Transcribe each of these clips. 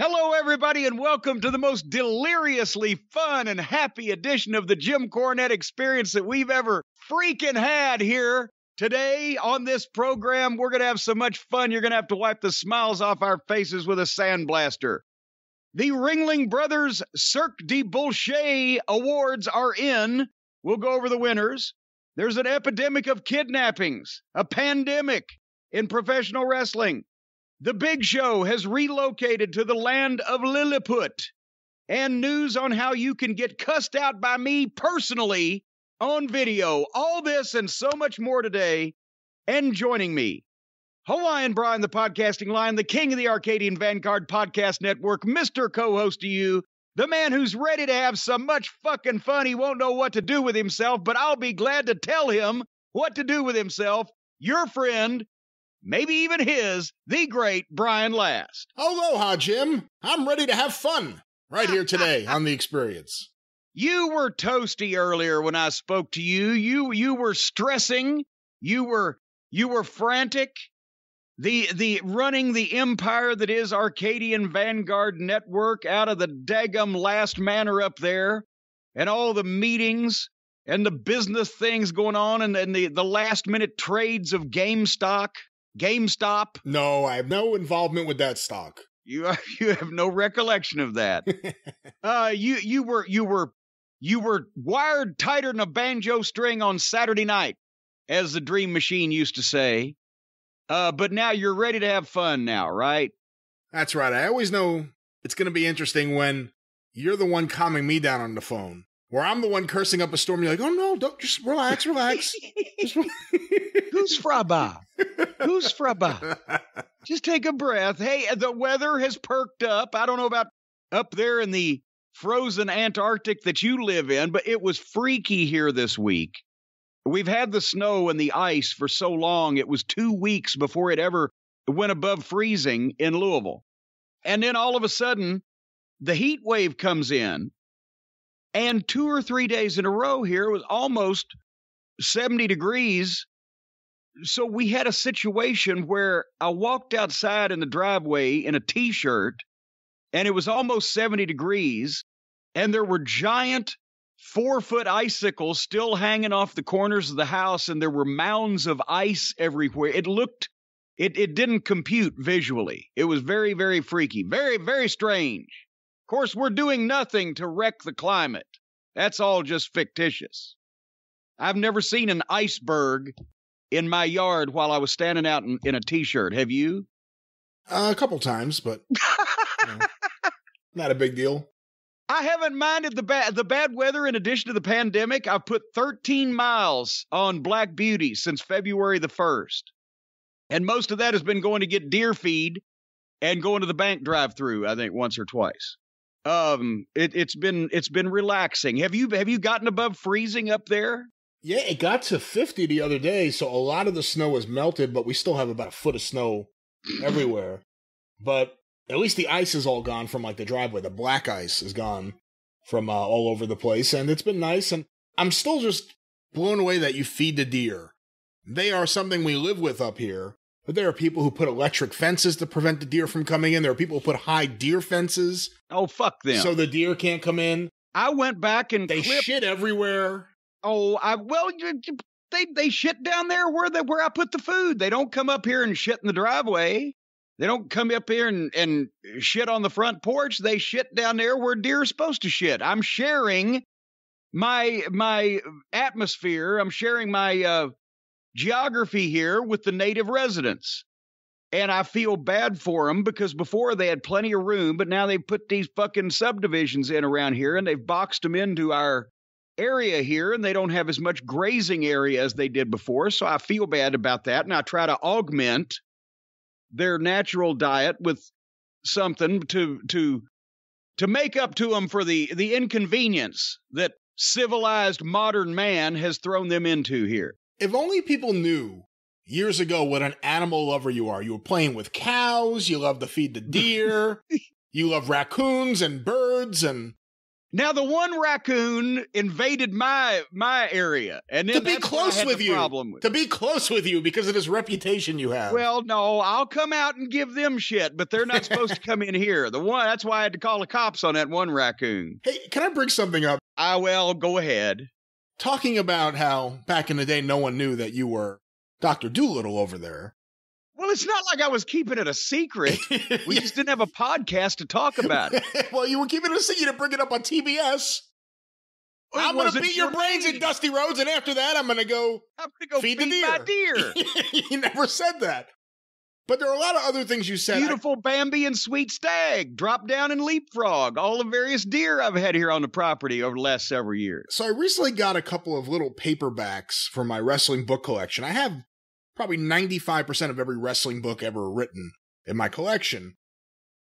Hello, everybody, and welcome to the most deliriously fun and happy edition of the Jim Cornette Experience that we've ever freaking had here. Today on this program, we're going to have so much fun, you're going to have to wipe the smiles off our faces with a sandblaster. The Ringling Brothers Cirque du Bullshit Awards are in. We'll go over the winners. There's an epidemic of kidnappings, a pandemic in professional wrestling. The Big Show has relocated to the land of Lilliput, and news on how you can get cussed out by me personally on video. All this and so much more today. And joining me, Hawaiian Brian, the podcasting lion, the king of the Arcadian Vanguard Podcast Network, Mr. Co-host to you, the man who's ready to have so much fucking fun he won't know what to do with himself, but I'll be glad to tell him what to do with himself, your friend, maybe even his, the great Brian Last. Aloha, Jim. I'm ready to have fun right here today on The Experience. You were toasty earlier when I spoke to you. You were stressing. You were frantic. The running the empire that is Arcadian Vanguard Network out of the daggum last manor up there, and all the meetings and the business things going on, and the last minute trades of GameStop. No, I have no involvement with that stock. You have no recollection of that. You were wired tighter than a banjo string on Saturday night, as the Dream Machine used to say. But now you're ready to have fun now, right? That's right. I always know it's going to be interesting when you're the one calming me down on the phone, where I'm the one cursing up a storm. You're like, oh no, don't, just relax. Who's Fraba? Who's Fraba? Just take a breath. Hey, the weather has perked up. I don't know about up there in the frozen Antarctic that you live in, but it was freaky here this week. We've had the snow and the ice for so long, it was 2 weeks before it ever went above freezing in Louisville. And then all of a sudden, the heat wave comes in. And 2 or 3 days in a row here was almost 70 degrees. So we had a situation where I walked outside in the driveway in a T-shirt, and it was almost 70 degrees, and there were giant 4-foot icicles still hanging off the corners of the house, and there were mounds of ice everywhere. It didn't compute visually. It was very, very freaky, very, very strange. Of course, we're doing nothing to wreck the climate. That's all just fictitious. I've never seen an iceberg in my yard while I was standing out in a T-shirt. Have you? A couple times, but not a big deal. I haven't minded the bad weather. In addition to the pandemic, I've put 13 miles on Black Beauty since February the 1st. And most of that has been going to get deer feed and going to the bank drive-thru, I think, once or twice. It's been relaxing. Have you gotten above freezing up there? Yeah, it got to 50 the other day, so a lot of the snow was melted, but we still have about a foot of snow everywhere. But at least the ice is all gone from, like, the driveway. The black ice is gone from all over the place, and it's been nice. And I'm still just blown away that you feed the deer. They are something we live with up here, but there are people who put electric fences to prevent the deer from coming in. There are people who put high deer fences. Oh, fuck them. So the deer can't come in. I went back and they clipped shit everywhere. Oh, they shit down there where I put the food. They don't come up here and shit in the driveway. They don't come up here and shit on the front porch. They shit down there where deer are supposed to shit. I'm sharing my atmosphere. I'm sharing my geography here with the native residents. And I feel bad for them because before they had plenty of room, but now they've put these fucking subdivisions in around here and they've boxed them into our area here, and they don't have as much grazing area as they did before, so I feel bad about that, and I try to augment their natural diet with something to make up to them for the inconvenience that civilized modern man has thrown them into here. If only people knew years ago what an animal lover you are. You were playing with cows, you love to feed the deer, you love raccoons and birds and Now, the one raccoon invaded my area, and then to be close with you, to be close with you because of this reputation you have. Well, no, I'll come out and give them shit, but they're not supposed to come in here. The one that's why I had to call the cops on that one raccoon. Hey, can I bring something up? Well, go ahead. Talking about how back in the day, no one knew that you were Dr. Dolittle over there. Well, it's not like I was keeping it a secret. We yeah. just didn't have a podcast to talk about it. Well, you were keeping it a secret. You didn't bring it up on TBS. Well, I'm going to beat your brains in Dusty Rhodes, and after that, I'm going to go feed my deer. You never said that. But there are a lot of other things you said. Beautiful Bambi and sweet stag, drop down and leapfrog, all the various deer I've had here on the property over the last several years. So I recently got a couple of little paperbacks from my wrestling book collection. I have probably 95% of every wrestling book ever written in my collection.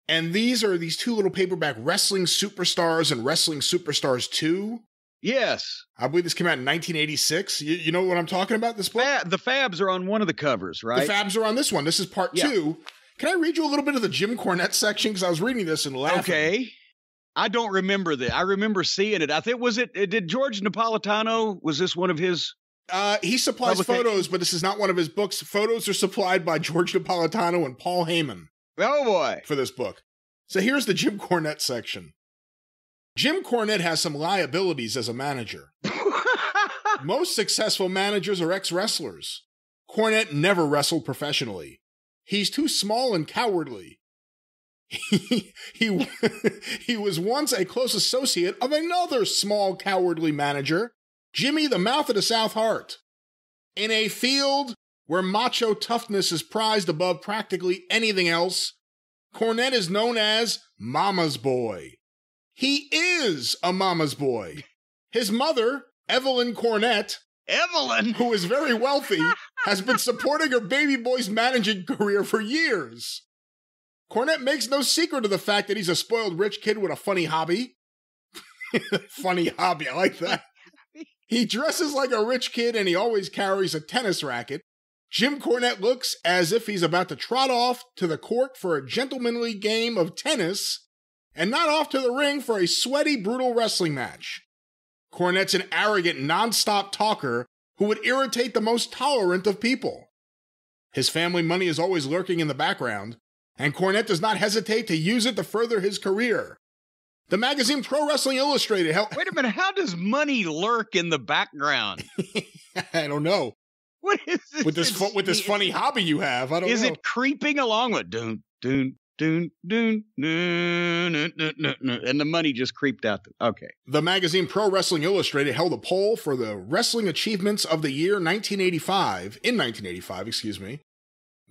And these are these two little paperback Wrestling Superstars and Wrestling Superstars 2. Yes. I believe this came out in 1986. You know what I'm talking about? This book? The Fabs are on one of the covers, right? The Fabs are on this one. This is part two. Can I read you a little bit of the Jim Cornette section? Because I was reading this and laughing. Okay. I don't remember that. I remember seeing it. I think, did George Napolitano, was this one of his? He supplies photos, but this is not one of his books. Photos are supplied by George Napolitano and Paul Heyman. Oh, boy. For this book. So here's the Jim Cornette section. Jim Cornette has some liabilities as a manager. Most successful managers are ex-wrestlers. Cornette never wrestled professionally. He's too small and cowardly. He was once a close associate of another small, cowardly manager, Jimmy the Mouth of the South Heart. In a field where macho toughness is prized above practically anything else, Cornette is known as Mama's Boy. He is a mama's boy. His mother, Evelyn Cornette, who is very wealthy, has been supporting her baby boy's managing career for years. Cornette makes no secret of the fact that he's a spoiled rich kid with a funny hobby. Funny hobby, I like that. He dresses like a rich kid and he always carries a tennis racket. Jim Cornette looks as if he's about to trot off to the court for a gentlemanly game of tennis and not off to the ring for a sweaty, brutal wrestling match. Cornette's an arrogant, nonstop talker who would irritate the most tolerant of people. His family money is always lurking in the background, and Cornette does not hesitate to use it to further his career. The magazine Pro Wrestling Illustrated... Wait a minute, how does money lurk in the background? I don't know. What is this? With this funny hobby you have, I don't know. Is it creeping along with... and the money just creeped out. Okay. The magazine Pro Wrestling Illustrated held a poll for the wrestling achievements of the year 1985.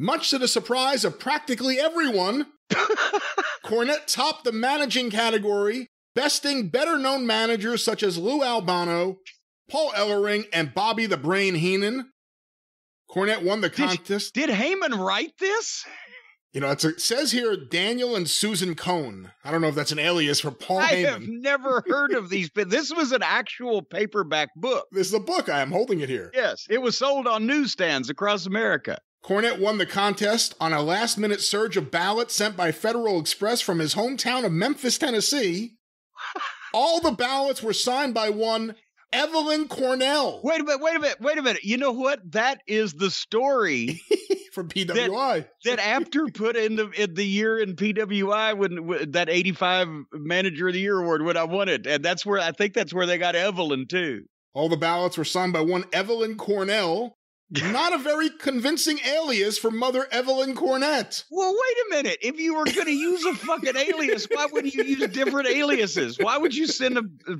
Much to the surprise of practically everyone, Cornette topped the managing category, besting better-known managers such as Lou Albano, Paul Ellering, and Bobby the Brain Heenan. Cornette won the contest. Did Heyman write this? You know, it says here Daniel and Susan Cohn. I don't know if that's an alias for Paul Heyman. I have never heard of these, but this was an actual paperback book. This is a book. I am holding it here. Yes, it was sold on newsstands across America. Cornette won the contest on a last-minute surge of ballots sent by Federal Express from his hometown of Memphis, Tennessee. All the ballots were signed by one Evelyn Cornell. Wait a minute. You know what? That is the story from PWI that Apter put in the year in PWI when that 85 Manager of the Year award when I won it, and that's where I think that's where they got Evelyn too. All the ballots were signed by one Evelyn Cornell. Not a very convincing alias for Mother Evelyn Cornette. Well, wait a minute. If you were going to use a fucking alias, why wouldn't you use different aliases? Why would you send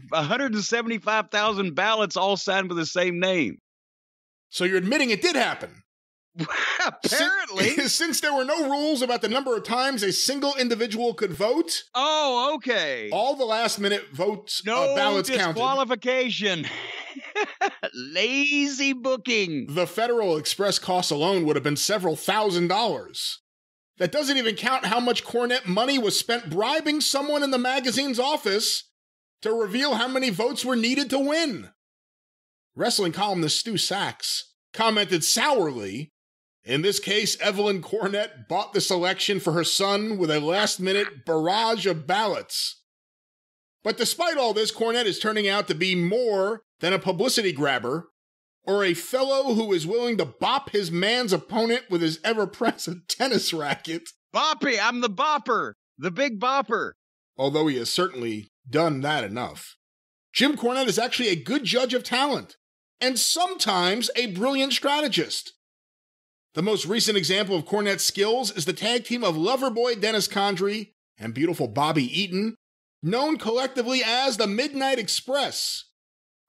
175,000 ballots all signed with the same name? So you're admitting it did happen. Apparently. Since there were no rules about the number of times a single individual could vote. Oh, okay. All the last-minute votes, ballots counted. No disqualification. Lazy booking. The Federal Express cost alone would have been several $1,000s. That doesn't even count how much Cornette money was spent bribing someone in the magazine's office to reveal how many votes were needed to win. Wrestling columnist Stu Sachs commented sourly, "In this case, Evelyn Cornette bought this election for her son with a last-minute barrage of ballots." But despite all this, Cornette is turning out to be more than a publicity grabber or a fellow who is willing to bop his man's opponent with his ever-present tennis racket. Boppy, I'm the bopper, the big bopper. Although he has certainly done that enough. Jim Cornette is actually a good judge of talent and sometimes a brilliant strategist. The most recent example of Cornette's skills is the tag team of Loverboy Dennis Condrey and Beautiful Bobby Eaton, known collectively as the Midnight Express.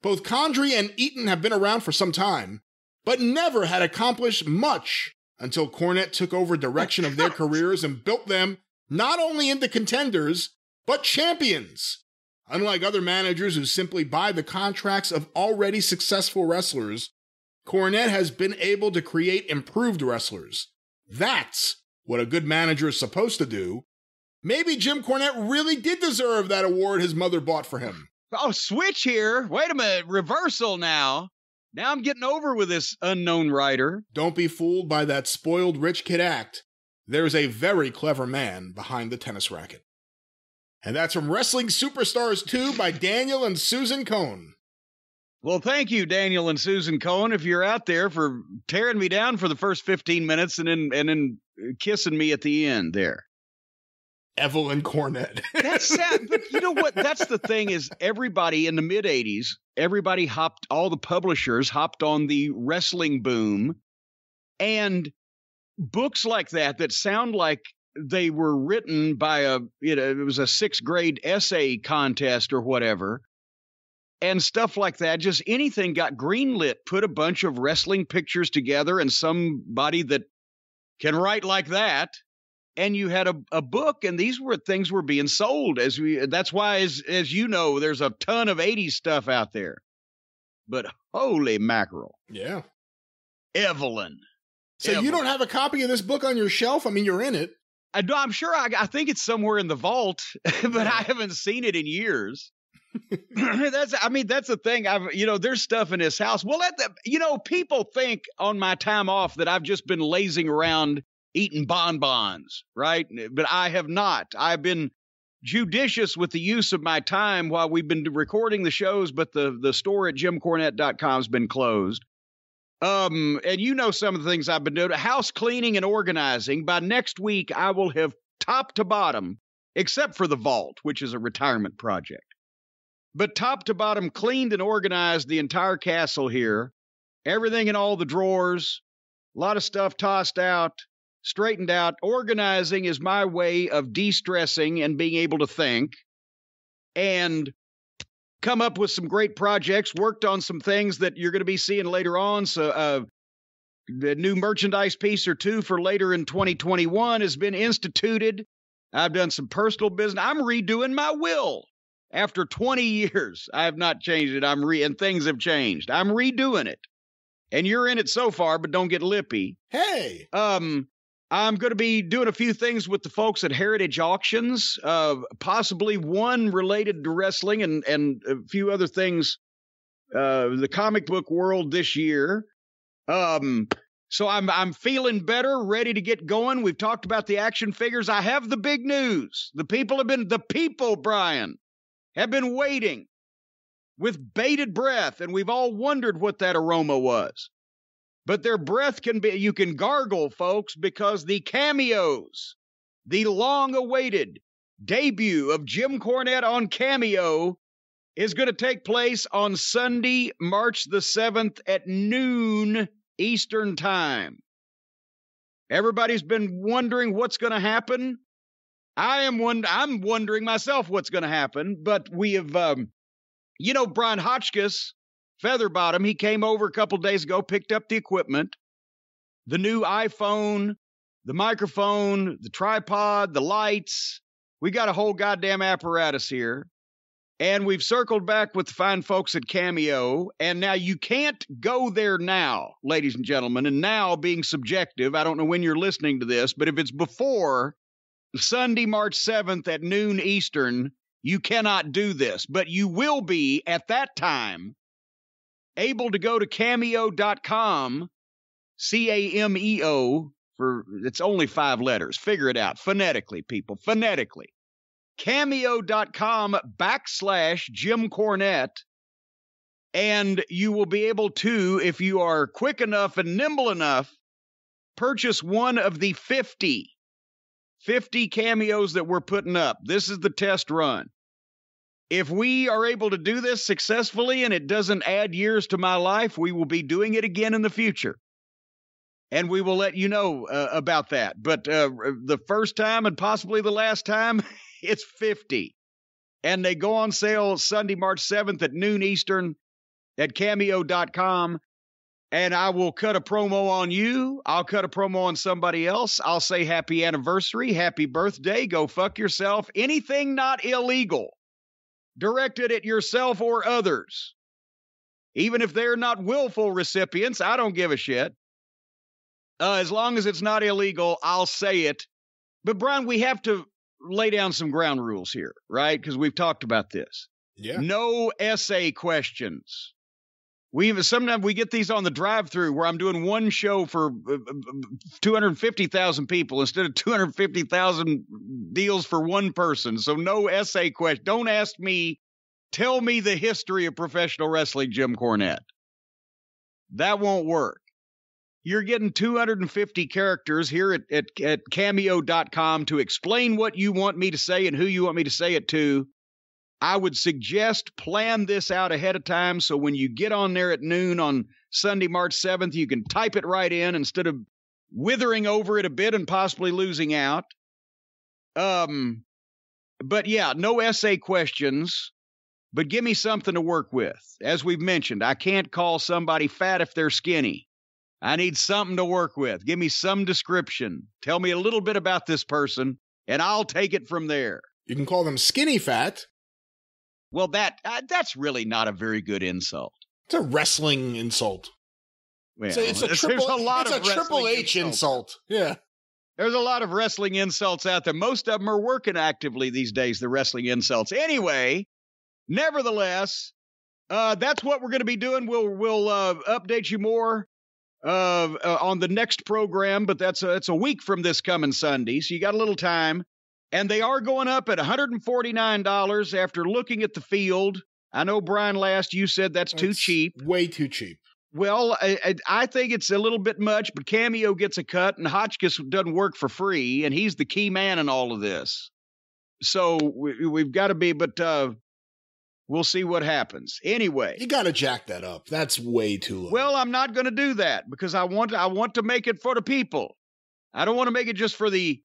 Both Condrey and Eaton have been around for some time, but never had accomplished much until Cornette took over direction of their careers and built them not only into contenders, but champions. Unlike other managers who simply buy the contracts of already successful wrestlers, Cornette has been able to create improved wrestlers. That's what a good manager is supposed to do. Maybe Jim Cornette really did deserve that award his mother bought for him. Oh, switch here. Wait a minute. Reversal now. Now I'm getting over with this unknown writer. Don't be fooled by that spoiled rich kid act. There's a very clever man behind the tennis racket. And that's from Wrestling Superstars 2 by Daniel and Susan Cohn. Well, thank you, Daniel and Susan Cohn, if you're out there, for tearing me down for the first 15 minutes and then kissing me at the end there. Evelyn Cornette. That's sad, but you know what? That's the thing is everybody in the mid-'80s, everybody hopped, all the publishers hopped on the wrestling boom, and books like that sound like they were written by it was a 6th grade essay contest or whatever. And stuff like that, just anything got greenlit, put a bunch of wrestling pictures together and somebody that can write like that. And you had a book, and these were things were being sold. That's why, as you know, there's a ton of 80s stuff out there. But holy mackerel. Yeah. Evelyn. So Evelyn. You don't have a copy of this book on your shelf? I mean, you're in it. I'm sure. I think it's somewhere in the vault, but I haven't seen it in years. That's the thing. There's stuff in this house. Well, people think on my time off that I've just been lazing around eating bonbons, right? But I have not. I've been judicious with the use of my time while we've been recording the shows, but the store at JimCornette.com has been closed. And you know some of the things I've been doing. House cleaning and organizing. By next week, I will have top to bottom, except for the vault, which is a retirement project. But top to bottom, cleaned and organized the entire castle here. Everything in all the drawers, a lot of stuff tossed out, straightened out. Organizing is my way of de-stressing and being able to think and come up with some great projects, worked on some things that you're going to be seeing later on. So the new merchandise piece or two for later in 2021 has been instituted. I've done some personal business. I'm redoing my will. After 20 years, I have not changed it. And things have changed. I'm redoing it. And you're in it so far, but don't get lippy. Hey! I'm going to be doing a few things with the folks at Heritage Auctions, possibly one related to wrestling and a few other things, the comic book world this year. So I'm feeling better, ready to get going. We've talked about the action figures. I have the big news. Brian, have been waiting with bated breath, and we've all wondered what that aroma was. But their breath you can gargle, folks, because the cameos, the long-awaited debut of Jim Cornette on Cameo is going to take place on Sunday, March the 7th at noon Eastern Time. Everybody's been wondering what's going to happen. I'm wondering myself what's going to happen, but we have, Brian Hotchkiss, Featherbottom, he came over a couple days ago, picked up the equipment, the new iPhone, the microphone, the tripod, the lights. We got a whole goddamn apparatus here, and we've circled back with the fine folks at Cameo, and now you can't go there now, ladies and gentlemen, and now being subjective, I don't know when you're listening to this, but if it's before Sunday, March 7th at noon Eastern, you cannot do this, but you will be at that time able to go to cameo.com, C-A-M-E-O, it's only 5 letters. Figure it out phonetically, people, phonetically. cameo.com/Jim Cornette. And you will be able to, if you are quick enough and nimble enough, purchase one of the 50 cameos that we're putting up. This is the test run. If we are able to do this successfully and it doesn't add years to my life, we will be doing it again in the future. And we will let you know about that. But the first time and possibly the last time, it's 50. And they go on sale Sunday, March 7th at noon Eastern at cameo.com. And I will cut a promo on you. I'll cut a promo on somebody else. I'll say happy anniversary, happy birthday, go fuck yourself. Anything not illegal, directed at yourself or others. Even if they're not willful recipients, I don't give a shit. As long as it's not illegal, I'll say it. But Brian, we have to lay down some ground rules here, right? Because we've talked about this. Yeah. No essay questions. Sometimes we get these on the drive-through where I'm doing one show for 250,000 people instead of 250,000 deals for one person. So no essay question. Don't ask me. Tell me the history of professional wrestling, Jim Cornette. That won't work. You're getting 250 characters here at cameo.com to explain what you want me to say and who you want me to say it to. I would suggest plan this out ahead of time so when you get on there at noon on Sunday, March 7th, you can type it right in instead of withering over it a bit and possibly losing out. But yeah, no essay questions, but give me something to work with. As we've mentioned, I can't call somebody fat if they're skinny. I need something to work with. Give me some description. Tell me a little bit about this person, and I'll take it from there. You can call them skinny fat. Well, that's really not a very good insult. It's a wrestling insult. Yeah. So it's a Triple H insult. Yeah. There's a lot of wrestling insults out there. Most of them are working actively these days, the wrestling insults. Anyway, nevertheless, that's what we're going to be doing. We'll update you more on the next program, but it's a week from this coming Sunday, so you got a little time. And they are going up at $149 after looking at the field. I know, Brian, last you said that's too cheap. Way too cheap. Well, I think it's a little bit much, but Cameo gets a cut, and Hotchkiss doesn't work for free, and he's the key man in all of this. So we've got to be, but we'll see what happens. Anyway. You got to jack that up. That's way too low. Well, I'm not going to do that because I want to make it for the people. I don't want to make it just for the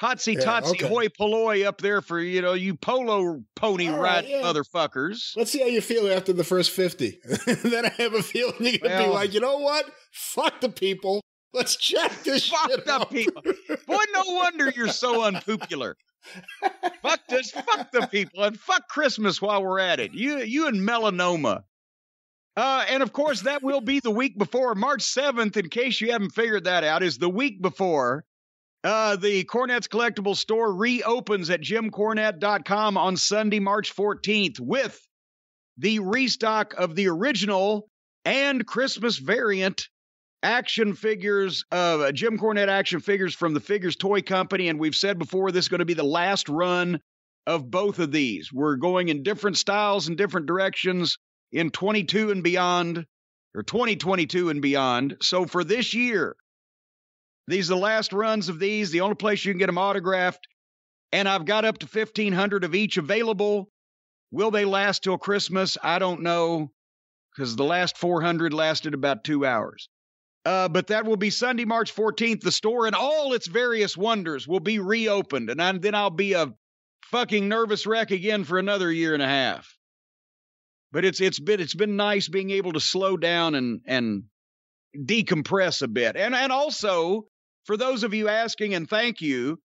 hotsy-totsy, yeah, okay. Hoi polloi up there for, you polo pony right, yeah. Motherfuckers. Let's see how you feel after the first 50. Then I have a feeling you're going to be like, you know what? Fuck the people. Let's jack this shit up. Fuck the people. Boy, no wonder you're so unpopular. Fuck the people and fuck Christmas while we're at it. You and melanoma. And of course, that will be the week before. March 7th, in case you haven't figured that out, is the week before. The Cornette's Collectible Store reopens at jimcornette.com on Sunday, March 14th with the restock of the original and Christmas variant action figures, Jim Cornette action figures from the Figures Toy Company. And we've said before, this is going to be the last run of both of these. We're going in different styles and different directions in 22 and beyond, or 2022 and beyond. So for this year, these are the last runs of these, the only place you can get them autographed. And I've got up to 1,500 of each available. Will they last till Christmas? I don't know, because the last 400 lasted about 2 hours. But that will be Sunday, March 14th. The store and all its various wonders will be reopened. And then I'll be a fucking nervous wreck again for another year and a half. But it's been nice being able to slow down and decompress a bit. And also, for those of you asking, and thank you,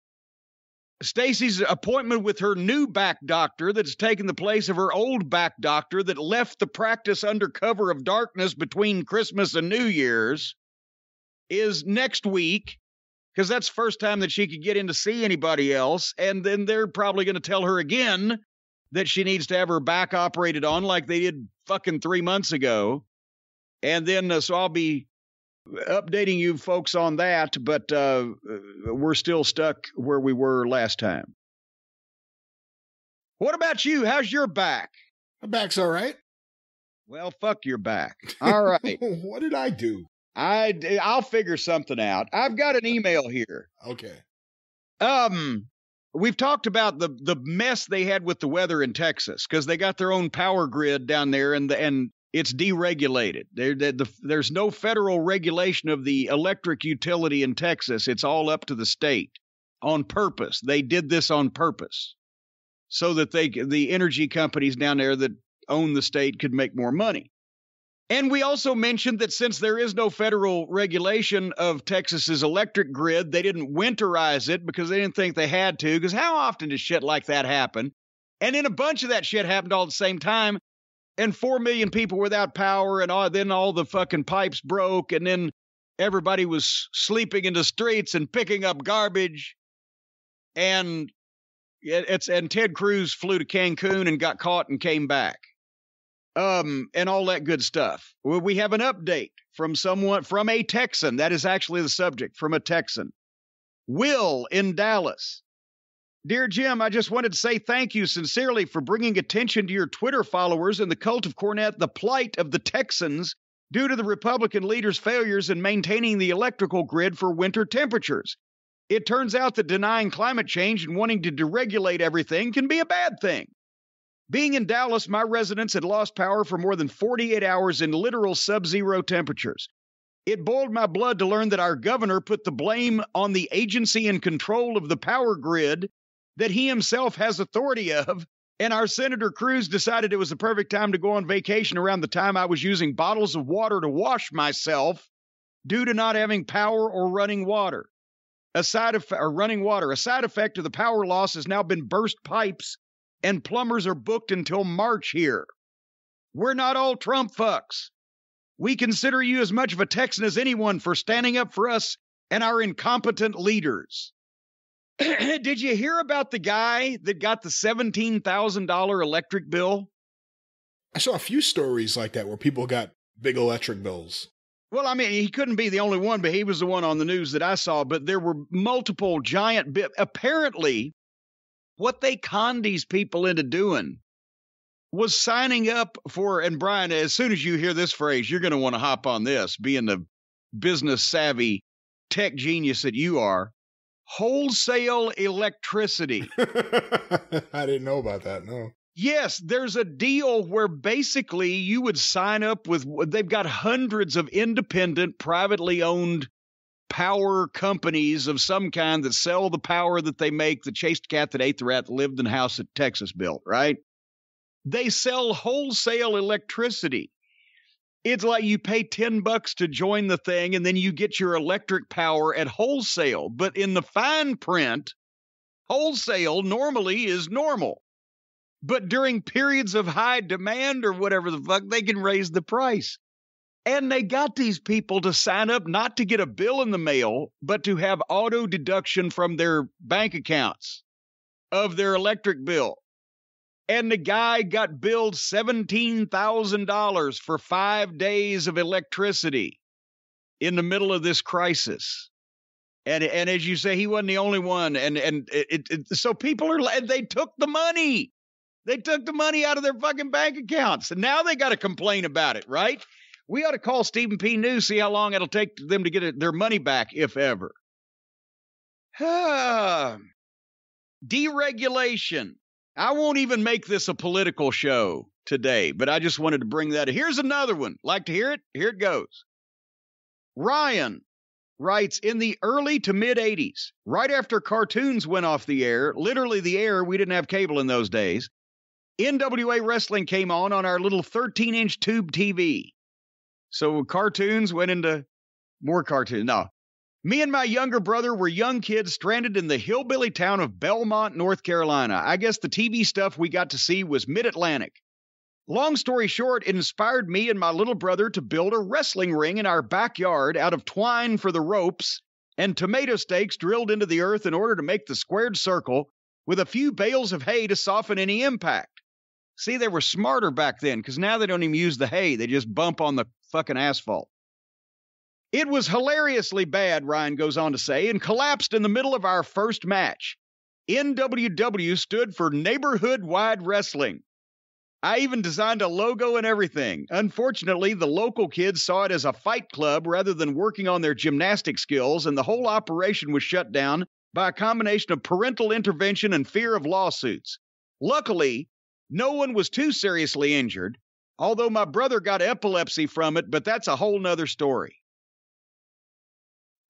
Stacy's appointment with her new back doctor that's taken the place of her old back doctor that left the practice under cover of darkness between Christmas and New Year's is next week, because that's the first time that she could get in to see anybody else. And then they're probably going to tell her again that she needs to have her back operated on like they did fucking 3 months ago. And then, so I'll be updating you folks on that, but we're still stuck where we were last time. What about you? How's your back? My back's all right. Well, fuck your back. All right. What did I do? I'll figure something out. I've got an email here. Okay. We've talked about the mess they had with the weather in Texas because they got their own power grid down there, and it's deregulated. There's no federal regulation of the electric utility in Texas. It's all up to the state on purpose. They did this on purpose so that the energy companies down there that own the state could make more money. And we also mentioned that since there is no federal regulation of Texas's electric grid, they didn't winterize it because they didn't think they had to, because how often does shit like that happen? And then a bunch of that shit happened all at the same time, and 4 million people without power, and then all the fucking pipes broke, and then everybody was sleeping in the streets and picking up garbage. And Ted Cruz flew to Cancun and got caught and came back. And all that good stuff. Well, we have an update from a Texan. That is actually the subject, from a Texan. Will in Dallas. Dear Jim, I just wanted to say thank you sincerely for bringing attention to your Twitter followers and the cult of Cornette, the plight of the Texans due to the Republican leaders' failures in maintaining the electrical grid for winter temperatures. It turns out that denying climate change and wanting to deregulate everything can be a bad thing. Being in Dallas, my residents had lost power for more than 48 hours in literal sub-zero temperatures. It boiled my blood to learn that our governor put the blame on the agency in control of the power grid that he himself has authority of, and our Senator Cruz decided it was the perfect time to go on vacation around the time I was using bottles of water to wash myself due to not having power or running water. A side effect of the power loss has now been burst pipes, and plumbers are booked until March here. We're not all Trump fucks. We consider you as much of a Texan as anyone for standing up for us and our incompetent leaders. Did you hear about the guy that got the $17,000 electric bill? I saw a few stories like that where people got big electric bills. Well, I mean, he couldn't be the only one, but he was the one on the news that I saw. But there were multiple giant bills. Apparently, what they conned these people into doing was signing up for, and Brian, as soon as you hear this phrase, you're going to want to hop on this, being the business-savvy tech genius that you are, wholesale electricity. I didn't know about that, no. Yes, there's a deal where basically you would sign up with, they've got hundreds of independent, privately owned power companies of some kind that sell the power that they make. The chased cat that ate the rat that lived in the house that Texas built, right? They sell wholesale electricity. It's like you pay $10 to join the thing, and then you get your electric power at wholesale. But in the fine print, wholesale normally is normal. But during periods of high demand or whatever the fuck, they can raise the price. And they got these people to sign up not to get a bill in the mail, but to have auto deduction from their bank accounts of their electric bill. And the guy got billed $17,000 for 5 days of electricity in the middle of this crisis. And as you say, he wasn't the only one. So people are, they took the money. They took the money out of their fucking bank accounts. And now they got to complain about it, right? We ought to call Stephen P. News, see how long it'll take them to get their money back, if ever. Deregulation. I won't even make this a political show today, but I just wanted to bring that up. Here's another one. Like to hear it? Here it goes. Ryan writes, in the early to mid-'80s, right after cartoons went off the air, literally the air, we didn't have cable in those days, NWA Wrestling came on our little 13-inch tube TV. So cartoons went into more cartoons. No. Me and my younger brother were young kids stranded in the hillbilly town of Belmont, North Carolina. I guess the TV stuff we got to see was mid-Atlantic. Long story short, it inspired me and my little brother to build a wrestling ring in our backyard out of twine for the ropes and tomato stakes drilled into the earth in order to make the squared circle with a few bales of hay to soften any impact. See, they were smarter back then because now they don't even use the hay. They just bump on the fucking asphalt. It was hilariously bad, Ryan goes on to say, and collapsed in the middle of our first match. NWW stood for Neighborhood-Wide Wrestling. I even designed a logo and everything. Unfortunately, the local kids saw it as a fight club rather than working on their gymnastic skills, and the whole operation was shut down by a combination of parental intervention and fear of lawsuits. Luckily, no one was too seriously injured, although my brother got epilepsy from it, but that's a whole nother story.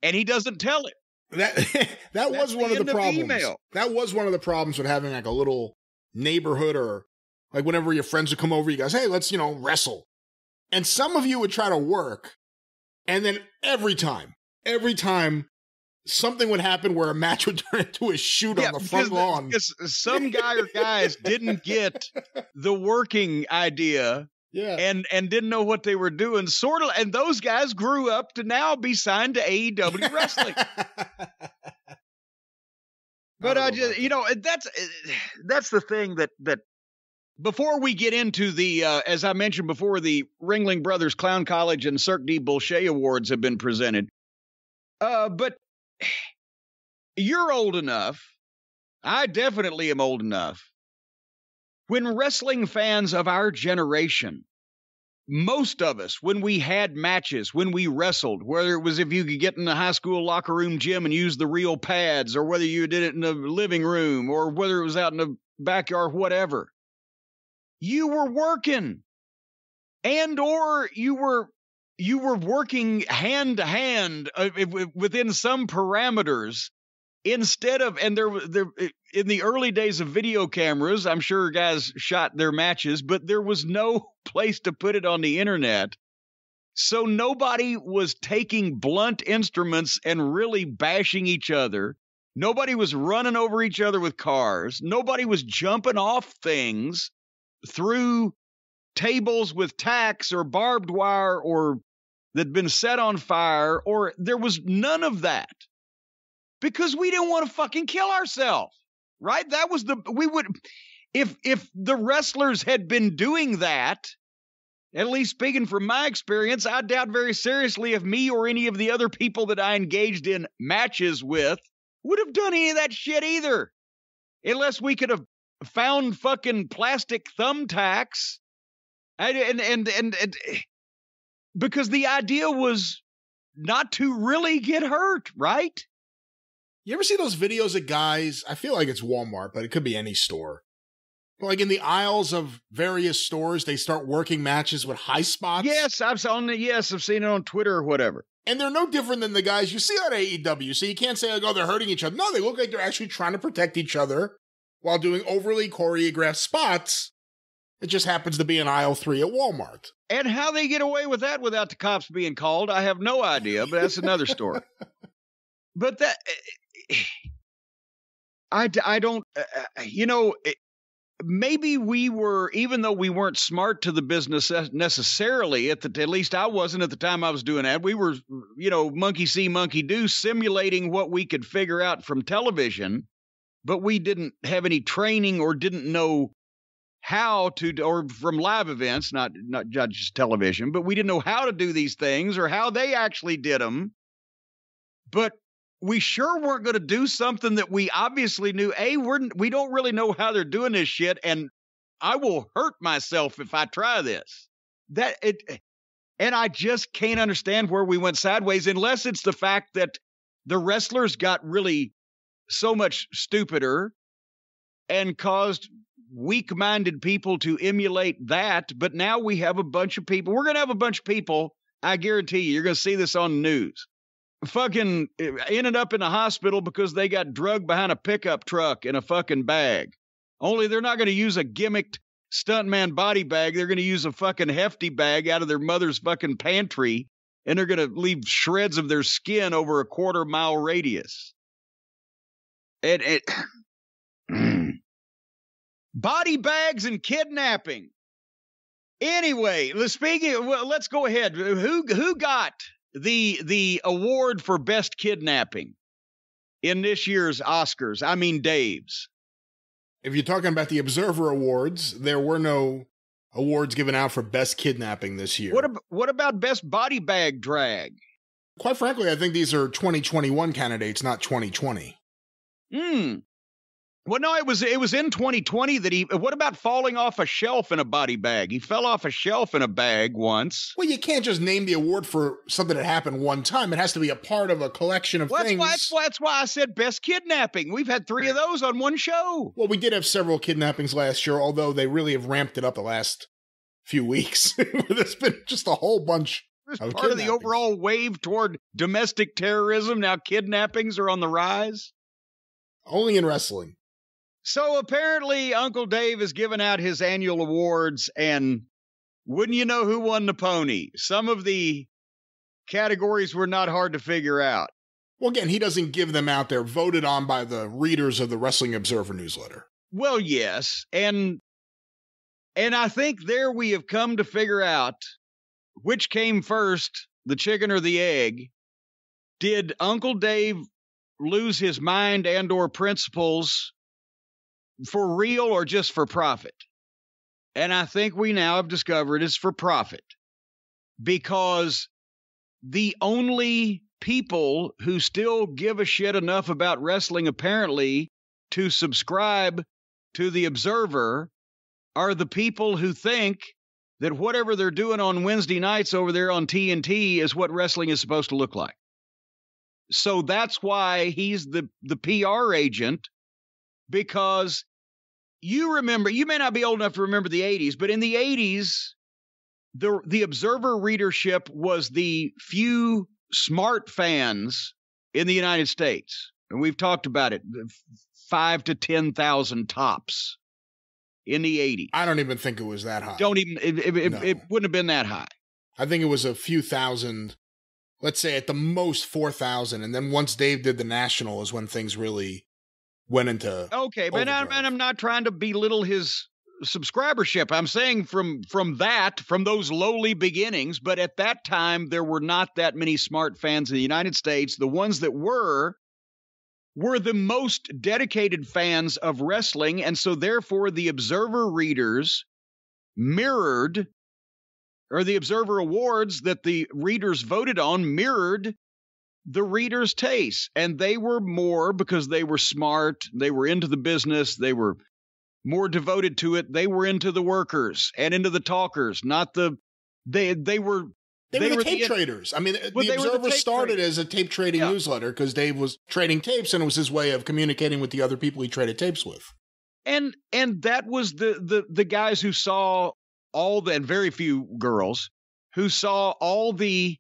And he doesn't tell it. That was one of the problems. That was one of the problems with having like a little neighborhood or like whenever your friends would come over, you guys, hey, let's, wrestle. And some of you would try to work. And then every time something would happen where a match would turn into a shoot on the front lawn. Some guy or guys didn't get the working idea. Yeah. And didn't know what they were doing, sort of. And those guys grew up to now be signed to AEW Wrestling. But I just, that's the thing that before we get into the, as I mentioned before, the Ringling Brothers Clown College and Cirque de Bolshoi Awards have been presented. But you're old enough. I definitely am old enough. When wrestling fans of our generation, most of us, when we had matches, when we wrestled, whether it was if you could get in the high school locker room gym and use the real pads, or whether you did it in the living room, or whether it was out in the backyard, whatever, you were working, and or you were working hand to hand within some parameters. Instead of, and there in the early days of video cameras, I'm sure guys shot their matches, but there was no place to put it on the internet. So nobody was taking blunt instruments and really bashing each other. Nobody was running over each other with cars. Nobody was jumping off things through tables with tacks or barbed wire or that'd been set on fire, or there was none of that. Because we didn't want to fucking kill ourselves, right? That was if the wrestlers had been doing that, at least speaking from my experience, I doubt very seriously if me or any of the other people that I engaged in matches with would have done any of that shit either. Unless we could have found fucking plastic thumbtacks. And because the idea was not to really get hurt, right? You ever see those videos of guys, I feel like it's Walmart, but it could be any store. But like in the aisles of various stores, they start working matches with high spots. Yes, I've seen it on Twitter or whatever. And they're no different than the guys you see on AEW. So you can't say, like, oh, they're hurting each other. No, they look like they're actually trying to protect each other while doing overly choreographed spots. It just happens to be in aisle 3 at Walmart. And how they get away with that without the cops being called, I have no idea, but that's another story. But that... I don't, maybe we were, even though we weren't smart to the business necessarily, at least I wasn't at the time I was doing that, we were, monkey see, monkey do, simulating what we could figure out from television, but we didn't have any training or didn't know how to, or from live events, not just television, but we didn't know how to do these things or how they actually did them. But we sure weren't going to do something that we obviously knew, we don't really know how they're doing this shit, and I will hurt myself if I try this. And I just can't understand where we went sideways, unless it's the fact that the wrestlers got really so much stupider and caused weak-minded people to emulate that, but now we have a bunch of people. We're going to have a bunch of people, I guarantee you, you're going to see this on the news, fucking ended up in the hospital because they got drugged behind a pickup truck in a fucking bag. Only they're not going to use a gimmicked stuntman body bag. They're going to use a fucking hefty bag out of their mother's fucking pantry, and they're going to leave shreds of their skin over a quarter-mile radius. Body bags and kidnapping. Anyway, let's go ahead. Who got the award for best kidnapping in this year's Oscars? I mean, Dave's. If you're talking about the Observer Awards, there were no awards given out for best kidnapping this year. What about best body bag drag? Quite frankly, I think these are 2021 candidates, not 2020. Well, no, it was in 2020 that he. What about falling off a shelf in a body bag? He fell off a shelf in a bag once. Well, you can't just name the award for something that happened one time. It has to be a part of a collection of things. That's why I said best kidnapping. We've had three of those on one show. Well, we did have several kidnappings last year, although they really have ramped it up the last few weeks. There's been just a whole bunch. It's part of the overall wave toward domestic terrorism. Now kidnappings are on the rise. Only in wrestling. So apparently Uncle Dave is giving out his annual awards, and wouldn't you know who won the pony? Some of the categories were not hard to figure out. Well, again, he doesn't give them out. They're voted on by the readers of the Wrestling Observer newsletter. Well, yes. And I think there we have come to figure out which came first, the chicken or the egg. Did Uncle Dave lose his mind and or principles for real or just for profit? And I think we now have discovered it's for profit, because the only people who still give a shit enough about wrestling, apparently, to subscribe to the Observer are the people who think that whatever they're doing on Wednesday nights over there on TNT is what wrestling is supposed to look like. So that's why he's the PR agent. Because you remember, you may not be old enough to remember the 80s, but in the 80s, the Observer readership was the few smart fans in the United States. And we've talked about it, 5 to 10,000 tops in the 80s. I don't even think it was that high. It wouldn't have been that high. I think it was a few thousand, let's say at the most 4,000. And then once Dave did the National is when things really went into okay, but I'm not trying to belittle his subscribership. I'm saying from those lowly beginnings, but at that time, there were not that many smart fans in the United States. The ones that were the most dedicated fans of wrestling, and so therefore the Observer readers mirrored, or the Observer awards that the readers voted on mirrored the readers' tastes, and they were more because they were smart, they were into the business, they were more devoted to it, they were into the workers and into the talkers, not the they were the tape traders. I mean, the Observer started as a tape trading newsletter because Dave was trading tapes, and it was his way of communicating with the other people he traded tapes with. And that was the guys who saw all the, and very few girls who saw all the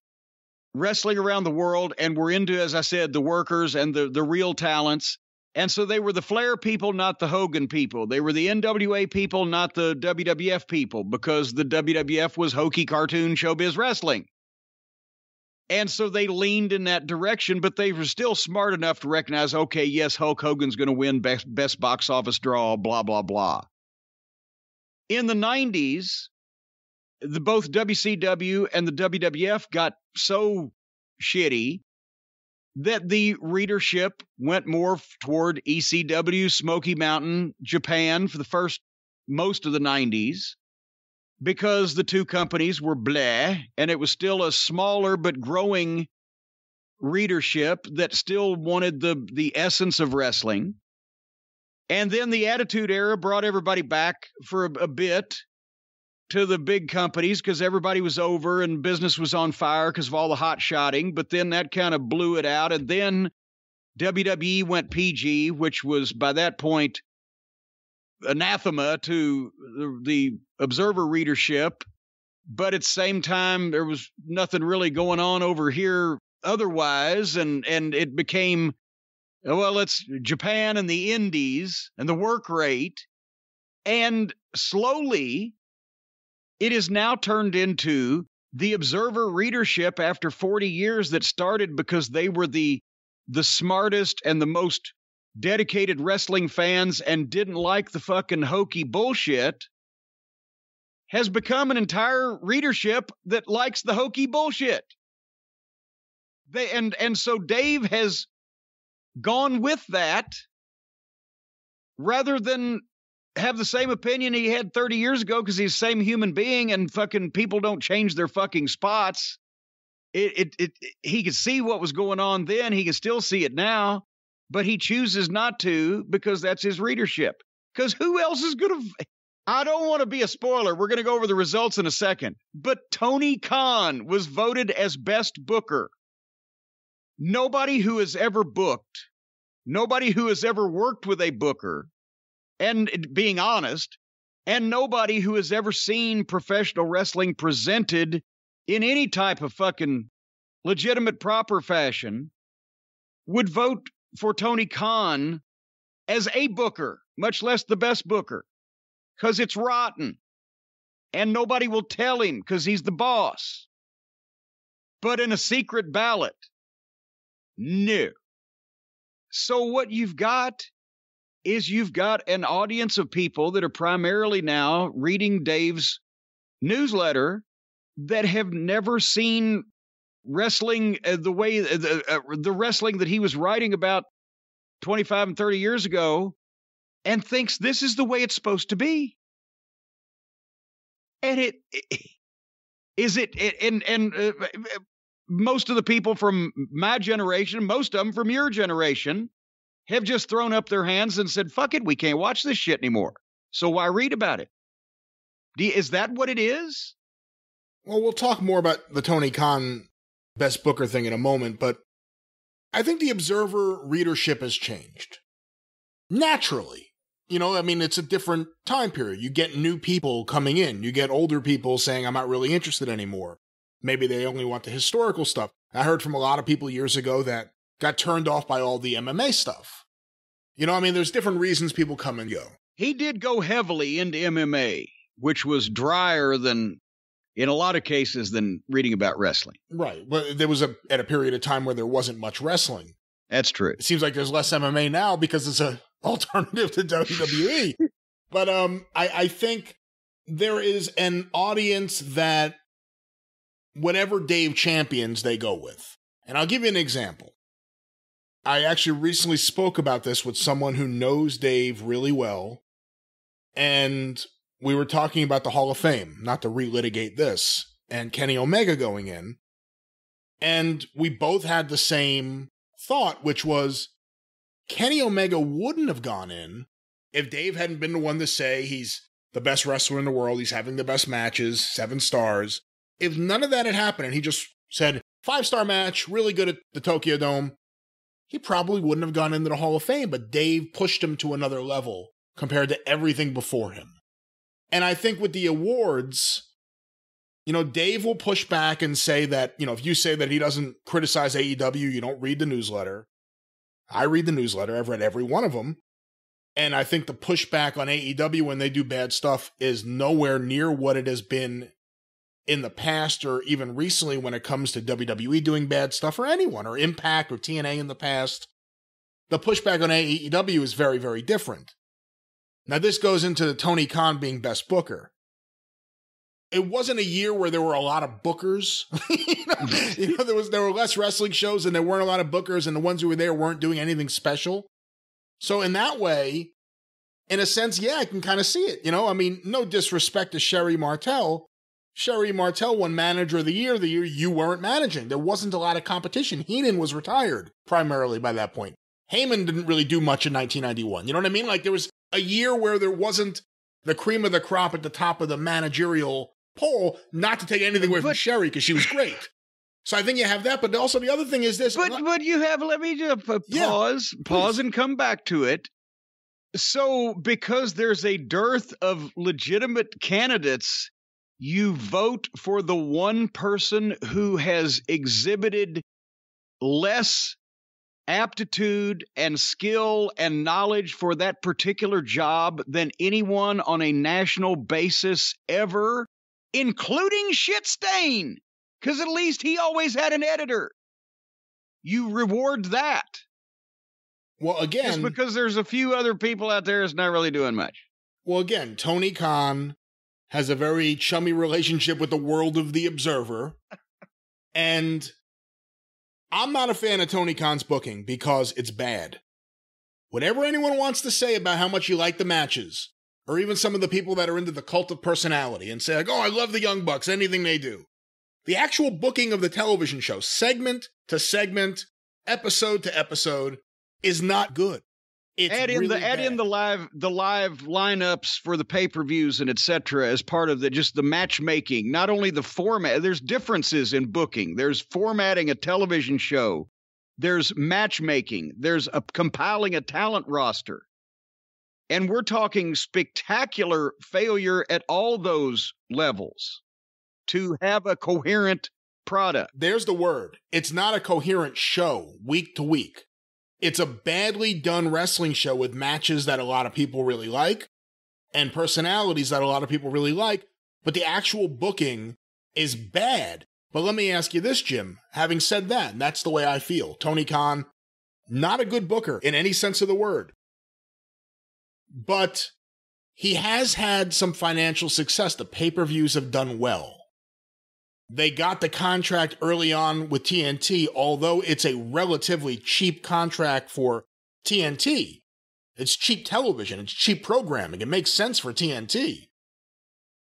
wrestling around the world and were into, as I said, the workers and the real talents. And so they were the Flair people, not the Hogan people. They were the NWA people, not the WWF people, because the WWF was hokey cartoon showbiz wrestling. And so they leaned in that direction, but they were still smart enough to recognize, okay, yes, Hulk Hogan's going to win best box office draw, blah, blah, blah. In the 90s, both WCW and the WWF got so shitty that the readership went more toward ECW, Smoky Mountain, Japan for the most of the 90s, because the two companies were bleh, and it was still a smaller but growing readership that still wanted the essence of wrestling. And then the Attitude Era brought everybody back for a bit to the big companies because everybody was over and business was on fire because of all the hot shotting. But then that kind of blew it out. And then WWE went PG, which was by that point anathema to the Observer readership. But at the same time, there was nothing really going on over here otherwise. And it became, well, it's Japan and the Indies and the work rate. And slowly, it is now turned into the Observer readership after 40 years that started because they were the smartest and the most dedicated wrestling fans and didn't like the fucking hokey bullshit, has become an entire readership that likes the hokey bullshit. And so Dave has gone with that rather than have the same opinion he had 30 years ago because he's the same human being and fucking people don't change their fucking spots. He could see what was going on then. He can still see it now. but he chooses not to because that's his readership. Because who else is going to... I don't want to be a spoiler. We're going to go over the results in a second. But Tony Khan was voted as best booker. Nobody who has ever booked, nobody who has ever worked with a booker, and being honest, and nobody who has ever seen professional wrestling presented in any type of fucking legitimate, proper fashion would vote for Tony Khan as a booker, much less the best booker, because it's rotten. And nobody will tell him because he's the boss. But in a secret ballot, no. So what you've got is you've got an audience of people that are primarily now reading Dave's newsletter that have never seen wrestling the way the wrestling that he was writing about 25 and 30 years ago, and thinks this is the way it's supposed to be. And most of the people from my generation, most of them from your generation, have just thrown up their hands and said, fuck it, we can't watch this shit anymore. So why read about it? Is that what it is? Well, we'll talk more about the Tony Khan best booker thing in a moment, but I think the Observer readership has changed. Naturally. You know, I mean, it's a different time period. You get new people coming in. You get older people saying, I'm not really interested anymore. Maybe they only want the historical stuff. I heard from a lot of people years ago that got turned off by all the MMA stuff. You know, I mean, there's different reasons people come and go. He did go heavily into MMA, which was drier than, in a lot of cases, than reading about wrestling. Right. Well, there was at a period of time where there wasn't much wrestling. That's true. It seems like there's less MMA now because it's an alternative to WWE. But I think there is an audience that whatever Dave champions, they go with. And I'll give you an example. I actually recently spoke about this with someone who knows Dave really well, and we were talking about the Hall of Fame, not to relitigate this, and Kenny Omega going in, and we both had the same thought, which was Kenny Omega wouldn't have gone in if Dave hadn't been the one to say he's the best wrestler in the world, he's having the best matches, 7 stars. If none of that had happened and he just said, 5-star match, really good at the Tokyo Dome, he probably wouldn't have gone into the Hall of Fame, but Dave pushed him to another level compared to everything before him. And I think with the awards, you know, Dave will push back and say that, you know, if you say that he doesn't criticize AEW, you don't read the newsletter. I read the newsletter. I've read every one of them. And I think the pushback on AEW when they do bad stuff is nowhere near what it has been in the past, or even recently when it comes to WWE doing bad stuff, or anyone, or Impact, or TNA in the past. The pushback on AEW is very, very different. Now, this goes into the Tony Khan being best booker. It wasn't a year where there were a lot of bookers. You know, there were less wrestling shows, and there weren't a lot of bookers, and the ones who were there weren't doing anything special. So in that way, in a sense, yeah, I can kind of see it. You know, I mean, no disrespect to Sherry Martel, Sherry Martel won Manager of the year you weren't managing. There wasn't a lot of competition. Heenan was retired, primarily, by that point. Heyman didn't really do much in 1991. You know what I mean? Like, there was a year where there wasn't the cream of the crop at the top of the managerial poll, not to take anything away from Sherry, because she was great. So I think you have that, but also the other thing is this. But you have, let me just pause and come back to it. So because there's a dearth of legitimate candidates, you vote for the one person who has exhibited less aptitude and skill and knowledge for that particular job than anyone on a national basis ever, including Shitstain, because at least he always had an editor. You reward that. Well, again... just because there's a few other people out there that's not really doing much. Well, again, Tony Khan has a very chummy relationship with the world of the Observer. And I'm not a fan of Tony Khan's booking because it's bad. Whatever anyone wants to say about how much you like the matches, or even some of the people that are into the cult of personality and say, like, oh, I love the Young Bucks, anything they do. The actual booking of the television show, segment to segment, episode to episode, is not good. It's add in really the add bad. In the live lineups for the pay-per-views and et cetera as part of the just the matchmaking. Not only the format, there's differences in booking. There's formatting a television show. There's matchmaking. There's a compiling a talent roster. And we're talking spectacular failure at all those levels to have a coherent product. There's the word. It's not a coherent show week to week. It's a badly done wrestling show with matches that a lot of people really like and personalities that a lot of people really like, but the actual booking is bad. But let me ask you this, Jim. Having said that, and that's the way I feel. Tony Khan, not a good booker in any sense of the word, but he has had some financial success. The pay-per-views have done well. They got the contract early on with TNT, although it's a relatively cheap contract for TNT. It's cheap television. It's cheap programming. It makes sense for TNT.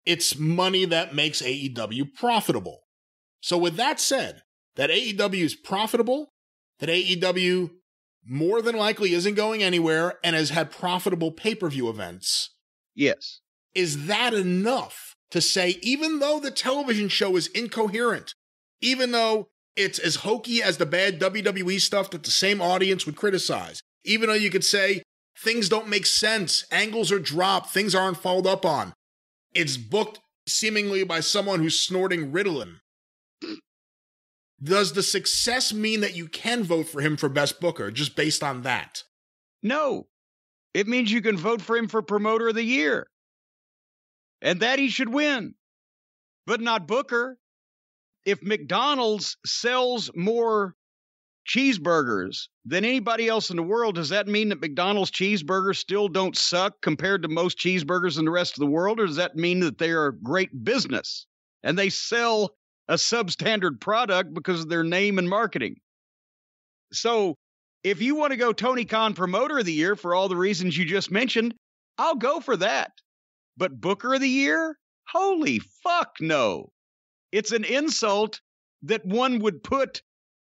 It's money that makes AEW profitable. So with that said, that AEW is profitable, that AEW more than likely isn't going anywhere and has had profitable pay-per-view events. Yes. Is that enough to say, even though the television show is incoherent, even though it's as hokey as the bad WWE stuff that the same audience would criticize, even though you could say things don't make sense, angles are dropped, things aren't followed up on, it's booked seemingly by someone who's snorting Ritalin, does the success mean that you can vote for him for best booker just based on that? No. It means you can vote for him for promoter of the year. And that he should win, but not Booker. If McDonald's sells more cheeseburgers than anybody else in the world, does that mean that McDonald's cheeseburgers still don't suck compared to most cheeseburgers in the rest of the world? Or does that mean that they are great business and they sell a substandard product because of their name and marketing? So if you want to go Tony Khan promoter of the year for all the reasons you just mentioned, I'll go for that. But Booker of the Year? Holy fuck no. It's an insult that one would put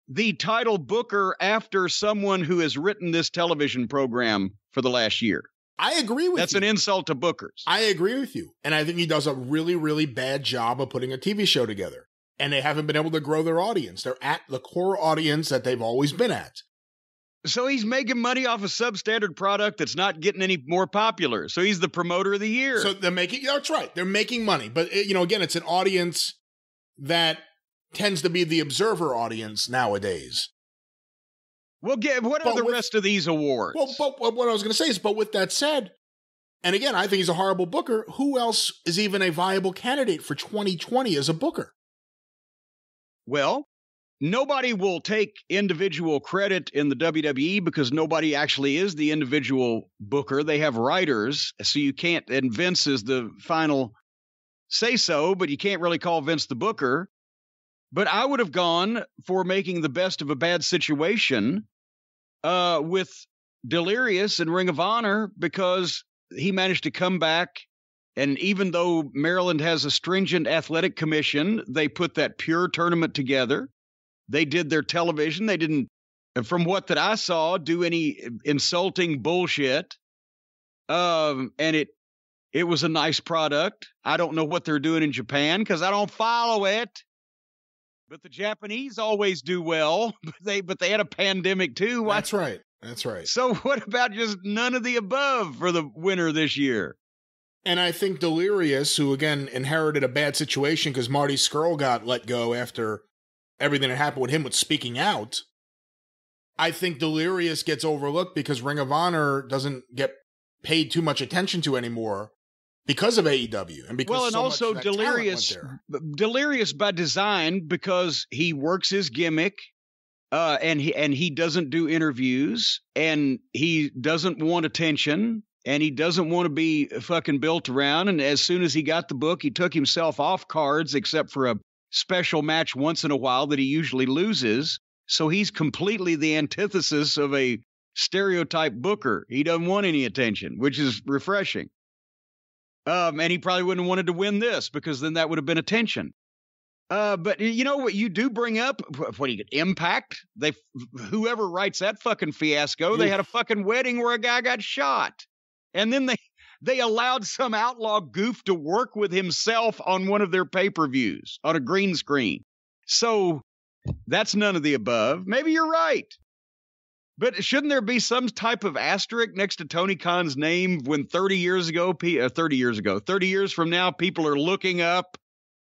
the title Booker after someone who has written this television program for the last year. I agree with you. That's an insult to bookers. I agree with you. And I think he does a really, really bad job of putting a TV show together. And they haven't been able to grow their audience. They're at the core audience that they've always been at. So he's making money off a substandard product that's not getting any more popular. So he's the promoter of the year. So they're making, that's right. They're making money. But, you know, again, it's an audience that tends to be the observer audience nowadays. Well, what are the rest of these awards? Well, but what I was going to say is, but with that said, and again, I think he's a horrible booker. Who else is even a viable candidate for 2020 as a booker? Well, nobody will take individual credit in the WWE because nobody actually is the individual booker. They have writers, so you can't, and Vince is the final say-so, but you can't really call Vince the booker. But I would have gone for making the best of a bad situation with Delirious and Ring of Honor because he managed to come back. And even though Maryland has a stringent athletic commission, they put that pure tournament together. They did their television. They didn't, from what that I saw, do any insulting bullshit. And it was a nice product. I don't know what they're doing in Japan because I don't follow it. But the Japanese always do well. But they had a pandemic too. That's right. That's right. So what about just none of the above for the winner this year? And I think Delirious, who again inherited a bad situation because Marty Scurll got let go after everything that happened with him with Speaking Out, I think Delirious gets overlooked because Ring of Honor doesn't get paid too much attention to anymore because of AEW. And because well, and so also much of that Delirious, talent went there. Delirious by design, because he works his gimmick and he doesn't do interviews and he doesn't want attention and he doesn't want to be fucking built around. And as soon as he got the book, he took himself off cards except for a special match once in a while that he usually loses. So he's completely the antithesis of a stereotype booker. He doesn't want any attention, which is refreshing. And he probably wouldn't have wanted to win this because then that would have been attention. But you know what you do bring up? What do you get? Impact? Whoever writes that fucking fiasco, they had a fucking wedding where a guy got shot. And then they allowed some outlaw goof to work with himself on one of their pay-per-views on a green screen. So that's none of the above. Maybe you're right. But shouldn't there be some type of asterisk next to Tony Khan's name when 30 years from now, people are looking up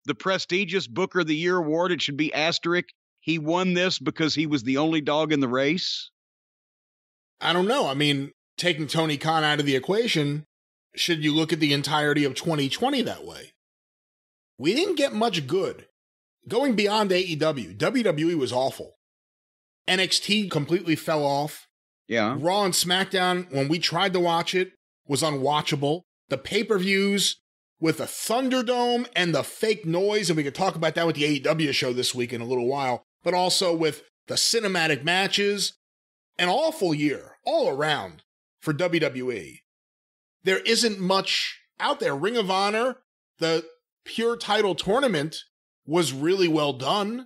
the prestigious Booker of the Year award? It should be asterisk. He won this because he was the only dog in the race. I don't know. I mean, taking Tony Khan out of the equation, should you look at the entirety of 2020 that way? We didn't get much good. Going beyond AEW, WWE was awful. NXT completely fell off. Yeah. Raw and SmackDown, when we tried to watch it, was unwatchable. The pay-per-views with the Thunderdome and the fake noise, and we could talk about that with the AEW show this week in a little while, but also with the cinematic matches. An awful year all around for WWE. There isn't much out there. Ring of Honor, the pure title tournament, was really well done.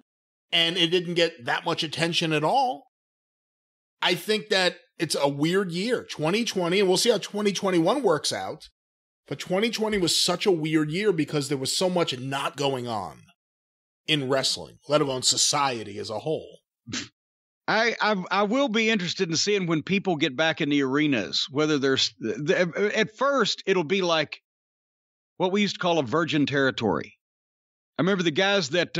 And it didn't get that much attention at all. I think that it's a weird year, 2020, and we'll see how 2021 works out. But 2020 was such a weird year because there was so much not going on in wrestling, let alone society as a whole. I will be interested in seeing when people get back in the arenas, whether there's, at first, it'll be like what we used to call a virgin territory. I remember the guys that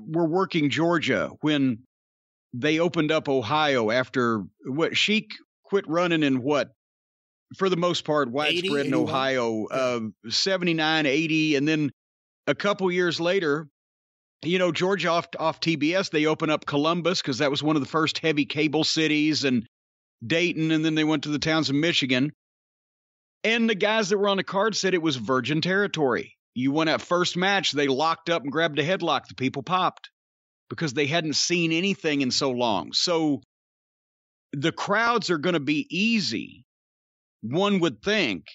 were working Georgia when they opened up Ohio after what Sheik quit running in what, for the most part, widespread in Ohio, 79, 80. And then a couple years later, you know, Georgia off TBS, they open up Columbus because that was one of the first heavy cable cities, and Dayton. And then they went to the towns of Michigan. And the guys that were on the card said it was virgin territory. You won that first match, they locked up and grabbed a headlock. The people popped because they hadn't seen anything in so long. So the crowds are going to be easy, one would think,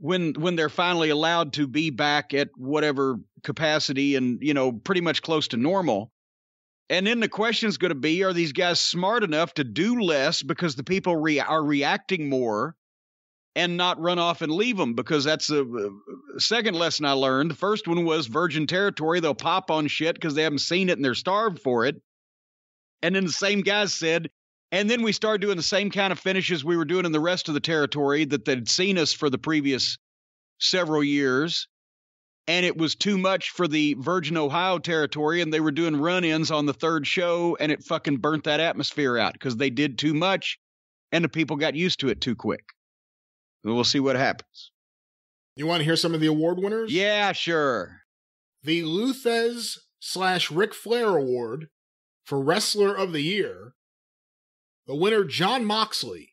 when they're finally allowed to be back at whatever capacity and, you know, pretty much close to normal. And then the question is going to be, are these guys smart enough to do less because the people are reacting more and not run off and leave them? Because that's a second lesson I learned. The first one was virgin territory. They'll pop on shit because they haven't seen it and they're starved for it. And then the same guys said, and then we started doing the same kind of finishes we were doing in the rest of the territory that they'd seen us for the previous several years. And it was too much for the Virgin Ohio territory. And they were doing run-ins on the third show, and it fucking burnt that atmosphere out because they did too much and the people got used to it too quick. We'll see what happens. You want to hear some of the award winners? Yeah, sure. The Luthez/Ric Flair Award for Wrestler of the Year. The winner, Jon Moxley.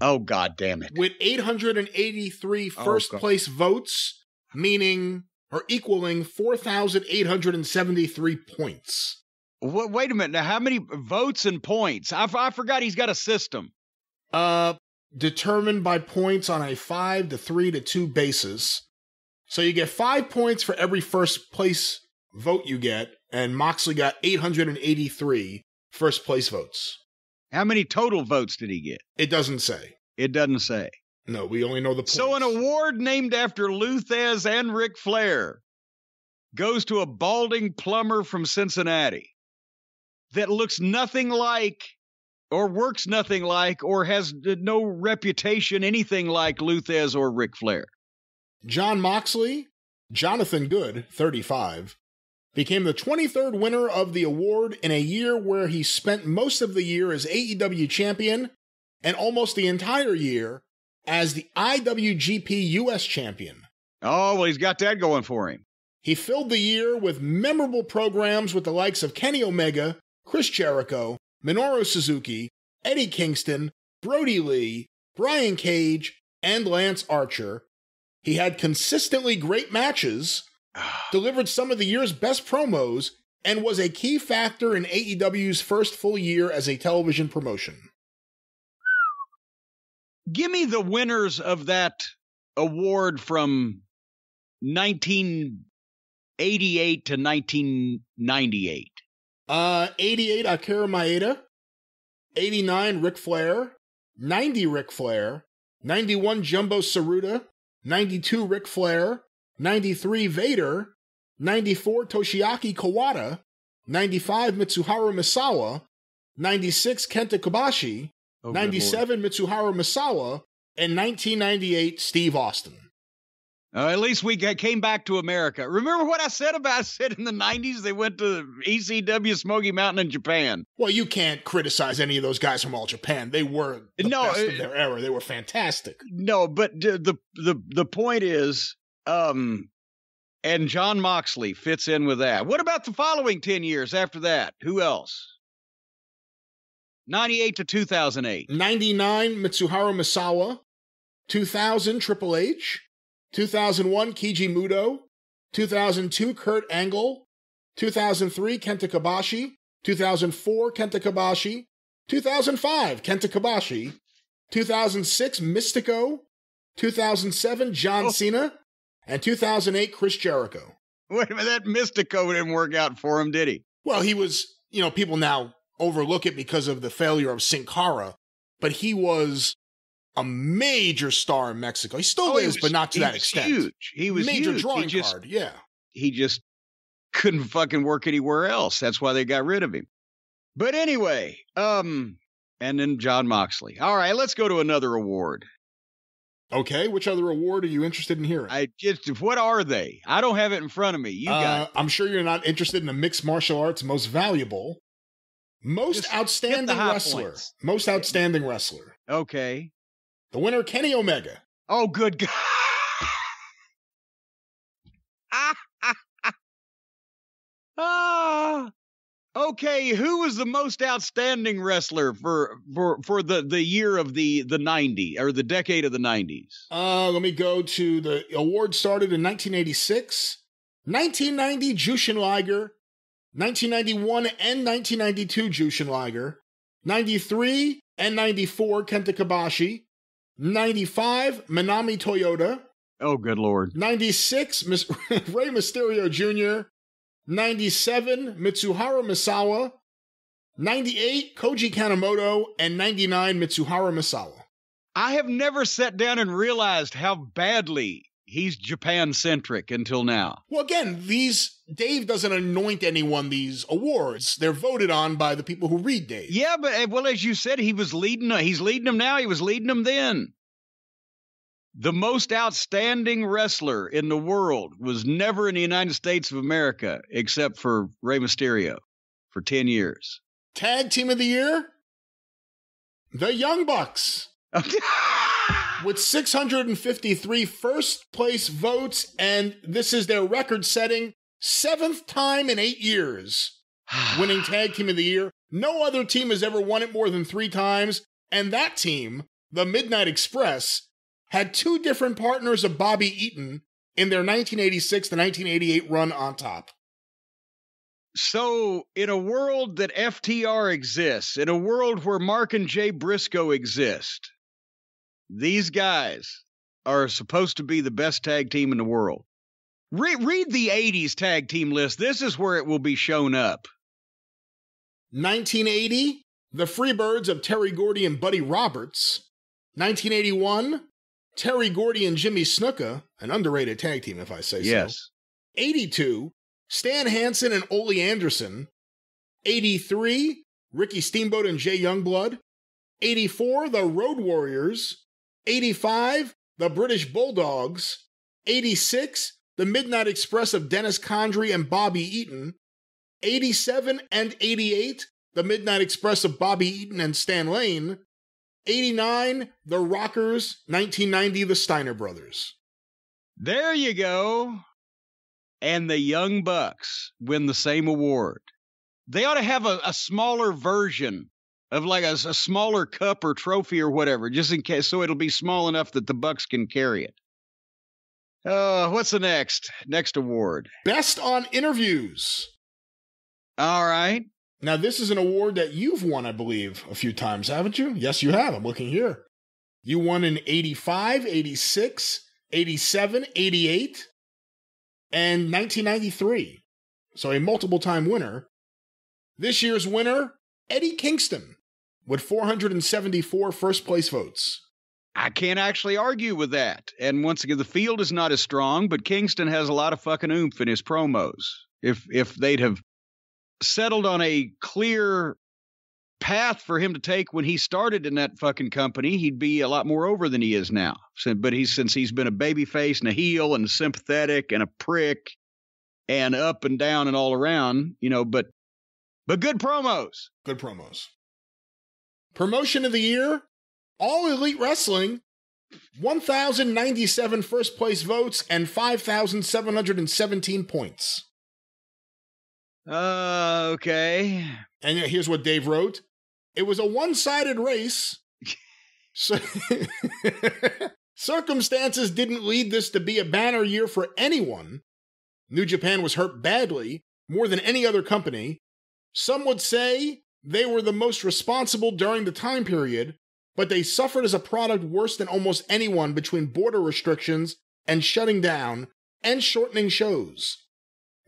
Oh, God damn it. With 883 first-place votes, meaning or equaling 4,873 points. Wait a minute. Now, how many votes and points? I forgot he's got a system. Determined by points on a 5-3-2 basis. So you get 5 points for every first place vote you get, and Moxley got 883 first place votes. How many total votes did he get? It doesn't say. It doesn't say. No, we only know the points. So an award named after Luthez and Ric Flair goes to a balding plumber from Cincinnati that looks nothing like, or works nothing like, or has no reputation anything like Luthez or Ric Flair. Jon Moxley, Jonathan Good, 35, became the 23rd winner of the award in a year where he spent most of the year as AEW champion and almost the entire year as the IWGP US champion. Oh, well, he's got that going for him. He filled the year with memorable programs with the likes of Kenny Omega, Chris Jericho, Minoru Suzuki, Eddie Kingston, Brody Lee, Brian Cage, and Lance Archer. He had consistently great matches, delivered some of the year's best promos, and was a key factor in AEW's first full year as a television promotion. Give me the winners of that award from 19 88 to 1998? 88, Akira Maeda. 89, Ric Flair. 90, Ric Flair. 91, Jumbo Saruta. 92, Ric Flair. 93, Vader. 94, Toshiaki Kawada. 95, Mitsuharu Misawa. 96, Kenta Kobashi. 97, Mitsuharu Misawa. And 1998, Steve Austin. At least we came back to America. Remember what I said about in the 90s they went to ECW Smoky Mountain in Japan? Well, you can't criticize any of those guys from All Japan. They were the best of their era. They were fantastic. No, but the point is, and John Moxley fits in with that. What about the following 10 years after that? Who else? 98 to 2008. 99, Mitsuharu Misawa. 2000, Triple H. 2001, Keiji Muto. 2002, Kurt Angle. 2003, Kenta Kobashi. 2004, Kenta Kobashi. 2005, Kenta Kobashi. 2006, Mystico. 2007, John Cena. And 2008, Chris Jericho. Wait a minute, that Mystico didn't work out for him, did he? Well, he was, you know, people now overlook it because of the failure of Sin Cara, but he was a major star in Mexico. He still is, but not to that extent. Huge. He was major huge. Drawing card, yeah. He just couldn't fucking work anywhere else. That's why they got rid of him. But anyway, and then John Moxley. All right, let's go to another award. Okay, which other award are you interested in hearing? What are they? I don't have it in front of me. You got it. I'm sure you're not interested in the mixed martial arts most valuable. Most outstanding wrestler. Most outstanding wrestler. Okay. The winner, Kenny Omega. Oh, good God. Okay, who was the most outstanding wrestler for the year of the 90s, or the decade of the 90s? Let me go to the award started in 1986. 1990, Jushin Liger. 1991 and 1992, Jushin Liger. 93 and 94, Kenta Kobashi. 95, Minami Toyota. Oh, good Lord. 96, Rey Mysterio Jr. 97, Mitsuharu Misawa. 98, Koji Kanemoto. And 99, Mitsuharu Misawa. I have never sat down and realized how badly he's Japan-centric until now. Well, again, Dave doesn't anoint anyone these awards. They're voted on by the people who read Dave. Yeah, but, well, as you said, he's leading them now. He was leading them then. The most outstanding wrestler in the world was never in the United States of America, except for Rey Mysterio for 10 years. Tag Team of the Year? The Young Bucks. With 653 first-place votes, and this is their record-setting 7th time in 8 years, winning Tag Team of the Year. No other team has ever won it more than 3 times, and that team, the Midnight Express, had 2 different partners of Bobby Eaton in their 1986 to 1988 run on top. So, in a world that FTR exists, in a world where Mark and Jay Briscoe exist, these guys are supposed to be the best tag team in the world. Read the 80s tag team list. This is where it will be shown up. 1980, the Freebirds of Terry Gordy and Buddy Roberts. 1981, Terry Gordy and Jimmy Snuka, an underrated tag team if I say so. Yes. 82, Stan Hansen and Ole Anderson. 83, Ricky Steamboat and Jay Youngblood. 84, the Road Warriors. 85, the British Bulldogs. 86, the Midnight Express of Dennis Condrey and Bobby Eaton. 87 and 88, the Midnight Express of Bobby Eaton and Stan Lane. 89, the Rockers. 1990, the Steiner Brothers. There you go. And the Young Bucks win the same award. They ought to have a smaller version of like a smaller cup or trophy or whatever, just in case, so it'll be small enough that the Bucks can carry it. What's the next award? Best on Interviews. All right. Now, this is an award that you've won, I believe, a few times, haven't you? Yes, you have. I'm looking here. You won in 85, 86, 87, 88. and 1993. So a multiple-time winner. This year's winner, Eddie Kingston, with 474 first-place votes. I can't actually argue with that. And once again, the field is not as strong, but Kingston has a lot of fucking oomph in his promos. If they'd have settled on a clear path for him to take when he started in that fucking company, he'd be a lot more over than he is now. But since he's been a babyface and a heel and sympathetic and a prick and up and down and all around, you know, but good promos. Good promos. Promotion of the year, All Elite Wrestling, 1,097 first place votes and 5,717 points. Okay. And here's what Dave wrote. It was a one-sided race. So circumstances didn't lead this to be a banner year for anyone. New Japan was hurt badly, more than any other company. Some would say they were the most responsible during the time period, but they suffered as a product worse than almost anyone between border restrictions and shutting down and shortening shows.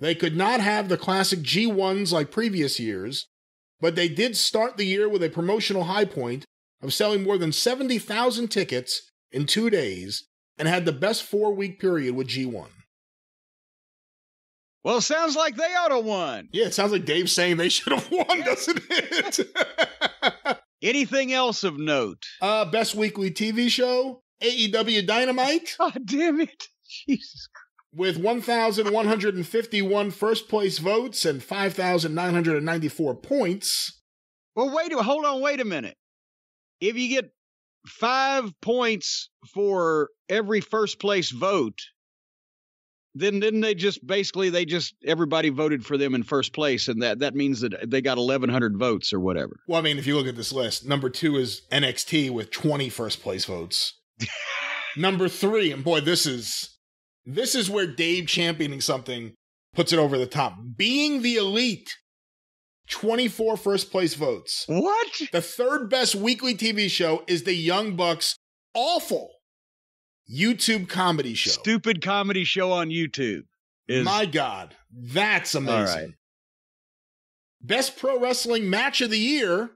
They could not have the classic G1s like previous years, but they did start the year with a promotional high point of selling more than 70,000 tickets in 2 days and had the best 4-week period with G1. Well, it sounds like they ought to have won. Yeah, it sounds like Dave's saying they should have won, doesn't it? Anything else of note? Best weekly TV show, AEW Dynamite. God damn it. Jesus Christ. With 1,151 first-place votes and 5,994 points. Well, hold on, wait a minute. If you get 5 points for every first-place vote, then didn't they just, basically, everybody voted for them in first place, and that means that they got 1,100 votes or whatever. Well, I mean, if you look at this list, number 2 is NXT with 20 first-place votes. Number 3, and boy, this is where Dave championing something puts it over the top. Being the Elite, 24 first-place votes. What? The third best weekly TV show is the Young Bucks' awful YouTube comedy show. Stupid comedy show on YouTube. My God, that's amazing. All right. Best pro wrestling match of the year,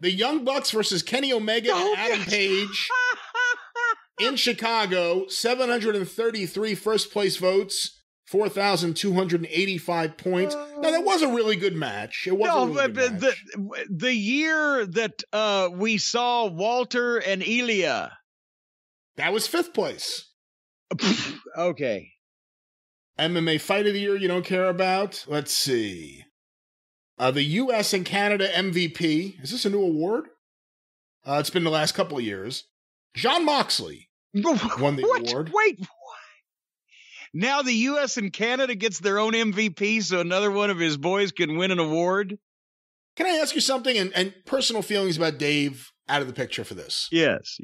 the Young Bucks versus Kenny Omega and Adam Page. In Chicago, 733 first-place votes, 4,285 points. Now, that was a really good match. It was a really good match. The year that we saw Walter and Elia. That was 5th place. Okay. MMA Fight of the Year you don't care about. Let's see. The U.S. and Canada MVP. Is this a new award? It's been the last couple of years. John Moxley won the award. Wait, what? Now the U.S. and Canada gets their own MVP, so another one of his boys can win an award? Can I ask you something? And personal feelings about Dave out of the picture for this. Yes.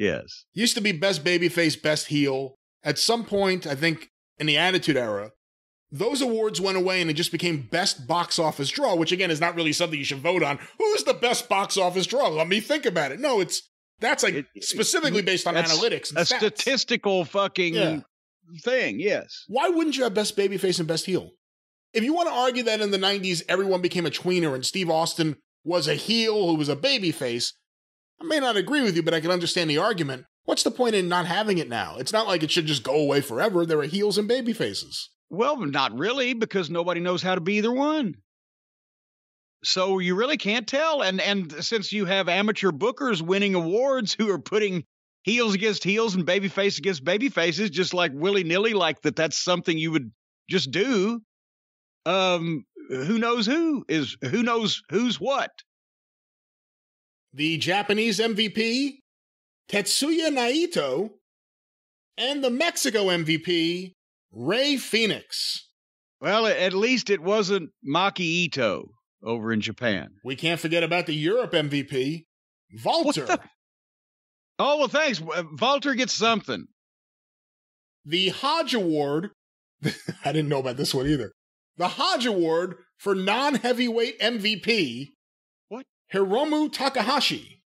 Used to be best babyface, best heel. At some point, I think, in the Attitude Era, those awards went away and it just became best box office draw, which, again, is not really something you should vote on. Who's the best box office draw? Let me think about it. No, that's like specifically based on analytics and stats. Statistical fucking thing, yes. Why wouldn't you have best babyface and best heel? If you want to argue that in the 90s, everyone became a tweener and Steve Austin was a heel who was a babyface, I may not agree with you, but I can understand the argument. What's the point in not having it now? It's not like it should just go away forever. There are heels and babyfaces. Well, not really, because nobody knows how to be either one. So you really can't tell. And since you have amateur bookers winning awards who are putting heels against heels and babyface against babyfaces, just like willy-nilly, like that's something you would just do. Who knows who's what? The Japanese MVP, Tetsuya Naito, and the Mexico MVP, Rey Fénix. Well, at least it wasn't Maki Ito over in Japan. We can't forget about the Europe MVP, Walter. Oh, well, thanks. Walter gets something. The Hodge Award. I didn't know about this one either. The Hodge Award for non-heavyweight MVP. What? Hiromu Takahashi.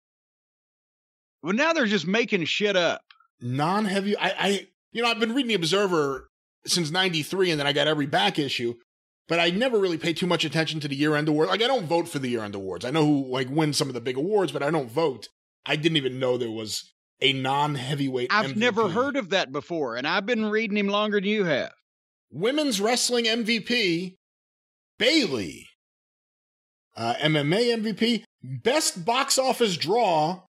Well, now they're just making shit up. Non-heavy. I've been reading The Observer since 93, and then I got every back issue. But I never really pay too much attention to the year-end awards. Like, I don't vote for the year-end awards. I know who, like, wins some of the big awards, but I don't vote. I didn't even know there was a non-heavyweight MVP. I've never heard of that before, and I've been reading him longer than you have. Women's wrestling MVP, Bayley. MMA MVP, best box office draw.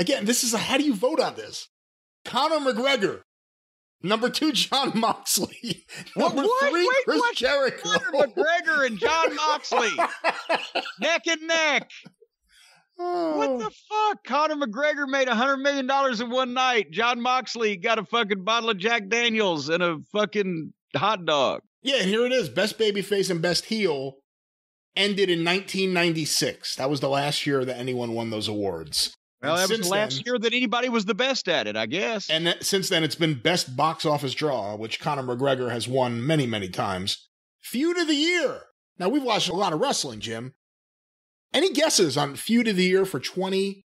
Again, this is a, how do you vote on this? Conor McGregor. Number 2, Jon Moxley. Number three, Chris Jericho. Conor McGregor and Jon Moxley. Neck and neck. Oh. What the fuck? Conor McGregor made $100 million in one night. Jon Moxley got a fucking bottle of Jack Daniels and a fucking hot dog. Yeah, here it is. Best babyface and best heel ended in 1996. That was the last year that anyone won those awards. Well, that was the last year that anybody was the best at it, I guess. And since then, it's been best box office draw, which Conor McGregor has won many, many times. Feud of the year. Now, we've watched a lot of wrestling, Jim. Any guesses on feud of the year for 2020?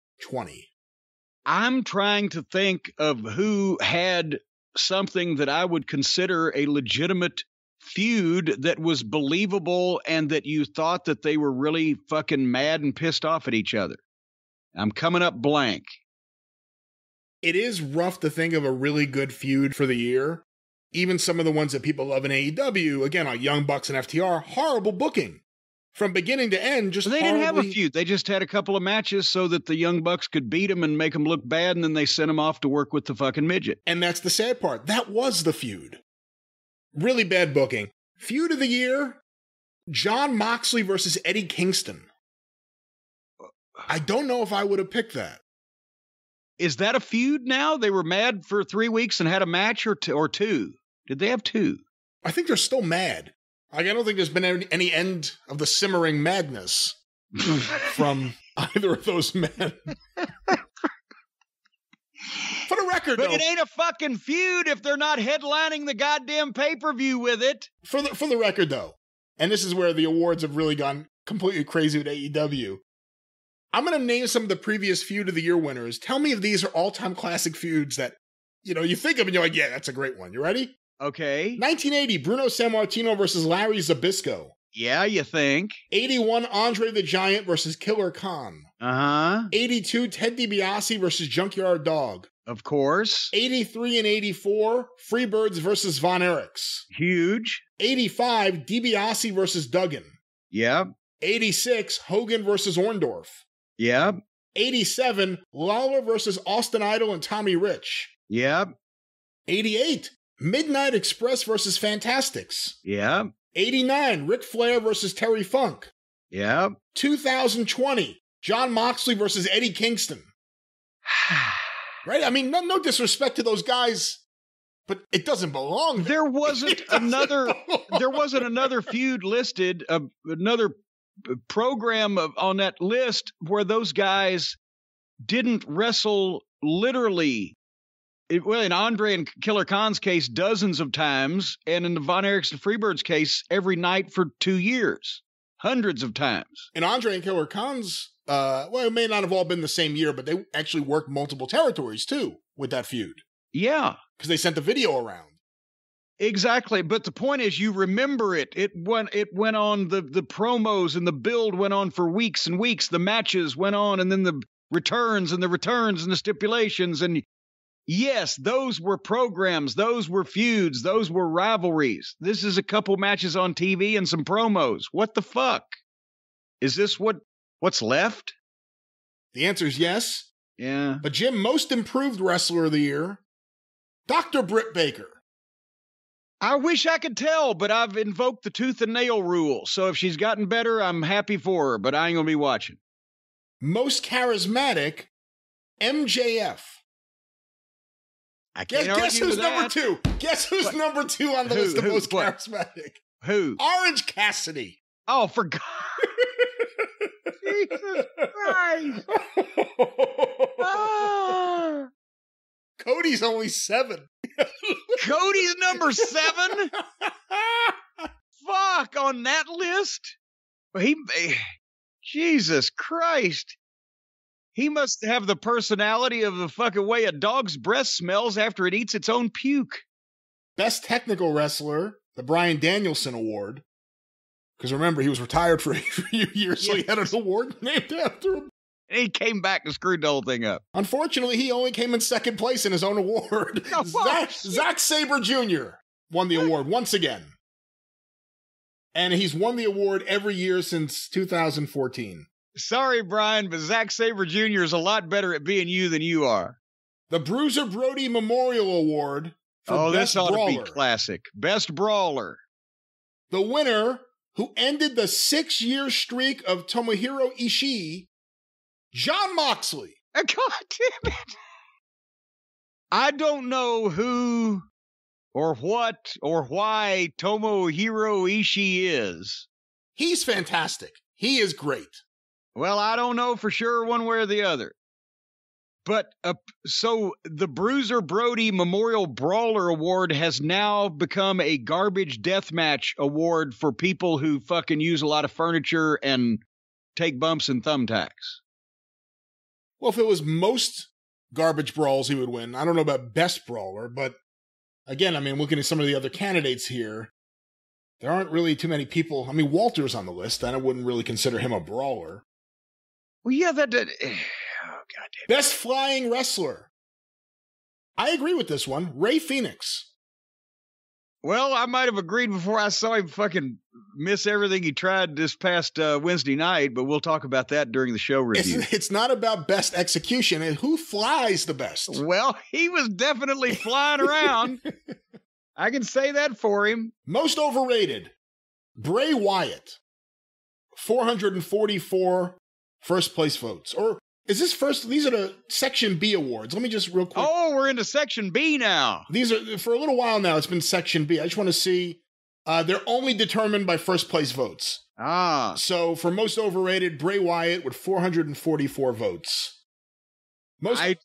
I'm trying to think of who had something that I would consider a legitimate feud that was believable and that you thought that they were really fucking mad and pissed off at each other. I'm coming up blank. It is rough to think of a really good feud for the year. Even some of the ones that people love in AEW, again, like Young Bucks and FTR, horrible booking. From beginning to end, just horribly. They didn't have a feud. They just had a couple of matches so that the Young Bucks could beat them and make them look bad, and then they sent them off to work with the fucking midget. And that's the sad part. That was the feud. Really bad booking. Feud of the year, Jon Moxley versus Eddie Kingston. I don't know if I would have picked that. Is that a feud now? They were mad for 3 weeks and had a match or two. Did they have two? I think they're still mad. Like, I don't think there's been any end of the simmering madness from either of those men. For the record, but though, it ain't a fucking feud if they're not headlining the goddamn pay-per-view with it. For the record, though, and this is where the awards have really gone completely crazy with AEW, I'm going to name some of the previous feud of the year winners. Tell me if these are all-time classic feuds that, you know, you think of and you're like, yeah, that's a great one. You ready? Okay. 1980, Bruno Sammartino versus Larry Zbyszko. Yeah, you think. 81, Andre the Giant versus Killer Khan. Uh-huh. 82, Ted DiBiase versus Junkyard Dog. Of course. 83 and 84, Freebirds versus Von Erichs. Huge. 85, DiBiase versus Duggan. Yeah. 86, Hogan versus Orndorff. Yep. 87, Lawler versus Austin Idol and Tommy Rich. Yep. 88, Midnight Express versus Fantastics. Yep. 89, Ric Flair versus Terry Funk. Yep. 2020, Jon Moxley versus Eddie Kingston. Right? I mean, no disrespect to those guys, but it doesn't belong there. There wasn't another feud listed, another program on that list where those guys didn't wrestle literally, well, in Andre and Killer Khan's case, dozens of times, and in the Von Erichs and Freebirds case, every night for 2 years, hundreds of times. In Andre and Killer Khan's, well, it may not have all been the same year, but they actually worked multiple territories too with that feud. Yeah. Because they sent the video around. Exactly, but the point is, you remember it. It went on, the promos and the build went on for weeks and weeks. The matches went on, and then the returns and the stipulations. And yes, those were programs. Those were feuds. Those were rivalries. This is a couple matches on TV and some promos. What the fuck? Is this what's left? The answer is yes. Yeah. But Jim, most improved wrestler of the year, Dr. Britt Baker. I wish I could tell, but I've invoked the tooth and nail rule. So if she's gotten better, I'm happy for her, but I ain't going to be watching. Most charismatic, MJF. I can't guess who's number two. Guess who's number two on the list of most charismatic? Who? Orange Cassidy. Oh, for God. Jesus Christ. Ah. Cody's only 7. Cody's number 7? Fuck, on that list? Jesus Christ. He must have the personality of the fucking way a dog's breath smells after it eats its own puke. Best Technical Wrestler, the Bryan Danielson Award. Because remember, he was retired for a few years, so he had an award named after him. And he came back and screwed the whole thing up. Unfortunately, he only came in second place in his own award. No, Zack Sabre Jr. won the award once again. And he's won the award every year since 2014. Sorry, Brian, but Zack Sabre Jr. is a lot better at being you than you are. The Bruiser Brody Memorial Award for Best Brawler. Oh, this ought to be classic. Best Brawler. The winner, who ended the 6-year streak of Tomohiro Ishii, Jon Moxley. God damn it. I don't know who or what or why Tomohiro Ishii is. He's fantastic. He is great. Well, I don't know for sure one way or the other. But so the Bruiser Brody Memorial Brawler Award has now become a garbage deathmatch award for people who fucking use a lot of furniture and take bumps and thumbtacks. Well, if it was most garbage brawls, he would win. I don't know about best brawler, but again, I mean, looking at some of the other candidates here, there aren't really too many people. I mean, Walter's on the list, and I wouldn't really consider him a brawler. Well, yeah, that did. Oh, goddamn. Best Flying Wrestler. I agree with this one. Rey Fenix. Well, I might have agreed before I saw him fucking miss everything he tried this past Wednesday night, but we'll talk about that during the show review. It's not about best execution and who flies the best. Well, he was definitely flying around. I can say that for him. Most overrated, Bray Wyatt, 444 first place votes. Or is this first? These are the Section B awards. Let me just real quick. Oh, we're into Section B now. These are, for a little while now, it's been Section B. I just want to see. They're only determined by first place votes. Ah. So for most overrated, Bray Wyatt with 444 votes. I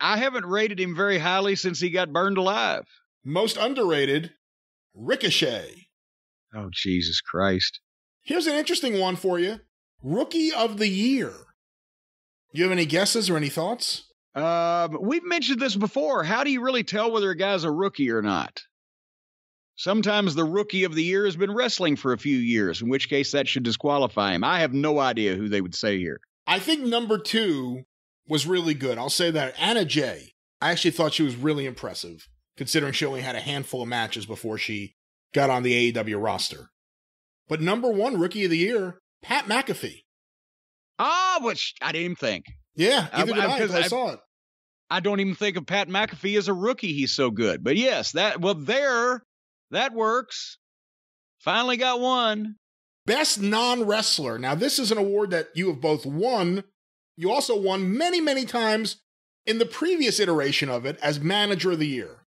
haven't rated him very highly since he got burned alive. Most underrated, Ricochet. Oh, Jesus Christ. Here's an interesting one for you. Rookie of the Year. Do you have any guesses or any thoughts? We've mentioned this before. How do you really tell whether a guy's a rookie or not? Sometimes the Rookie of the Year has been wrestling for a few years, in which case that should disqualify him. I have no idea who they would say here. I think number 2 was really good. I'll say that. Anna Jay. I actually thought she was really impressive, considering she only had a handful of matches before she got on the AEW roster. But number 1 Rookie of the Year, Pat McAfee. Ah, which I didn't even think. Yeah, either did I, because I saw it. I don't even think of Pat McAfee as a rookie. He's so good. But yes, that works. Finally got one. Best Non-Wrestler. Now, this is an award that you have both won. You also won many, many times in the previous iteration of it as Manager of the Year.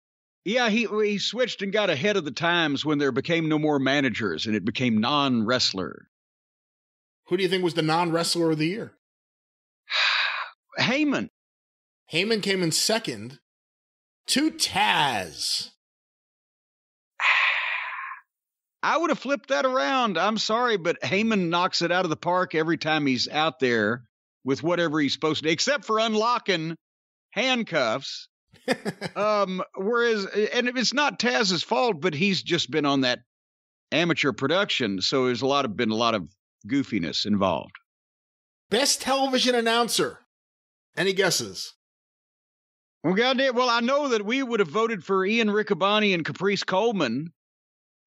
Yeah, he switched and got ahead of the times when there became no more managers and it became Non-Wrestler. Who do you think was the Non-Wrestler of the Year? Heyman. Heyman came in second to Taz. I would have flipped that around. I'm sorry, but Heyman knocks it out of the park every time he's out there with whatever he's supposed to, except for unlocking handcuffs. Whereas, and it's not Taz's fault, but he's just been on that amateur production. So there's been a lot of goofiness involved. Best television announcer. Any guesses? Well, goddamn. Well, I know that we would have voted for Ian Riccoboni and Caprice Coleman.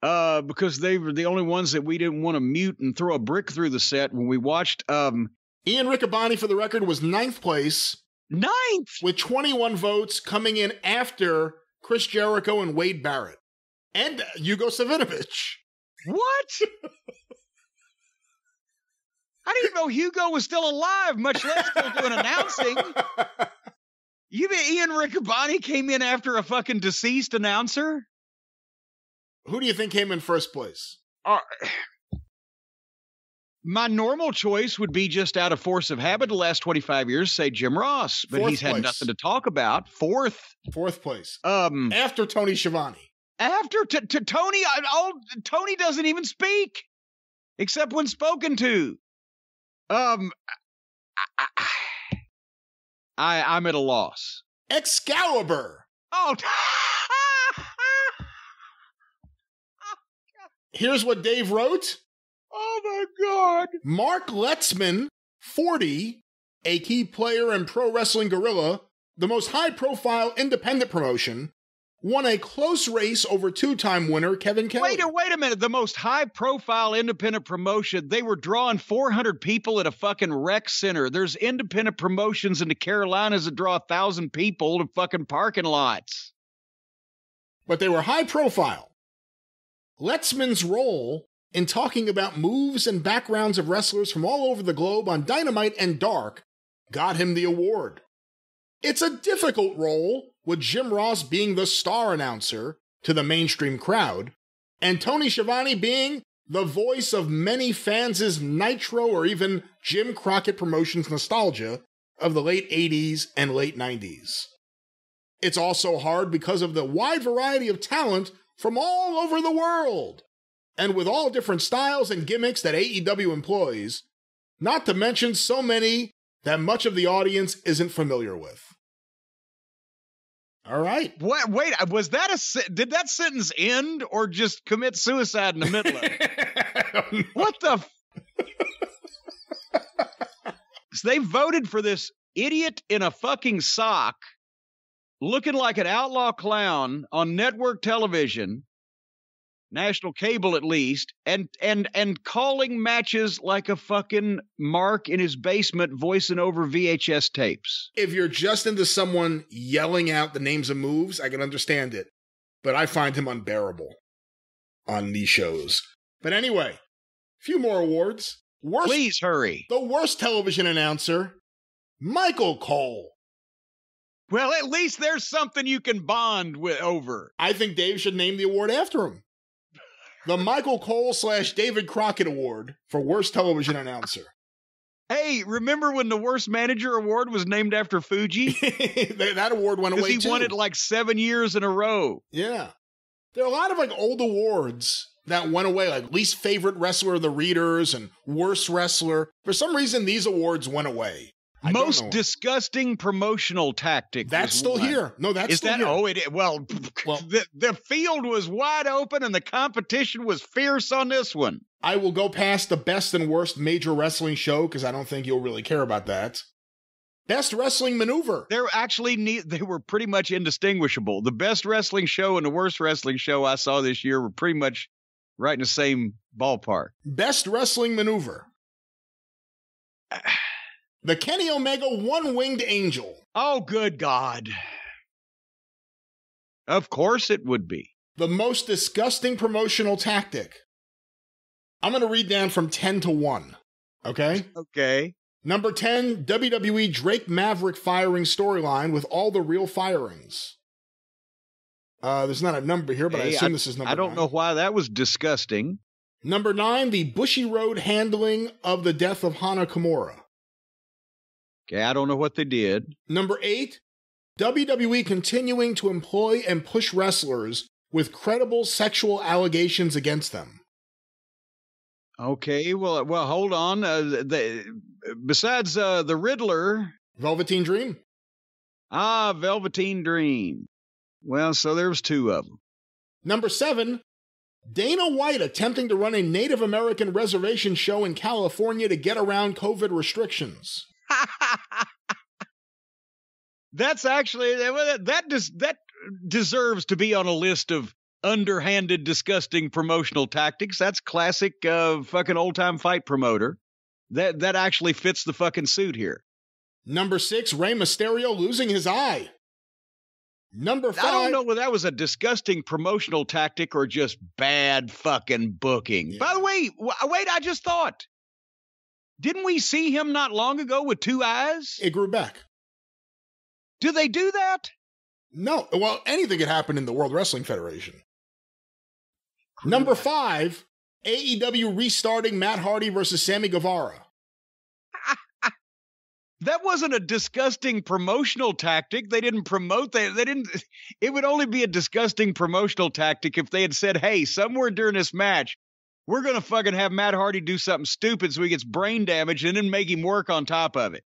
Because they were the only ones that we didn't want to mute and throw a brick through the set when we watched. Ian Riccoboni, for the record, was 9th place. 9th? With 21 votes, coming in after Chris Jericho and Wade Barrett. And Hugo Savinovich. What? I didn't even know Hugo was still alive, much less still doing announcing. You mean Ian Riccoboni came in after a fucking deceased announcer? Who do you think came in first place? My normal choice would be, just out of force of habit, the last 25 years, say Jim Ross, but he's had nothing to talk about. Fourth place. After Tony Schiavone. After Tony, Tony doesn't even speak, except when spoken to. I'm at a loss. Excalibur. Oh, Here's what Dave wrote. Oh, my God. Mark Letzman, 40, a key player in Pro Wrestling Guerrilla, the most high-profile independent promotion, won a close race over two-time winner Kevin Kelly. Wait a minute. The most high-profile independent promotion, they were drawing 400 people at a fucking rec center. There's independent promotions in the Carolinas that draw 1,000 people to fucking parking lots. But they were high-profile. Letzman's role in talking about moves and backgrounds of wrestlers from all over the globe on Dynamite and Dark got him the award. It's a difficult role, with Jim Ross being the star announcer to the mainstream crowd, and Tony Schiavone being the voice of many fans' Nitro or even Jim Crockett Promotions nostalgia of the late 80s and late 90s. It's also hard because of the wide variety of talent from all over the world, and with all different styles and gimmicks that AEW employs, not to mention so many that much of the audience isn't familiar with. All right. Wait, was that did that sentence end or just commit suicide in the middle of it? What the? So they voted for this idiot in a fucking sock looking like an outlaw clown on network television, national cable at least, and calling matches like a fucking Mark in his basement voicing over VHS tapes. If you're just into someone yelling out the names of moves, I can understand it, but I find him unbearable on these shows. But anyway, a few more awards. Worst, please hurry. The worst television announcer, Michael Cole. Well, at least there's something you can bond with over. I think Dave should name the award after him. The Michael Cole / David Crockett Award for Worst Television Announcer. Hey, remember when the Worst Manager Award was named after Fuji? That award went away, too. Because he won it like 7 years in a row. Yeah. There are a lot of like old awards that went away, like Least Favorite Wrestler of the Readers and Worst Wrestler. For some reason, these awards went away. Most disgusting promotional tactic. That's still here. No, that's still here. Oh, it, well the field was wide open and the competition was fierce on this one. I will go past the best and worst major wrestling show because I don't think you'll really care about that. Best wrestling maneuver. They're actually they were pretty much indistinguishable. The best wrestling show and the worst wrestling show I saw this year were pretty much right in the same ballpark. Best wrestling maneuver. The Kenny Omega One-Winged Angel. Oh, good God. Of course it would be. The most disgusting promotional tactic. I'm going to read down from 10 to 1, okay? Okay. Number 10, WWE Drake Maverick firing storyline with all the real firings. There's not a number here, but hey, I assume this is number 9. I don't know why that was disgusting. Number 9, the Bushy Road handling of the death of Hana Kimura. Okay, I don't know what they did. Number 8, WWE continuing to employ and push wrestlers with credible sexual allegations against them. Okay, well, hold on. Besides the Riddler, Velveteen Dream. Ah, Velveteen Dream. Well, so there was 2 of them. Number 7, Dana White attempting to run a Native American reservation show in California to get around COVID restrictions. That's actually that deserves to be on a list of underhanded, disgusting promotional tactics. That's classic fucking old-time fight promoter. That actually fits the fucking suit here. Number 6, Rey Mysterio losing his eye. Number 5. I don't know whether that was a disgusting promotional tactic or just bad fucking booking. Yeah. By the way, wait, I just thought. Didn't we see him not long ago with 2 eyes? It grew back. Do they do that? No. Well, anything could happen in the World Wrestling Federation. Number 5, AEW restarting Matt Hardy versus Sammy Guevara. That wasn't a disgusting promotional tactic. They didn't promote that. They didn't. It would only be a disgusting promotional tactic if they had said, hey, somewhere during this match, we're going to fucking have Matt Hardy do something stupid so he gets brain damage and then make him work on top of it.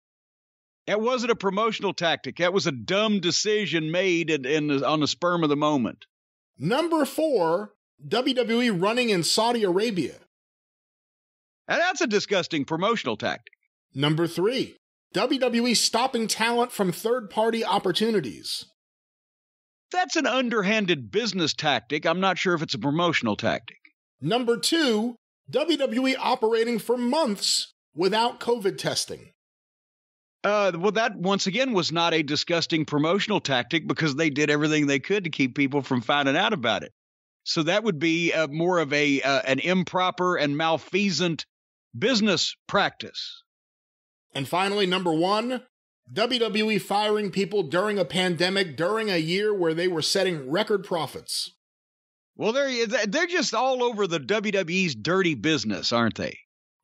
That wasn't a promotional tactic. That was a dumb decision made on the spur of the moment. Number 4, WWE running in Saudi Arabia. And that's a disgusting promotional tactic. Number 3, WWE stopping talent from third-party opportunities. That's an underhanded business tactic. I'm not sure if it's a promotional tactic. Number 2, WWE operating for months without COVID testing. Well, that, once again, was not a disgusting promotional tactic because they did everything they could to keep people from finding out about it. So that would be more of an improper and malfeasant business practice. And finally, number 1, WWE firing people during a pandemic, during a year where they were setting record profits. Well, they're just all over the WWE's dirty business, aren't they?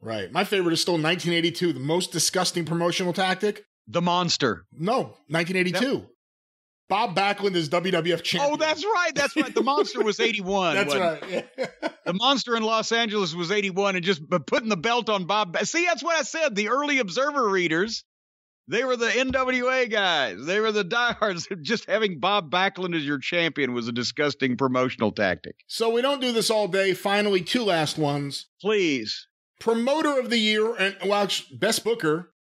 Right. My favorite is still 1982, the most disgusting promotional tactic. The Monster. No, 1982. That Bob Backlund is WWF champion. Oh, that's right. That's right. The Monster was 81. That's right. Yeah. The Monster in Los Angeles was 81 and just putting the belt on Bob. See, that's what I said. The early Observer readers, they were the NWA guys. They were the diehards. Just having Bob Backlund as your champion was a disgusting promotional tactic. So we don't do this all day. Finally, 2 last ones. Please. Promoter of the Year, and well, Best Booker,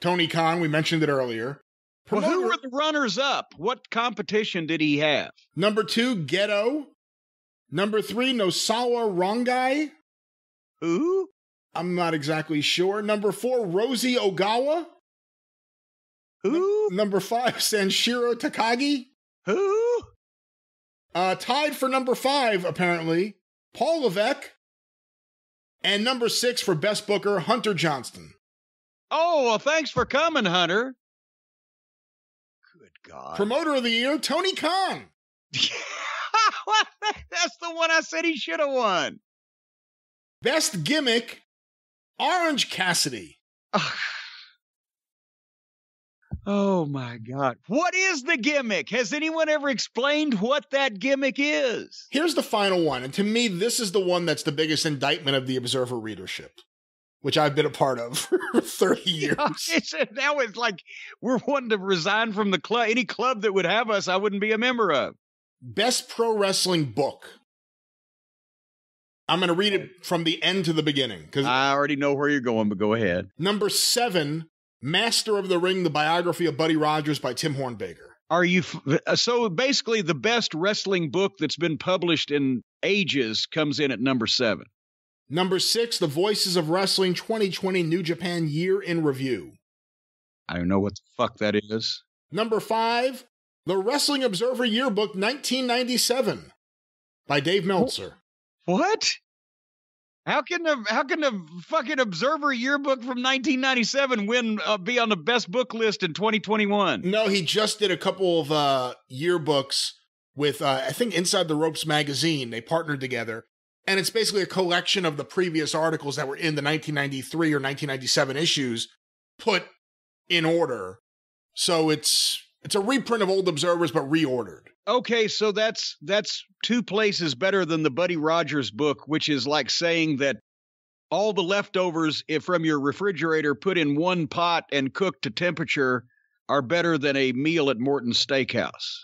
Tony Khan, we mentioned it earlier. Promoter, well, who were the runners-up? What competition did he have? Number 2, Ghetto. Number 3, Nosawa Rongai. Who? I'm not exactly sure. Number 4, Rosie Ogawa. Who? Number 5, Sanshiro Takagi. Who? Tied for number 5, apparently, Paul Levesque. And number 6 for Best Booker, Hunter Johnston. Oh, well, thanks for coming, Hunter. Good God. Promoter of the Year, Tony Khan. That's the one I said he should have won. Best Gimmick, Orange Cassidy. Oh, my God. What is the gimmick? Has anyone ever explained what that gimmick is? Here's the final one. And to me, this is the one that's the biggest indictment of the Observer readership, which I've been a part of for 30 years. Yeah, now it's like we're wanting to resign from the club. Any club that would have us, I wouldn't be a member of. Best pro wrestling book. I'm going to read it from the end to the beginning, because I already know where you're going, but go ahead. Number 7. Master of the Ring, the biography of Buddy Rogers by Tim Hornbaker. Are you so basically the best wrestling book that's been published in ages comes in at number 7. Number 6, The Voices of Wrestling 2020 New Japan Year in Review. I don't know what the fuck that is. Number 5, The Wrestling Observer Yearbook 1997 by Dave Meltzer. What? How can the fucking Observer Yearbook from 1997 be on the best book list in 2021? No, he just did a couple of yearbooks with, I think, Inside the Ropes magazine. They partnered together. And it's basically a collection of the previous articles that were in the 1993 or 1997 issues put in order. So it's a reprint of old Observers, but reordered. Okay, so that's 2 places better than the Buddy Rogers book, which is like saying that all the leftovers from your refrigerator put in one pot and cooked to temperature are better than a meal at Morton's Steakhouse.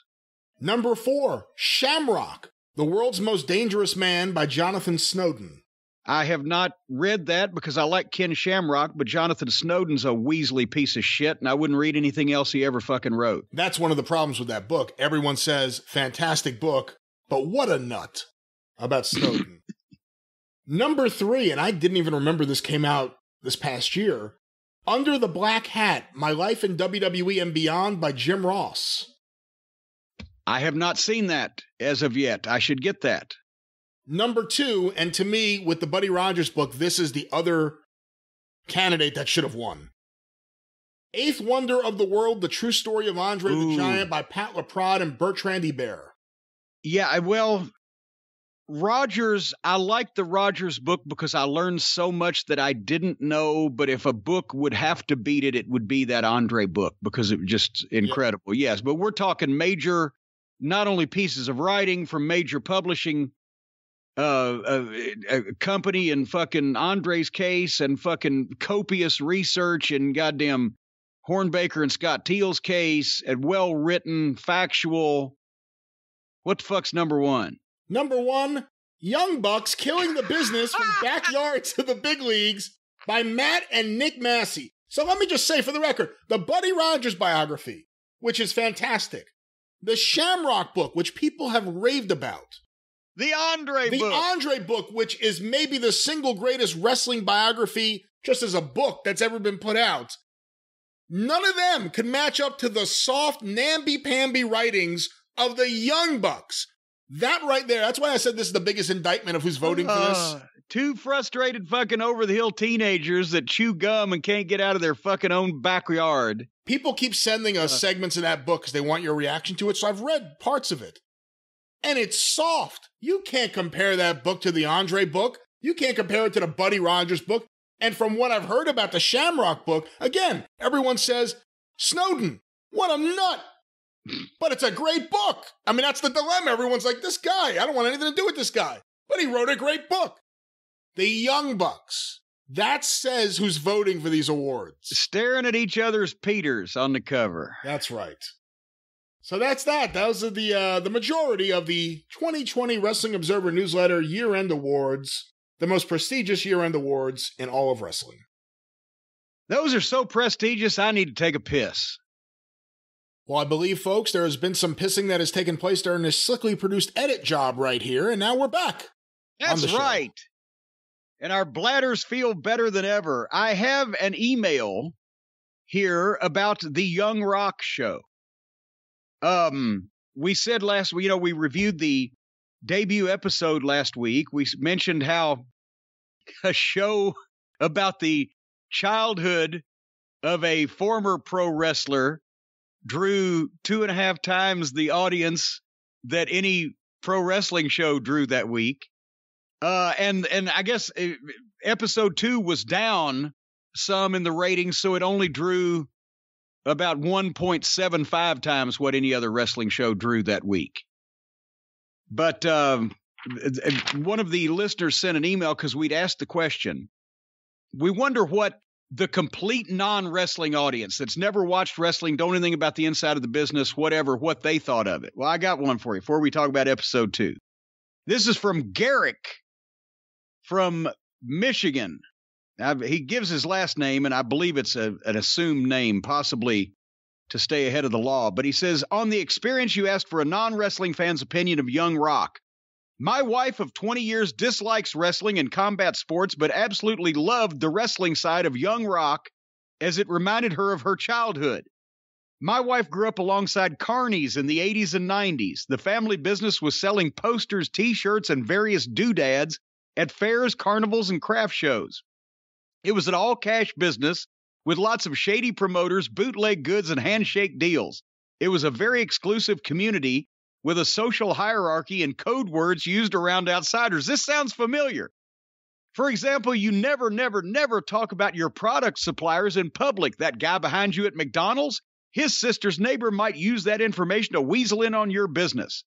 Number 4, Shamrock, The World's Most Dangerous Man by Jonathan Snowden. I have not read that because I like Ken Shamrock, but Jonathan Snowden's a Weasley piece of shit, and I wouldn't read anything else he ever fucking wrote. That's one of the problems with that book. Everyone says, fantastic book, but what a nut about Snowden. Number 3, and I didn't even remember this came out this past year, Under the Black Hat, My Life in WWE and Beyond by Jim Ross. I have not seen that as of yet. I should get that. Number 2, and to me, with the Buddy Rogers book, this is the other candidate that should have won. Eighth Wonder of the World, The True Story of Andre the Giant by Pat LaPrade and Bertrand Hebert. Yeah, well, Rogers, I like the Rogers book because I learned so much that I didn't know, but if a book would have to beat it, it would be that Andre book because it was just incredible. Yep. Yes, but we're talking major, not only pieces of writing from major publishing a company and fucking Andre's case and fucking copious research and goddamn Hornbaker and Scott Teal's case and well-written, factual. What the fuck's number 1? Number 1, Young Bucks killing the business from backyard to the big leagues by Matt and Nick Massey. So let me just say for the record, the Buddy Rogers biography, which is fantastic, the Shamrock book, which people have raved about, the Andre book, which is maybe the single greatest wrestling biography just as a book that's ever been put out. None of them could match up to the soft, namby-pamby writings of the Young Bucks. That right there, that's why I said this is the biggest indictment of who's voting for this. Two frustrated fucking over-the-hill teenagers that chew gum and can't get out of their fucking own backyard. People keep sending us segments of that book because they want your reaction to it, so I've read parts of it. And it's soft. You can't compare that book to the Andre book. You can't compare it to the Buddy Rogers book. And from what I've heard about the Shamrock book, again, everyone says, Snowden, what a nut. But it's a great book. I mean, that's the dilemma. Everyone's like, this guy, I don't want anything to do with this guy. But he wrote a great book. The Young Bucks. That says who's voting for these awards. Staring at each other's Peters on the cover. That's right. So that's that. Those are the majority of the 2020 Wrestling Observer Newsletter year-end awards. The most prestigious year-end awards in all of wrestling. Those are so prestigious, I need to take a piss. Well, I believe, folks, there has been some pissing that has taken place during this slickly produced edit job right here, and now we're back. That's right. And our bladders feel better than ever. I have an email here about the Young Rock show. We said last week, we reviewed the debut episode last week. We mentioned how a show about the childhood of a former pro wrestler drew 2.5 times the audience that any pro wrestling show drew that week. And I guess episode 2 was down some in the ratings, so it only drew about 1.75 times what any other wrestling show drew that week. But one of the listeners sent an email because we'd asked the question. We wonder what the complete non-wrestling audience that's never watched wrestling, don't know anything about the inside of the business, whatever, what they thought of it. Well, I got one for you before we talk about episode 2. This is from Garrick from Michigan. Now, he gives his last name, and I believe it's an assumed name, possibly to stay ahead of the law, but he says, on the experience you asked for a non-wrestling fan's opinion of Young Rock. My wife of 20 years dislikes wrestling and combat sports, but absolutely loved the wrestling side of Young Rock as it reminded her of her childhood. My wife grew up alongside carnies in the 80s and 90s. The family business was selling posters, t-shirts, and various doodads at fairs, carnivals, and craft shows. It was an all-cash business with lots of shady promoters, bootleg goods, and handshake deals. It was a very exclusive community with a social hierarchy and code words used around outsiders. This sounds familiar. For example, you never talk about your product suppliers in public. That guy behind you at McDonald's, his sister's neighbor might use that information to weasel in on your business.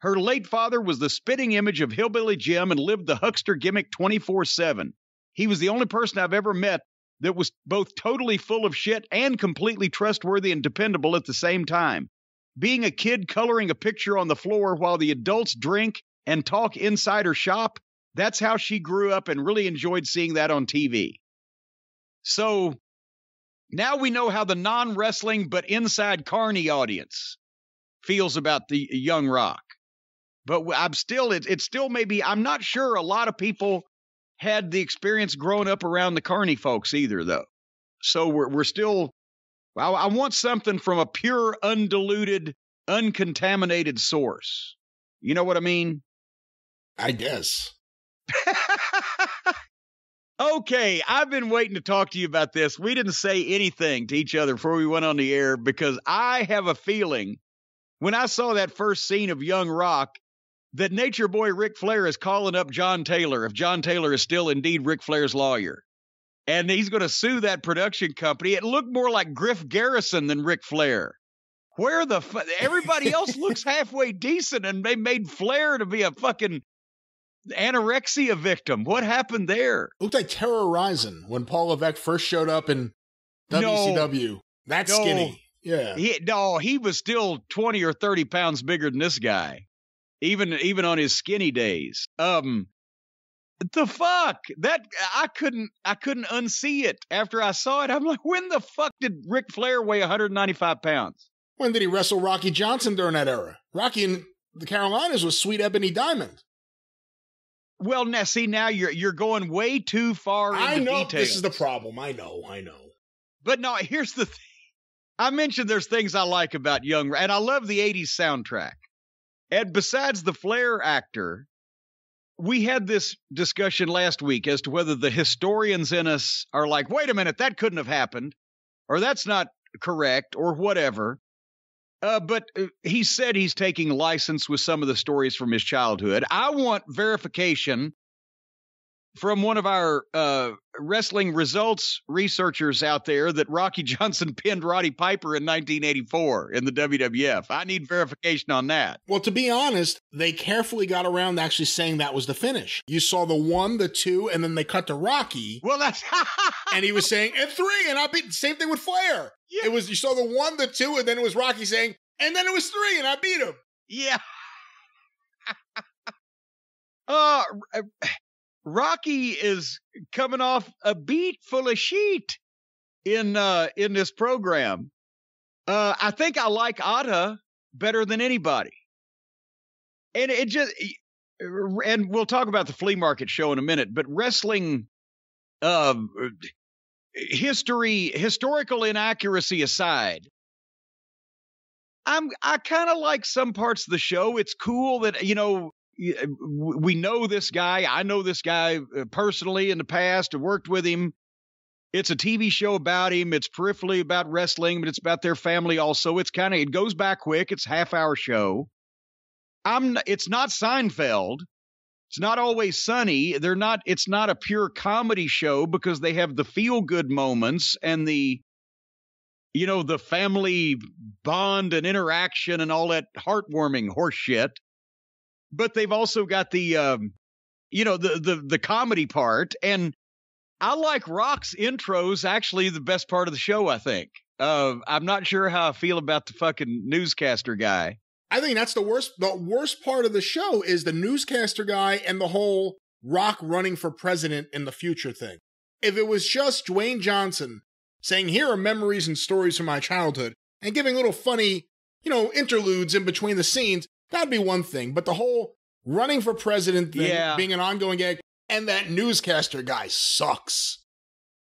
Her late father was the spitting image of Hillbilly Jim and lived the huckster gimmick 24/7. He was the only person I've ever met that was both totally full of shit and completely trustworthy and dependable at the same time. Being a kid coloring a picture on the floor while the adults drink and talk inside her shop, that's how she grew up and really enjoyed seeing that on TV. So now we know how the non-wrestling but inside carny audience feels about the Young Rock. But I'm still, it still maybe, I'm not sure a lot of people had the experience growing up around the carny folks either, though. So we're still, I want something from a pure, undiluted, uncontaminated source. You know what I mean? I guess. Okay, I've been waiting to talk to you about this. We didn't say anything to each other before we went on the air because I have a feeling when I saw that first scene of Young Rock, that Nature Boy Ric Flair is calling up John Taylor, if John Taylor is still indeed Ric Flair's lawyer. And he's going to sue that production company. It looked more like Griff Garrison than Ric Flair. Where the fuck? Everybody else looks halfway decent, and they made Flair to be a fucking anorexia victim. What happened there? Looked like Terror Rising when Paul Levesque first showed up in WCW. No, that's skinny. Yeah. He was still 20 or 30 pounds bigger than this guy. even on his skinny days. The fuck that I couldn't unsee it after I saw it. I'm like, when the fuck did Ric Flair weigh 195 pounds? When did he wrestle Rocky Johnson during that era? Rocky in the Carolinas was Sweet Ebony Diamond. Well, now see, now you're going way too far into details. I know this is the problem. I know. But no, here's the thing. I mentioned there's things I like about Young, and I love the 80s soundtrack. And besides the Flair actor, we had this discussion last week as to whether the historians in us are like, wait a minute, that couldn't have happened, or that's not correct, or whatever. But he said he's taking license with some of the stories from his childhood. I want verification from one of our wrestling results researchers out there that Rocky Johnson pinned Roddy Piper in 1984 in the WWF. I need verification on that. Well, to be honest, they carefully got around to actually saying that was the finish. You saw the 1, the 2, and then they cut to Rocky. Well, that's and he was saying, and 3, and I beat the same thing with Flair. Yeah. It was, you saw the 1, the 2, and then it was Rocky saying, and then it was 3, and I beat him. Yeah. Rocky is coming off a beat full of sheet in this program. I think I like Atta better than anybody. And it just, and we'll talk about the flea market show in a minute, but wrestling, historical inaccuracy aside, I kind of like some parts of the show. It's cool that, you know, we know this guy. I know this guy personally in the past. I worked with him. It's a TV show about him. It's peripherally about wrestling, but it's about their family also. It's kind of, it goes by quick. It's a half-hour show. It's not Seinfeld. It's not Always Sunny. It's not a pure comedy show because they have the feel-good moments and the, you know, the family bond and interaction and all that heartwarming horse shit. But they've also got the, you know, the comedy part. And I like Rock's intros, actually the best part of the show, I think. I'm not sure how I feel about the fucking newscaster guy. I think that's the worst part of the show is the newscaster guy and the whole Rock running for president in the future thing. If it was just Dwayne Johnson saying, here are memories and stories from my childhood and giving little funny, you know, interludes in between the scenes, that'd be one thing, but the whole running for president thing being an ongoing gag, and that newscaster guy sucks.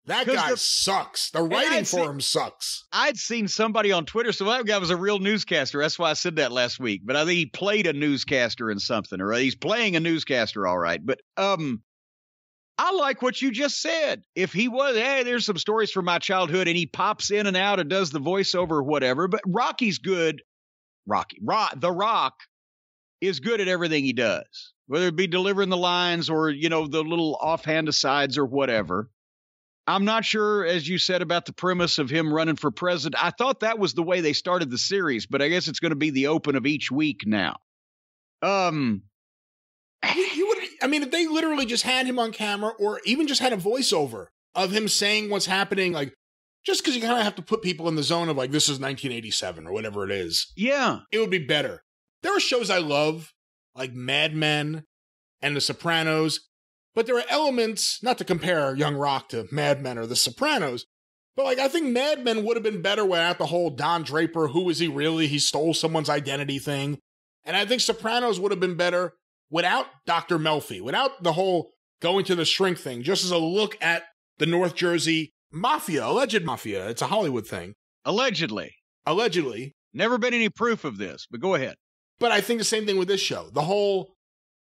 That guy sucks. The writing for him sucks. I'd seen somebody on Twitter, so that guy was a real newscaster. That's why I said that last week. But I think he played a newscaster in something, or he's playing a newscaster, all right. But I like what you just said. If he was, hey, there's some stories from my childhood, and he pops in and out and does the voiceover or whatever, but Rocky's good. The Rock is good at everything he does, whether it be delivering the lines or, you know, the little offhand asides or whatever. I'm not sure, as you said, about the premise of him running for president. I thought that was the way they started the series, but I guess it's going to be the open of each week now. If they literally just had him on camera or even just had a voiceover of him saying what's happening, like, just because you kind of have to put people in the zone of like, this is 1987 or whatever it is. Yeah. It would be better. There are shows I love, like Mad Men and The Sopranos, but there are elements, not to compare Young Rock to Mad Men or The Sopranos, but like I think Mad Men would have been better without the whole Don Draper, who is he really? He stole someone's identity thing. And I think Sopranos would have been better without Dr. Melfi, without the whole going to the shrink thing, just as a look at the North Jersey mafia, alleged mafia. It's a Hollywood thing. Allegedly. Never been any proof of this, but go ahead. But I think the same thing with this show. The whole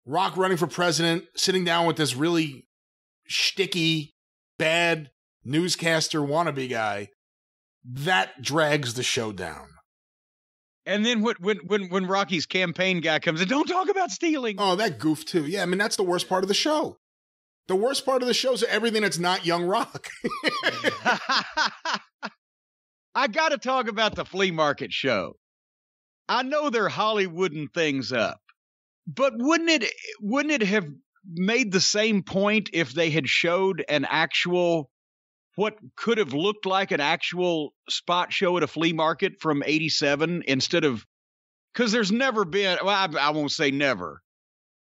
Rock running for president, sitting down with this really shticky, bad newscaster wannabe guy, that drags the show down. And then when Rocky's campaign guy comes in, don't talk about stealing. Oh, that goof too. Yeah, I mean, that's the worst part of the show. The worst part of the show is everything that's not Young Rock. I got to talk about the flea market show. I know they're Hollywooding things up, but wouldn't it have made the same point if they had showed what could have looked like an actual spot show at a flea market from 87 instead of Because there's never been, well, I won't say never.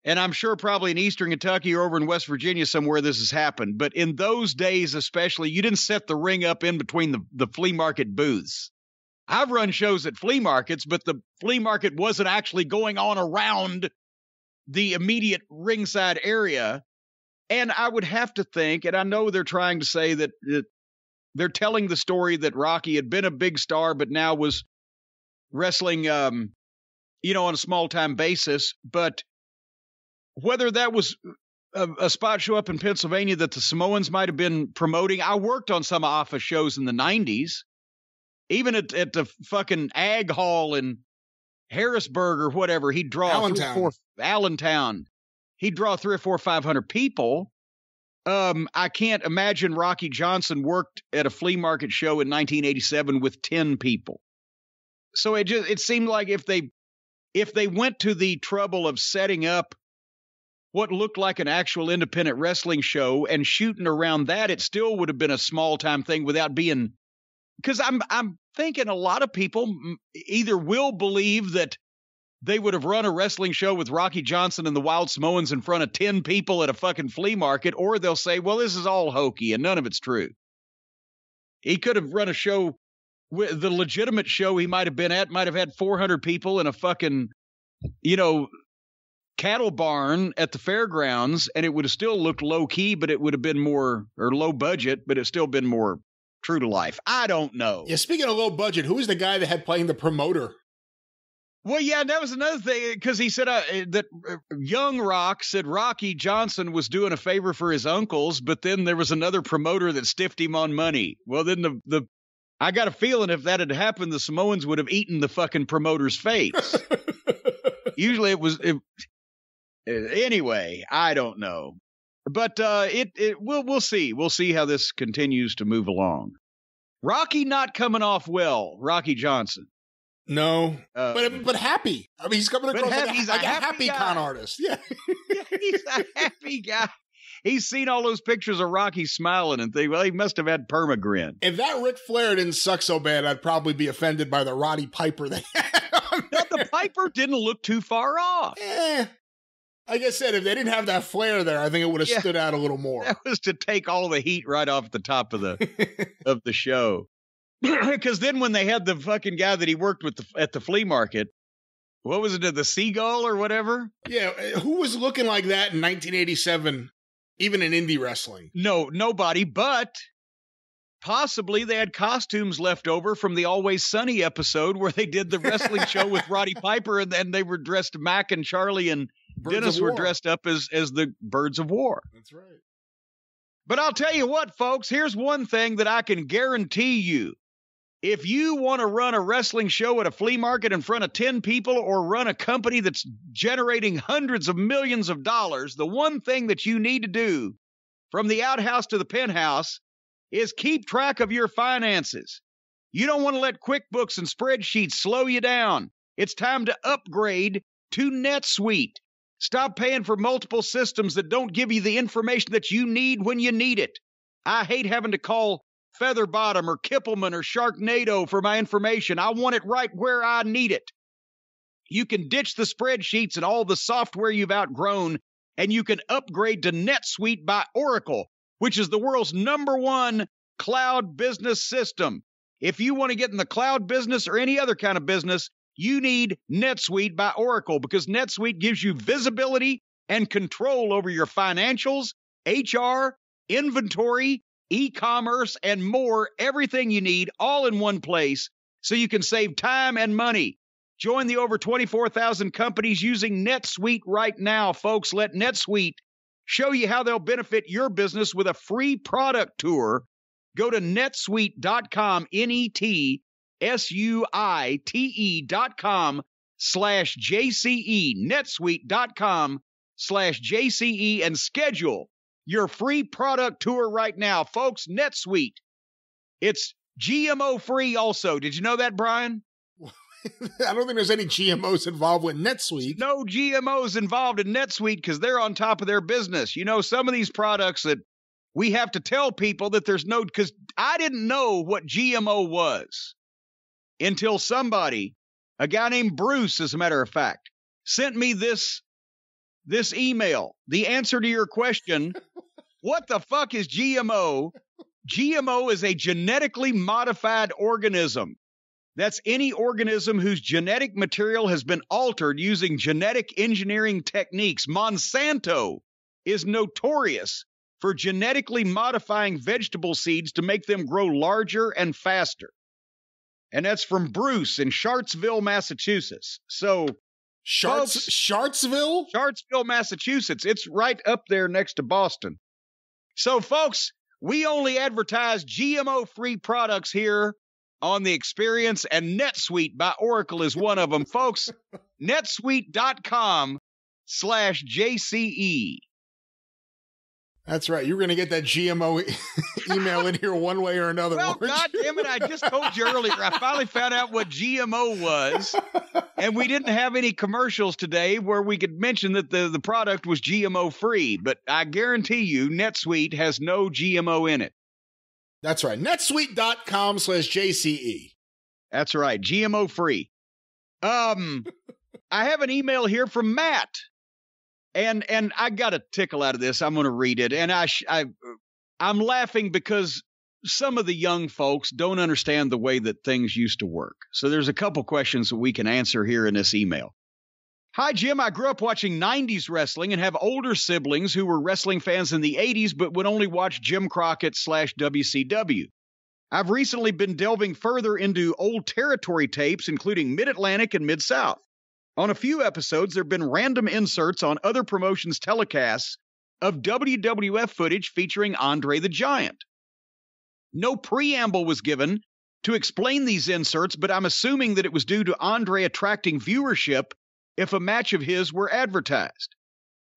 And I'm sure probably in Eastern Kentucky or over in West Virginia somewhere this has happened. But in those days especially, you didn't set the ring up in between the flea market booths. I've run shows at flea markets, but the flea market wasn't actually going on around the immediate ringside area. And I would have to think, and I know they're trying to say that they're telling the story that Rocky had been a big star, but now was wrestling, on a small-time basis. But whether that was a spot show up in Pennsylvania that the Samoans might have been promoting, I worked on some Alpha shows in the 90s, even at the fucking Ag Hall in Harrisburg or whatever. He'd draw Allentown. He'd draw 300 or 400 or 500 people. I can't imagine Rocky Johnson worked at a flea market show in 1987 with 10 people. So it seemed like if they went to the trouble of setting up what looked like an actual independent wrestling show and shooting around that, it still would have been a small time thing without being, because I'm thinking a lot of people either will believe that they would have run a wrestling show with Rocky Johnson and the Wild Samoans in front of 10 people at a fucking flea market, or they'll say, well, this is all hokey and none of it's true. He could have run a show, the legitimate show he might have been at might have had 400 people in a fucking, cattle barn at the fairgrounds, and it would have still looked low key, but it would have been more, or low budget, but it's still been more true to life. I don't know. Yeah, speaking of low budget, who was the guy that had playing the promoter? Well, yeah, that was another thing, because he said that Young Rock said Rocky Johnson was doing a favor for his uncles, but then there was another promoter that stiffed him on money. Well, then I got a feeling if that had happened, the Samoans would have eaten the fucking promoter's face. Usually anyway, I don't know. But we'll see. We'll see how this continues to move along. Rocky not coming off well, Rocky Johnson. No, but happy. I mean, he's coming across like a happy con artist. Yeah. He's a happy guy. He's seen all those pictures of Rocky smiling and things. Well, he must have had permagrin. If that Ric Flair didn't suck so bad, I'd probably be offended by the Roddy Piper they had on there. Now, the Piper didn't look too far off. Eh. Like I said, if they didn't have that Flair there, I think it would have stood out a little more. That was to take all the heat right off the top of the of the show. Because then when they had the fucking guy that he worked with at the flea market, what was it, the Seagull or whatever? Yeah, who was looking like that in 1987, even in indie wrestling? No, nobody, but possibly they had costumes left over from the Always Sunny episode where they did the wrestling show with Roddy Piper, and they were dressed, Mac and Charlie and Dennis were dressed up as the Birds of War. That's right. But I'll tell you what, folks, here's one thing that I can guarantee you. If you want to run a wrestling show at a flea market in front of 10 people or run a company that's generating hundreds of millions of dollars, the one thing that you need to do from the outhouse to the penthouse is keep track of your finances. You don't want to let QuickBooks and spreadsheets slow you down. It's time to upgrade to NetSuite. Stop paying for multiple systems that don't give you the information that you need when you need it. I hate having to call Featherbottom or Kippelman or Sharknado for my information. I want it right where I need it. You can ditch the spreadsheets and all the software you've outgrown, and you can upgrade to NetSuite by Oracle, which is the world's #1 cloud business system. If you want to get in the cloud business or any other kind of business, you need NetSuite by Oracle, because NetSuite gives you visibility and control over your financials, HR, inventory, e-commerce, and more, everything you need all in one place, so you can save time and money. Join the over 24,000 companies using NetSuite right now, folks. Let NetSuite show you how they'll benefit your business with a free product tour. Go to netsuite.com, netsuite.com/JCE, netsuite.com/JCE, and schedule your free product tour right now, folks. NetSuite. It's GMO free also. Did you know that, Brian? I don't think there's any GMOs involved with NetSuite. No GMOs involved in NetSuite because they're on top of their business. You know, some of these products that we have to tell people that there's no, because I didn't know what GMO was until somebody, a guy named Bruce, as a matter of fact, sent me this email. The answer to your question, what the fuck is GMO? GMO is a genetically modified organism. That's any organism whose genetic material has been altered using genetic engineering techniques. Monsanto is notorious for genetically modifying vegetable seeds to make them grow larger and faster. And that's from Bruce in Charlottesville, Massachusetts. So, Charlottesville? Charlottesville, Massachusetts. It's right up there next to Boston. So, folks, we only advertise GMO-free products here on The Experience, and NetSuite by Oracle is one of them. Folks, netsuite.com/JCE. That's right. You're going to get that GMO email in here one way or another. Well, God damn it. I just told you earlier. I finally found out what GMO was, and we didn't have any commercials today where we could mention that the product was GMO-free, but I guarantee you NetSuite has no GMO in it. That's right. NetSuite.com/JCE. That's right. GMO-free. I have an email here from Matt. And I got a tickle out of this. I'm going to read it. And I'm laughing because some of the young folks don't understand the way that things used to work. So there's a couple questions that we can answer here in this email. Hi, Jim. I grew up watching 90s wrestling and have older siblings who were wrestling fans in the 80s, but would only watch Jim Crockett / WCW. I've recently been delving further into old territory tapes, including Mid-Atlantic and Mid-South. On a few episodes, there have been random inserts on other promotions' telecasts of WWF footage featuring Andre the Giant. No preamble was given to explain these inserts, but I'm assuming that it was due to Andre attracting viewership if a match of his were advertised.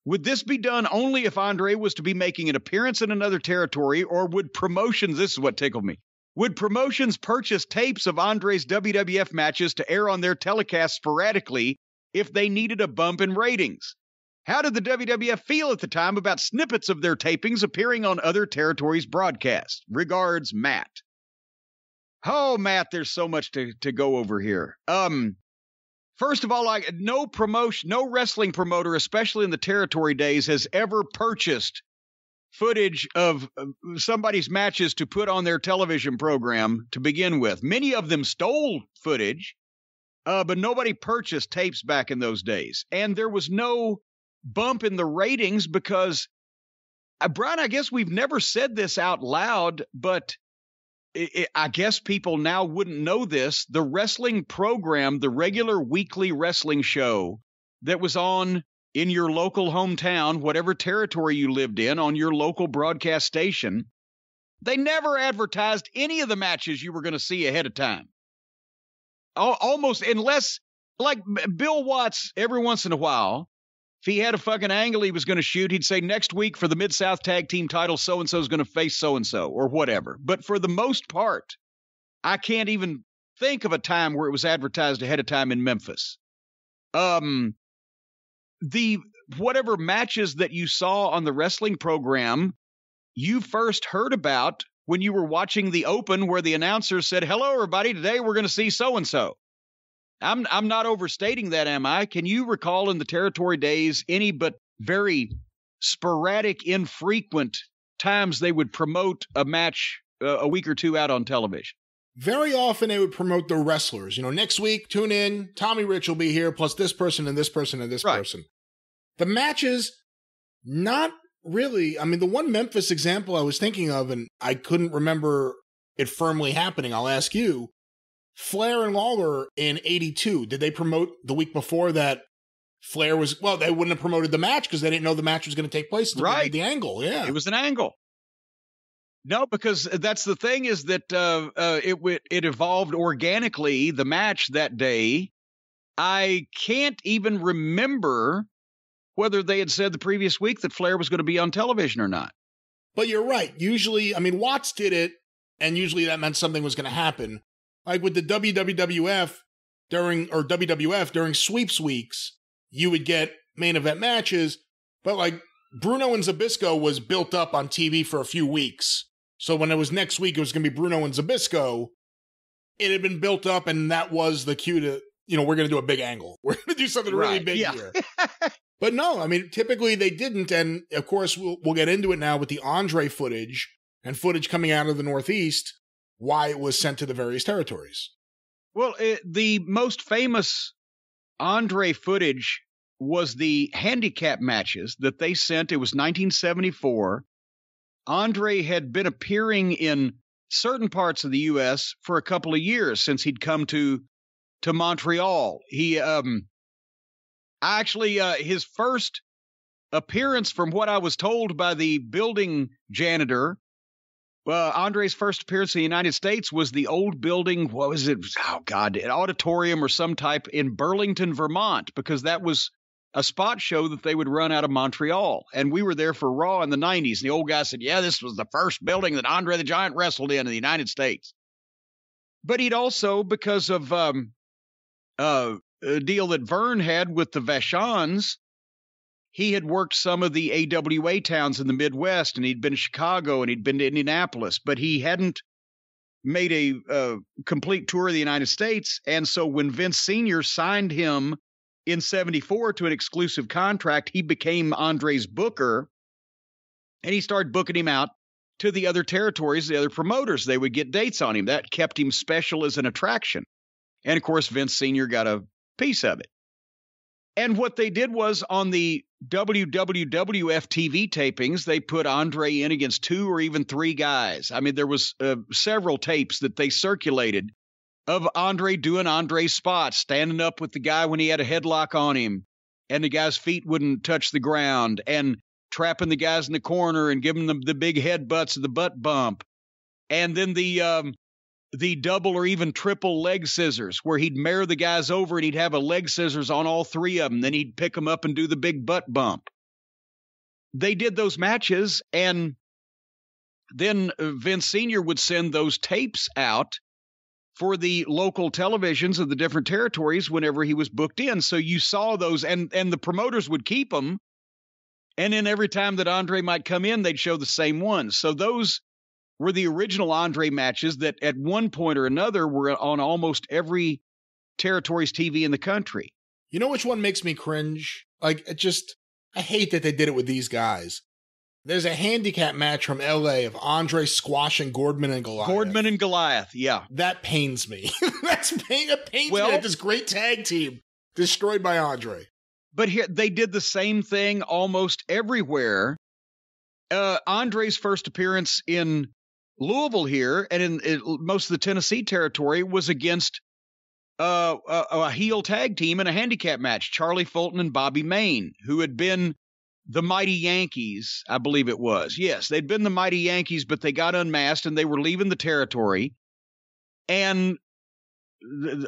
Would this be done only if Andre was to be making an appearance in another territory, or would promotions, this is what tickled me, would promotions purchase tapes of Andre's WWF matches to air on their telecasts sporadically if they needed a bump in ratings? How did the WWF feel at the time about snippets of their tapings appearing on other territories' broadcasts? Regards, Matt. Oh, Matt, there's so much to go over here. First of all, no wrestling promoter, especially in the territory days, has ever purchased footage of somebody's matches to put on their television program to begin with. Many of them stole footage. But nobody purchased tapes back in those days. And there was no bump in the ratings because, Brian, I guess we've never said this out loud, but I guess people now wouldn't know this. The wrestling program, the regular weekly wrestling show that was on in your local hometown, whatever territory you lived in, on your local broadcast station, they never advertised any of the matches you were going to see ahead of time. Almost, unless, like Bill Watts, every once in a while, if he had a fucking angle he was going to shoot, he'd say, next week for the Mid-South Tag Team title, so-and-so's going to face so-and-so, or whatever. But for the most part, I can't even think of a time where it was advertised ahead of time in Memphis. The whatever matches that you saw on the wrestling program, you first heard about when you were watching the open where the announcer said, hello, everybody, today we're going to see so-and-so. I'm not overstating that, am I? Can you recall in the territory days any but very sporadic, infrequent times they would promote a match a week or two out on television? Very often they would promote the wrestlers. You know, next week, tune in, Tommy Rich will be here, plus this person and this person and this person. The matches, not really. I mean, the one Memphis example I was thinking of, and I couldn't remember it firmly happening, I'll ask you, Flair and Lawler in 82, did they promote the week before that Flair was, well, they wouldn't have promoted the match because they didn't know the match was going to take place. Right. The angle, yeah. It was an angle. No, because that's the thing is that it evolved organically, the match that day. I can't even remember whether they had said the previous week that Flair was going to be on television or not. But you're right. Usually, I mean, Watts did it, and usually that meant something was going to happen. Like with the WWF during sweeps weeks, you would get main event matches, but like Bruno and Zbysko was built up on TV for a few weeks. So when it was next week, it was going to be Bruno and Zbysko. It had been built up, and that was the cue to you know, we're going to do a big angle. We're going to do something really big here. But no, I mean, typically they didn't. And of course, we'll get into it now with the Andre footage and footage coming out of the Northeast, why it was sent to the various territories. Well, the most famous Andre footage was the handicap matches that they sent. It was 1974. Andre had been appearing in certain parts of the U.S. for a couple of years since he'd come to Montreal. He his first appearance, from what I was told by the building janitor, Andre's first appearance in the United States was the old building. What was it? Oh, God, an auditorium or some type in Burlington, Vermont, because that was a spot show that they would run out of Montreal. And we were there for Raw in the 90s. And the old guy said, yeah, this was the first building that Andre the Giant wrestled in the United States. But he'd also, because of a deal that Vern had with the Vachons, he had worked some of the AWA towns in the Midwest, and he'd been to Chicago, and he'd been to Indianapolis, but he hadn't made a complete tour of the United States. And so when Vince Sr. signed him in 74 to an exclusive contract, he became Andre's booker, and he started booking him out to the other territories, the other promoters. They would get dates on him. That kept him special as an attraction. And, of course, Vince Sr. got a piece of it. And what they did was, on the WWWF TV tapings, they put Andre in against 2 or even 3 guys. I mean, there was several tapes that they circulated of Andre doing Andre spots, standing up with the guy when he had a headlock on him, and the guy's feet wouldn't touch the ground, and trapping the guys in the corner and giving them the big headbutts of the butt bump. And then the double or even triple leg scissors, where he'd mare the guys over and he'd have a leg scissors on all 3 of them. Then he'd pick them up and do the big butt bump. They did those matches, and then Vince Sr. would send those tapes out for the local televisions of the different territories whenever he was booked in. So you saw those, and the promoters would keep them. And then every time that Andre might come in, they'd show the same ones. So those were the original Andre matches that at one point or another were on almost every territory's TV in the country. You know which one makes me cringe? Like, I hate that they did it with these guys. There's a handicap match from LA of Andre squashing Gordman and Goliath. Gordman and Goliath, yeah. That pains me. That pains me that this great tag team destroyed by Andre. But here, they did the same thing almost everywhere. Andre's first appearance in Louisville here and in most of the Tennessee territory was against a heel tag team in a handicap match, Charlie Fulton and Bobby Maine, who had been the Mighty Yankees, I believe it was. Yes, they'd been the Mighty Yankees, but they got unmasked and they were leaving the territory. And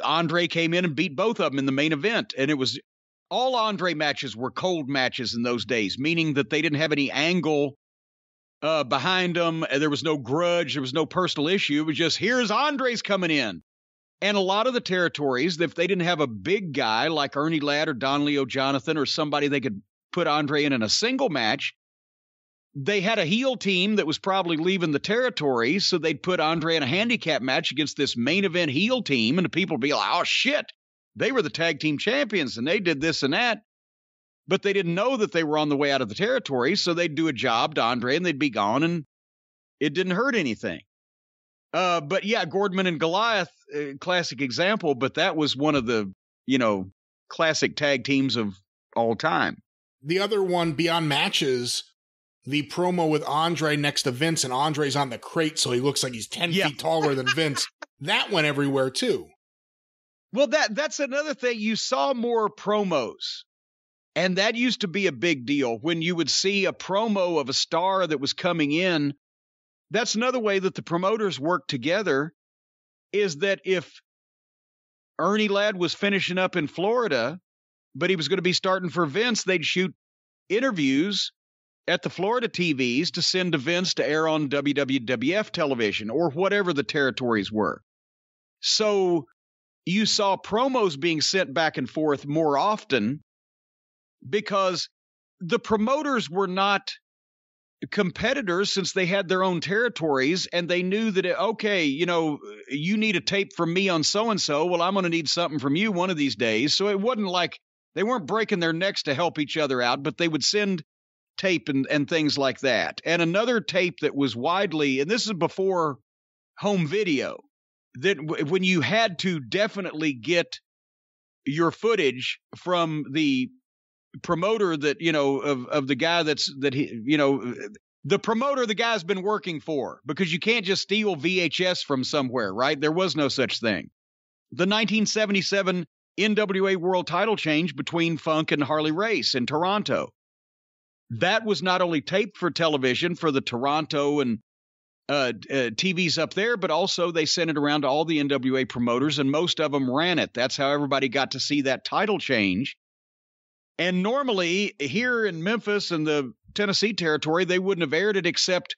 Andre came in and beat both of them in the main event. And it was all Andre matches were cold matches in those days, meaning that they didn't have any angle behind them. There was no grudge. There was no personal issue. It was just, here's Andre's coming in. And a lot of the territories, if they didn't have a big guy like Ernie Ladd or Don Leo Jonathan or somebody they could put Andre in a single match, they had a heel team that was probably leaving the territory, so they'd put Andre in a handicap match against this main event heel team, and the people would be like, oh, shit, they were the tag team champions, and they did this and that, but they didn't know that they were on the way out of the territory, so they'd do a job to Andre, and they'd be gone, and it didn't hurt anything. But, yeah, Gordman and Goliath, classic example, but that was one of the, classic tag teams of all time. The other one, beyond matches, the promo with Andre next to Vince, and Andre's on the crate, so he looks like he's 10 feet taller than Vince. That went everywhere, too. Well, that's another thing. You saw more promos, and that used to be a big deal when you would see a promo of a star that was coming in. That's another way that the promoters worked together, is that if Ernie Ladd was finishing up in Florida, but he was going to be starting for Vince, they'd shoot interviews at the Florida TVs to send to Vince to air on WWWF television or whatever the territories were. So you saw promos being sent back and forth more often because the promoters were not competitors, since they had their own territories and they knew that, okay, you know, you need a tape from me on so-and-so. Well, I'm going to need something from you one of these days. So it wasn't like they weren't breaking their necks to help each other out, but they would send tape and things like that. And another tape that was widely, and this is before home video, that when you had to definitely get your footage from the promoter that, you know, of the guy that's, that he, you know, the promoter the guy's been working for, because you can't just steal VHS from somewhere, right? There was no such thing. The 1977 NWA World Title change between Funk and Harley Race in Toronto. That was not only taped for television for the Toronto and TVs up there, but also they sent it around to all the NWA promoters, and most of them ran it. That's how everybody got to see that title change. And normally here in Memphis and the Tennessee territory, they wouldn't have aired it except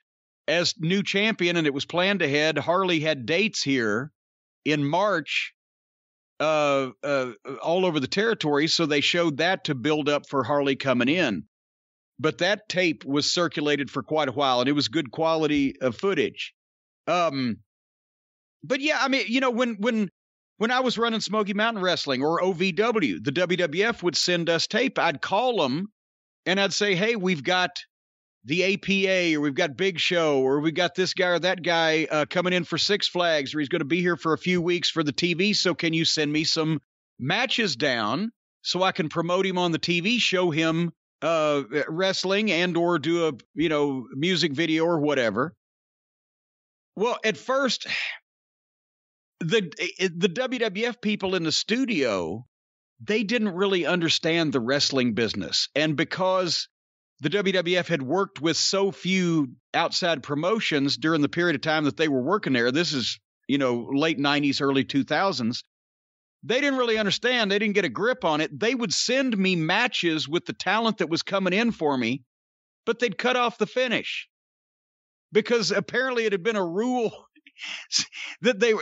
as new champion, and it was planned ahead. Harley had dates here in March all over the territory, so they showed that to build up for Harley coming in. But that tape was circulated for quite a while, and it was good quality of footage. But yeah, I mean, you know, when I was running Smoky Mountain Wrestling or OVW, the WWF would send us tape. I'd call them and I'd say, hey, we've got the APA, or we've got Big Show, or we've got this guy or that guy coming in for Six Flags, or he's going to be here for a few weeks for the TV. So can you send me some matches down so I can promote him on the TV, show him wrestling, and or do a, you know, music video or whatever. Well, at first, the WWF people in the studio, they didn't really understand the wrestling business. And because the WWF had worked with so few outside promotions during the period of time that they were working there, this is, you know, late 90s, early 2000s, they didn't really understand. They didn't get a grip on it. They would send me matches with the talent that was coming in for me, but they'd cut off the finish, because apparently it had been a rule that they,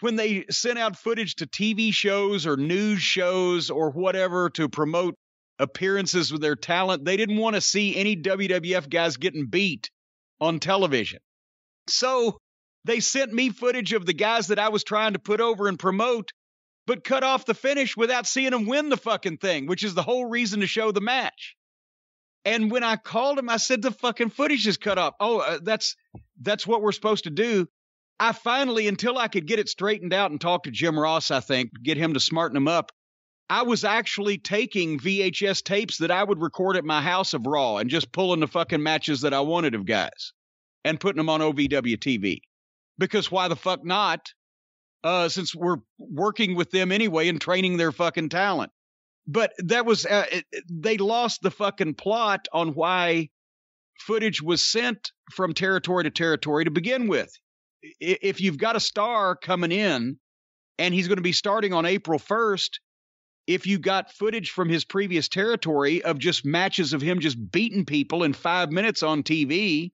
when they sent out footage to TV shows or news shows or whatever to promote appearances with their talent, they didn't want to see any WWF guys getting beat on television. So they sent me footage of the guys that I was trying to put over and promote, but cut off the finish without seeing them win the fucking thing, which is the whole reason to show the match. And when I called him, I said, the fucking footage is cut off. Oh, that's what we're supposed to do. I finally, until I could get it straightened out and talk to Jim Ross, I think, get him to smarten him up, I was actually taking VHS tapes that I would record at my house of Raw and just pulling the fucking matches that I wanted of guys and putting them on OVW TV. Because why the fuck not? Since we're working with them anyway and training their fucking talent. But that was, they lost the fucking plot on why footage was sent from territory to territory to begin with. If you've got a star coming in and he's going to be starting on April 1st, if you got footage from his previous territory of just matches of him just beating people in 5 minutes on TV,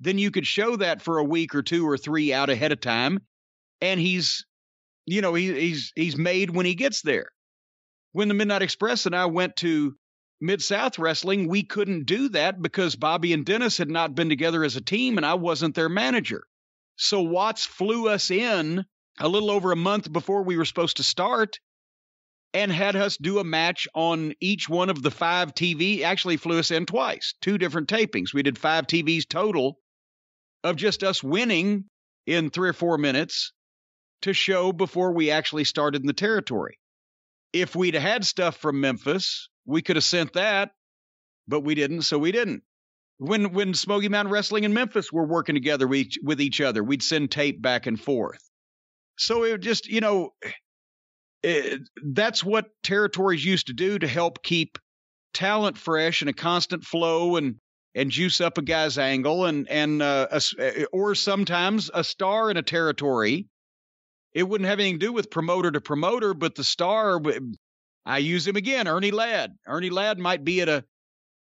then you could show that for a week or two or three out ahead of time. And he's, you know, he's made when he gets there. When the Midnight Express and I went to Mid-South Wrestling, we couldn't do that because Bobby and Dennis had not been together as a team and I wasn't their manager. So Watts flew us in a little over a month before we were supposed to start and had us do a match on each one of the five TV. Actually flew us in twice, two different tapings. We did five TVs total of just us winning in 3 or 4 minutes to show before we actually started in the territory. If we'd had stuff from Memphis, we could have sent that, but we didn't, so we didn't. When Smoky Mountain Wrestling and Memphis were working together with each other, we'd send tape back and forth. So it would just, you know, that's what territories used to do to help keep talent fresh and a constant flow and juice up a guy's angle. Or sometimes a star in a territory, it wouldn't have anything to do with promoter to promoter, but the star, I use him again, Ernie Ladd. Ernie Ladd might be at a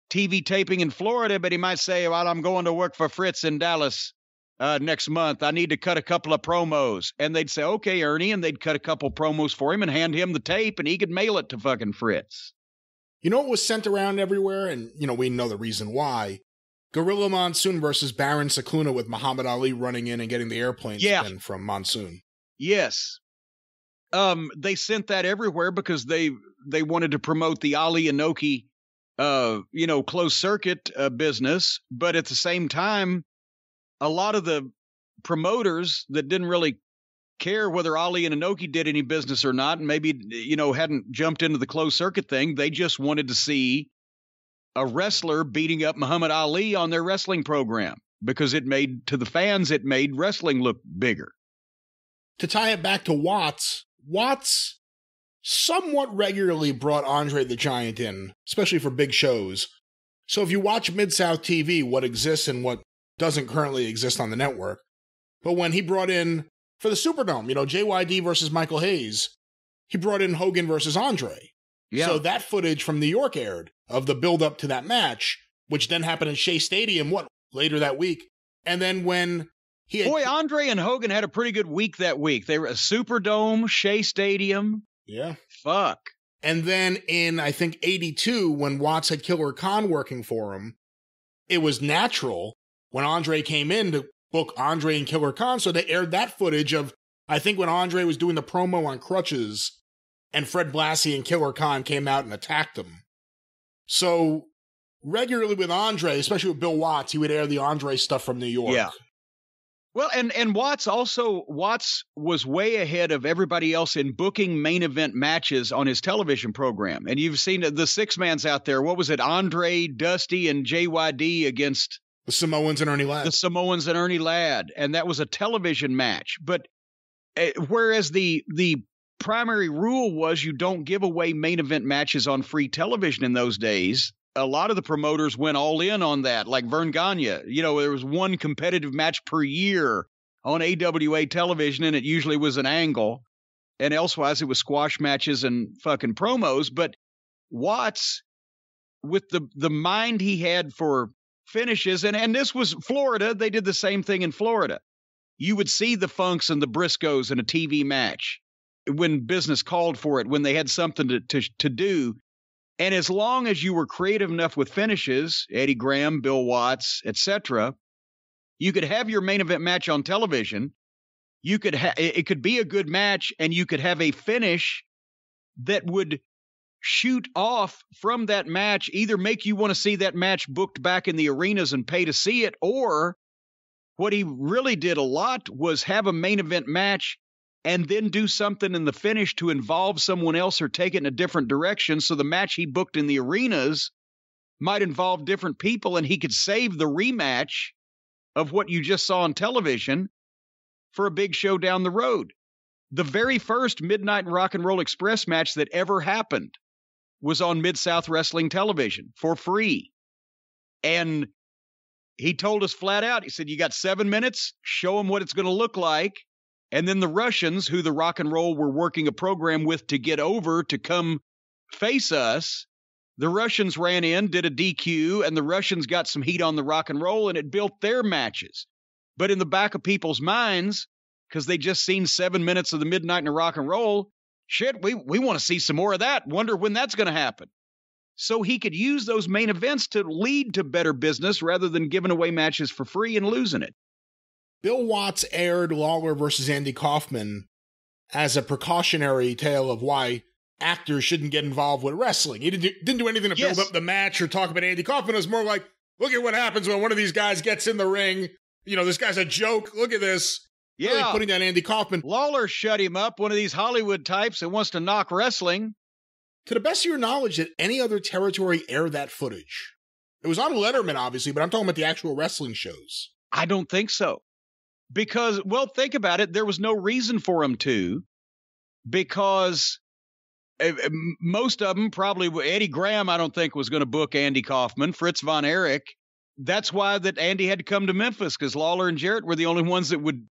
TV taping in Florida, but he might say, well, I'm going to work for Fritz in Dallas next month. I need to cut a couple of promos. And they'd say, okay, Ernie, and they'd cut a couple promos for him and hand him the tape, and he could mail it to fucking Fritz. You know what was sent around everywhere? And, you know, we know the reason why. Gorilla Monsoon versus Baron Sakhuna with Muhammad Ali running in and getting the airplane spin from Monsoon. Yes. They sent that everywhere because they wanted to promote the Ali Inoki, closed circuit business. But at the same time, a lot of the promoters that didn't really care whether Ali and Inoki did any business or not, and maybe, hadn't jumped into the closed circuit thing. They just wanted to see a wrestler beating up Muhammad Ali on their wrestling program because to the fans, it made wrestling look bigger. To tie it back to Watts somewhat regularly brought Andre the Giant in, especially for big shows. So if you watch Mid-South TV, what exists and what doesn't currently exist on the network. But when he brought in, for the Superdome, JYD versus Michael Hayes, he brought in Hogan versus Andre. Yeah. So that footage from New York aired of the build-up to that match, which then happened at Shea Stadium, later that week. And then when he had... Boy, Andre and Hogan had a pretty good week that week. They were at Superdome, Shea Stadium. Yeah. Fuck. And then in, I think, 82, when Watts had Killer Khan working for him, it was natural when Andre came in to book Andre and Killer Khan, so they aired that footage of, I think, when Andre was doing the promo on crutches and Fred Blassie and Killer Khan came out and attacked him. So regularly with Andre, especially with Bill Watts, he would air the Andre stuff from New York. Yeah. Well, and Watts was way ahead of everybody else in booking main event matches on his television program. And you've seen the six mans out there. What was it? Andre, Dusty, and JYD against... The Samoans and Ernie Ladd. And that was a television match. But whereas the primary rule was you don't give away main event matches on free television in those days, a lot of the promoters went all in on that, like Vern Gagne. There was one competitive match per year on AWA television, and it usually was an angle. And elsewise, it was squash matches and fucking promos. But Watts, with the mind he had for finishes, and this was Florida. They did the same thing in Florida. You would see the Funks and the Briscoes in a TV match when business called for it, when they had something to do. And as long as you were creative enough with finishes, Eddie Graham, Bill Watts, etc., you could have your main event match on television. You could it could be a good match, and you could have a finish that would shoot off from that match, either make you want to see that match booked back in the arenas and pay to see it, or what he really did a lot was have a main event match and then do something in the finish to involve someone else or take it in a different direction. So the match he booked in the arenas might involve different people, and he could save the rematch of what you just saw on television for a big show down the road. The very first Midnight Rock and Roll Express match that ever happened was on Mid-South Wrestling Television for free. And he told us flat out, he said, you got 7 minutes, show them what it's going to look like. And then the Russians, who the Rock and Roll were working a program with to get over to come face us, the Russians ran in, did a DQ, and the Russians got some heat on the Rock and Roll, and it built their matches. But in the back of people's minds, because they just seen 7 minutes of the Midnight and the Rock and Roll, shit, we want to see some more of that. Wonder when that's going to happen. So he could use those main events to lead to better business rather than giving away matches for free and losing it. Bill Watts aired Lawler versus Andy Kaufman as a precautionary tale of why actors shouldn't get involved with wrestling. He didn't do anything to build up the match or talk about Andy Kaufman. It was more like, look at what happens when one of these guys gets in the ring. This guy's a joke. Look at this. Yeah, really putting down Andy Kaufman. Lawler shut him up, one of these Hollywood types that wants to knock wrestling. To the best of your knowledge, did any other territory air that footage? It was on Letterman, obviously, but I'm talking about the actual wrestling shows. I don't think so. Because, think about it. There was no reason for him to, because most of them probably, Eddie Graham, I don't think, was going to book Andy Kaufman, Fritz Von Erich. That's why that Andy had to come to Memphis, because Lawler and Jarrett were the only ones that would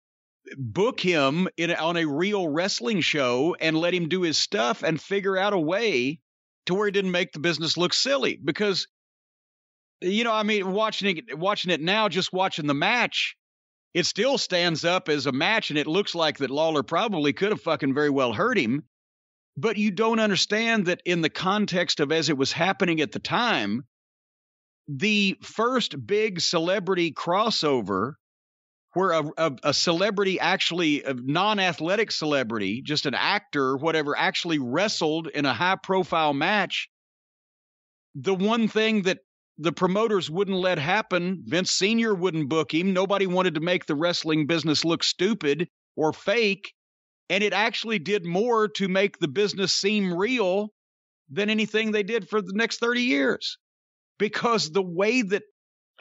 book him on a real wrestling show and let him do his stuff and figure out a way to where he didn't make the business look silly. Because, watching it now, just watching the match, it still stands up as a match, and it looks like that Lawler probably could have fucking very well hurt him. But you don't understand that in the context of as it was happening at the time, the first big celebrity crossover where a celebrity, actually a non-athletic celebrity, just an actor, whatever, actually wrestled in a high-profile match. The one thing that the promoters wouldn't let happen, Vince Sr. wouldn't book him. Nobody wanted to make the wrestling business look stupid or fake. And it actually did more to make the business seem real than anything they did for the next 30 years. Because the way that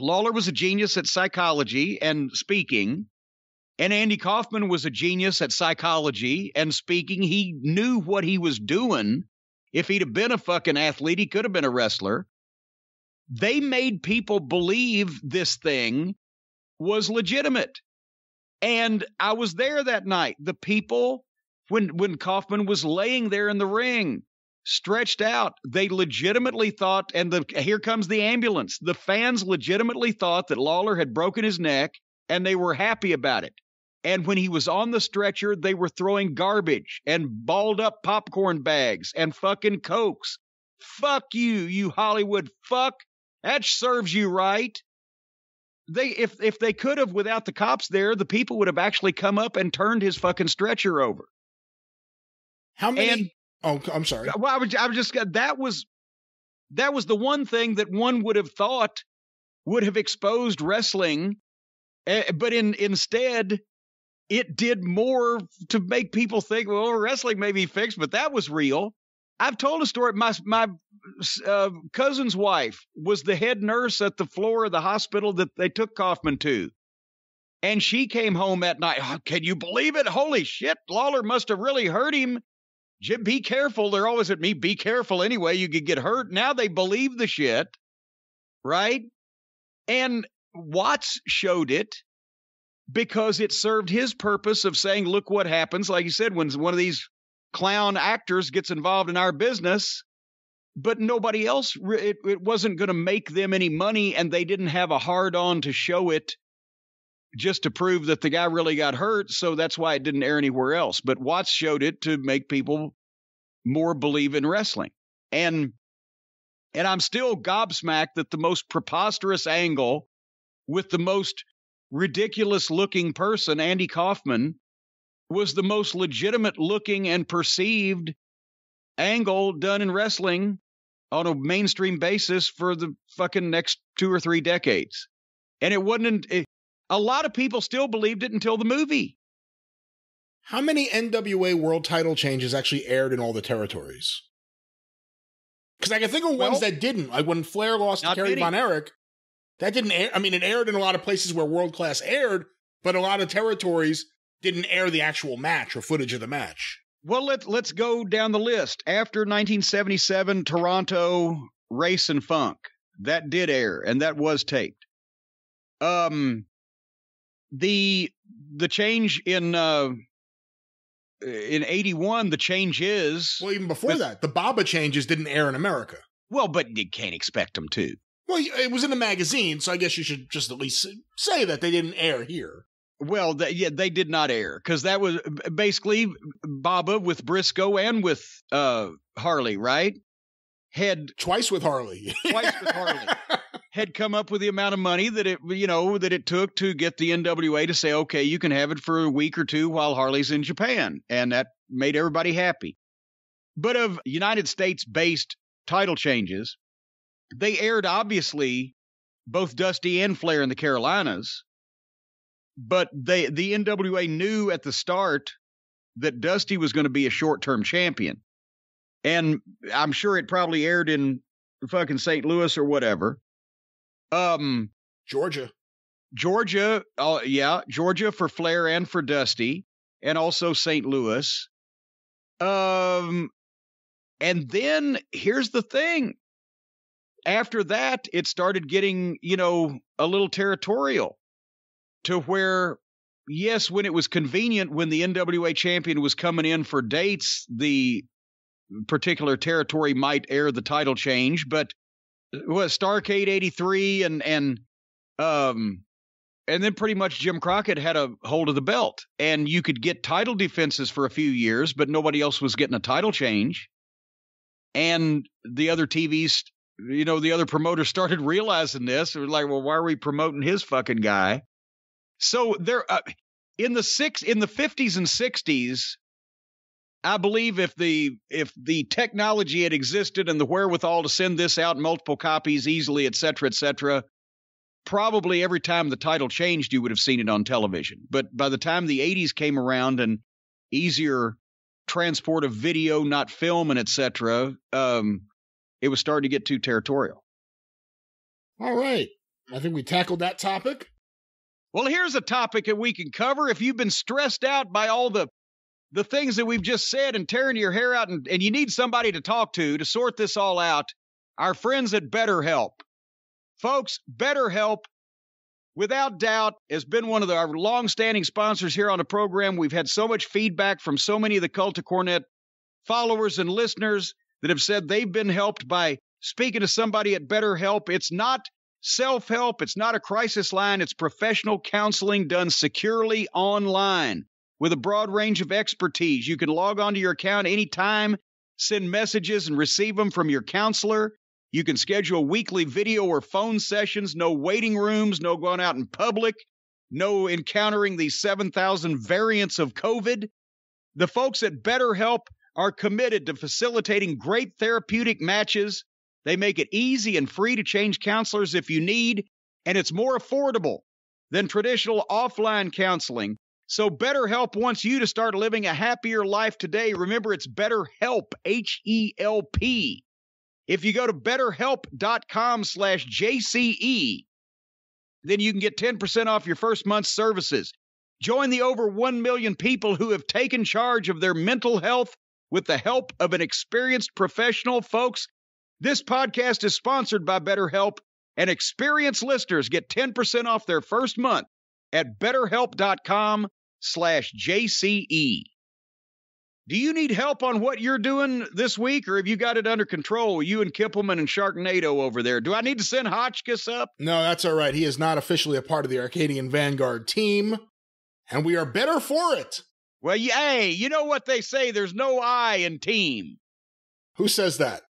Lawler was a genius at psychology and speaking, and Andy Kaufman was a genius at psychology and speaking. He knew what he was doing. If he'd have been a fucking athlete, he could have been a wrestler. They made people believe this thing was legitimate. And I was there that night. The people, when Kaufman was laying there in the ring, stretched out, they legitimately thought, and here comes the ambulance. The fans legitimately thought that Lawler had broken his neck, and they were happy about it. And when he was on the stretcher, they were throwing garbage and balled up popcorn bags and fucking Cokes. Fuck you, you Hollywood fuck. That serves you right. They, if they could have, without the cops there, the people would have actually come up and turned his fucking stretcher over. How many? Oh, I'm sorry. Well, I was just, that was the one thing that one would have thought would have exposed wrestling, but instead it did more to make people think, well, wrestling may be fixed, but that was real. I've told a story. My cousin's wife was the head nurse at the floor of the hospital that they took Kaufman to. And she came home that night. Oh, can you believe it? Holy shit. Lawler must have really hurt him. Jim, be careful. They're always at me. Be careful anyway. You could get hurt. Now they believe the shit, right? And Watts showed it because it served his purpose of saying, look what happens. Like you said, when one of these clown actors gets involved in our business, but nobody else, it wasn't going to make them any money, and they didn't have a hard-on to show it just to prove that the guy really got hurt, so that's why it didn't air anywhere else. But Watts showed it to make people more believe in wrestling. And I'm still gobsmacked that the most preposterous angle with the most ridiculous-looking person, Andy Kaufman, was the most legitimate-looking and perceived angle done in wrestling on a mainstream basis for the fucking next 2 or 3 decades. And it wasn't... A lot of people still believed it until the movie. How many NWA world title changes actually aired in all the territories? Because I can think of ones that didn't. Like when Flair lost to Terry Von Erich, that didn't air. I mean, it aired in a lot of places where World Class aired, but a lot of territories didn't air the actual match or footage of the match. Well, let's go down the list. After 1977, Toronto, Race and Funk. That did air, and that was taped. The change in 81, the change is... Well, even before that, the Baba changes didn't air in America. Well, but you can't expect them to. Well, it was in the magazine, so I guess you should just at least say that they didn't air here. Well, they did not air, because that was basically Baba with Briscoe and with Harley, right? Twice with Harley. Had come up with the amount of money that it took to get the NWA to say, okay, you can have it for a week or two while Harley's in Japan. And that made everybody happy. But of United States-based title changes, they aired, obviously, both Dusty and Flair in the Carolinas. But the NWA knew at the start that Dusty was going to be a short-term champion. And I'm sure it probably aired in fucking St. Louis or whatever. Georgia. Oh, yeah. Georgia for Flair and for Dusty, and also St. Louis. And then here's the thing. After that, it started getting, a little territorial to where, yes, when it was convenient, when the NWA champion was coming in for dates, the particular territory might air the title change, but Starrcade 83 and then pretty much Jim Crockett had a hold of the belt, and you could get title defenses for a few years, but nobody else was getting a title change. And the other TVs you know, the other promoter started realizing this. It was like, well, why are we promoting his fucking guy? So there, in the 50s and 60s, I believe if the technology had existed and the wherewithal to send this out multiple copies easily, et cetera, probably every time the title changed, you would have seen it on television. But by the time the 80s came around and easier transport of video, not film, and et cetera, it was starting to get too territorial. All right. I think we tackled that topic. Well, here's a topic that we can cover. If you've been stressed out by all the things that we've just said and tearing your hair out, and you need somebody to talk to sort this all out, our friends at BetterHelp. Folks, BetterHelp, without doubt, has been one of our longstanding sponsors here on the program. We've had so much feedback from so many of the Cult of Cornet followers and listeners that have said they've been helped by speaking to somebody at BetterHelp. It's not self-help. It's not a crisis line. It's professional counseling done securely online. With a broad range of expertise, you can log onto your account anytime, send messages, and receive them from your counselor. You can schedule weekly video or phone sessions, no waiting rooms, no going out in public, no encountering the 7,000 variants of COVID. The folks at BetterHelp are committed to facilitating great therapeutic matches. They make it easy and free to change counselors if you need, and it's more affordable than traditional offline counseling. So BetterHelp wants you to start living a happier life today. Remember, it's BetterHelp, H-E-L-P. If you go to betterhelp.com/JCE, then you can get 10% off your first month's services. Join the over 1 million people who have taken charge of their mental health with the help of an experienced professional. Folks, this podcast is sponsored by BetterHelp, and experienced listeners get 10% off their first month at betterhelp.com/JCE. Do you need help on what you're doing this week, or have you got it under control? You and Kippelman and Sharknado over there. Do I need to send Hotchkiss up? No, that's all right. He is not officially a part of the Arcadian Vanguard team, and we are better for it. Well, hey, you know what they say? There's no I in team. Who says that?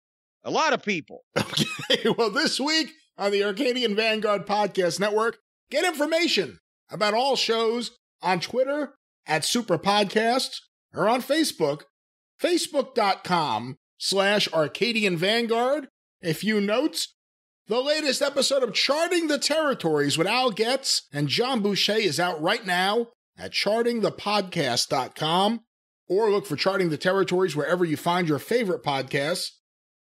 A lot of people. Okay, well, this week on the Arcadian Vanguard Podcast Network, get information about all shows on Twitter at @SuperPodcast or on Facebook, facebook.com/ArcadianVanguard. A few notes. The latest episode of Charting the Territories with Al Getz and John Boucher is out right now at chartingthepodcast.com, or look for Charting the Territories wherever you find your favorite podcasts.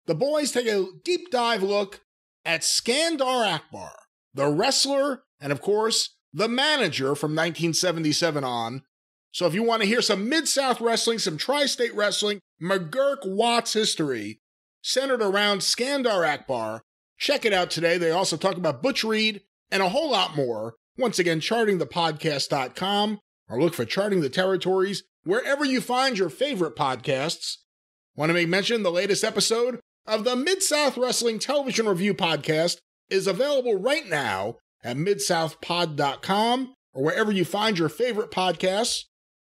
The boys take a deep dive look at Skandar Akbar, the wrestler, and of course, the manager from 1977 on. So if you want to hear some Mid-South wrestling, some tri-state wrestling, McGurk Watts history centered around Skandar Akbar, check it out today. They also talk about Butch Reed and a whole lot more. Once again, chartingthepodcast.com, or look for Charting the Territories wherever you find your favorite podcasts. Want to make mention the latest episode of the Mid-South Wrestling Television Review Podcast is available right now at midsouthpod.com or wherever you find your favorite podcasts.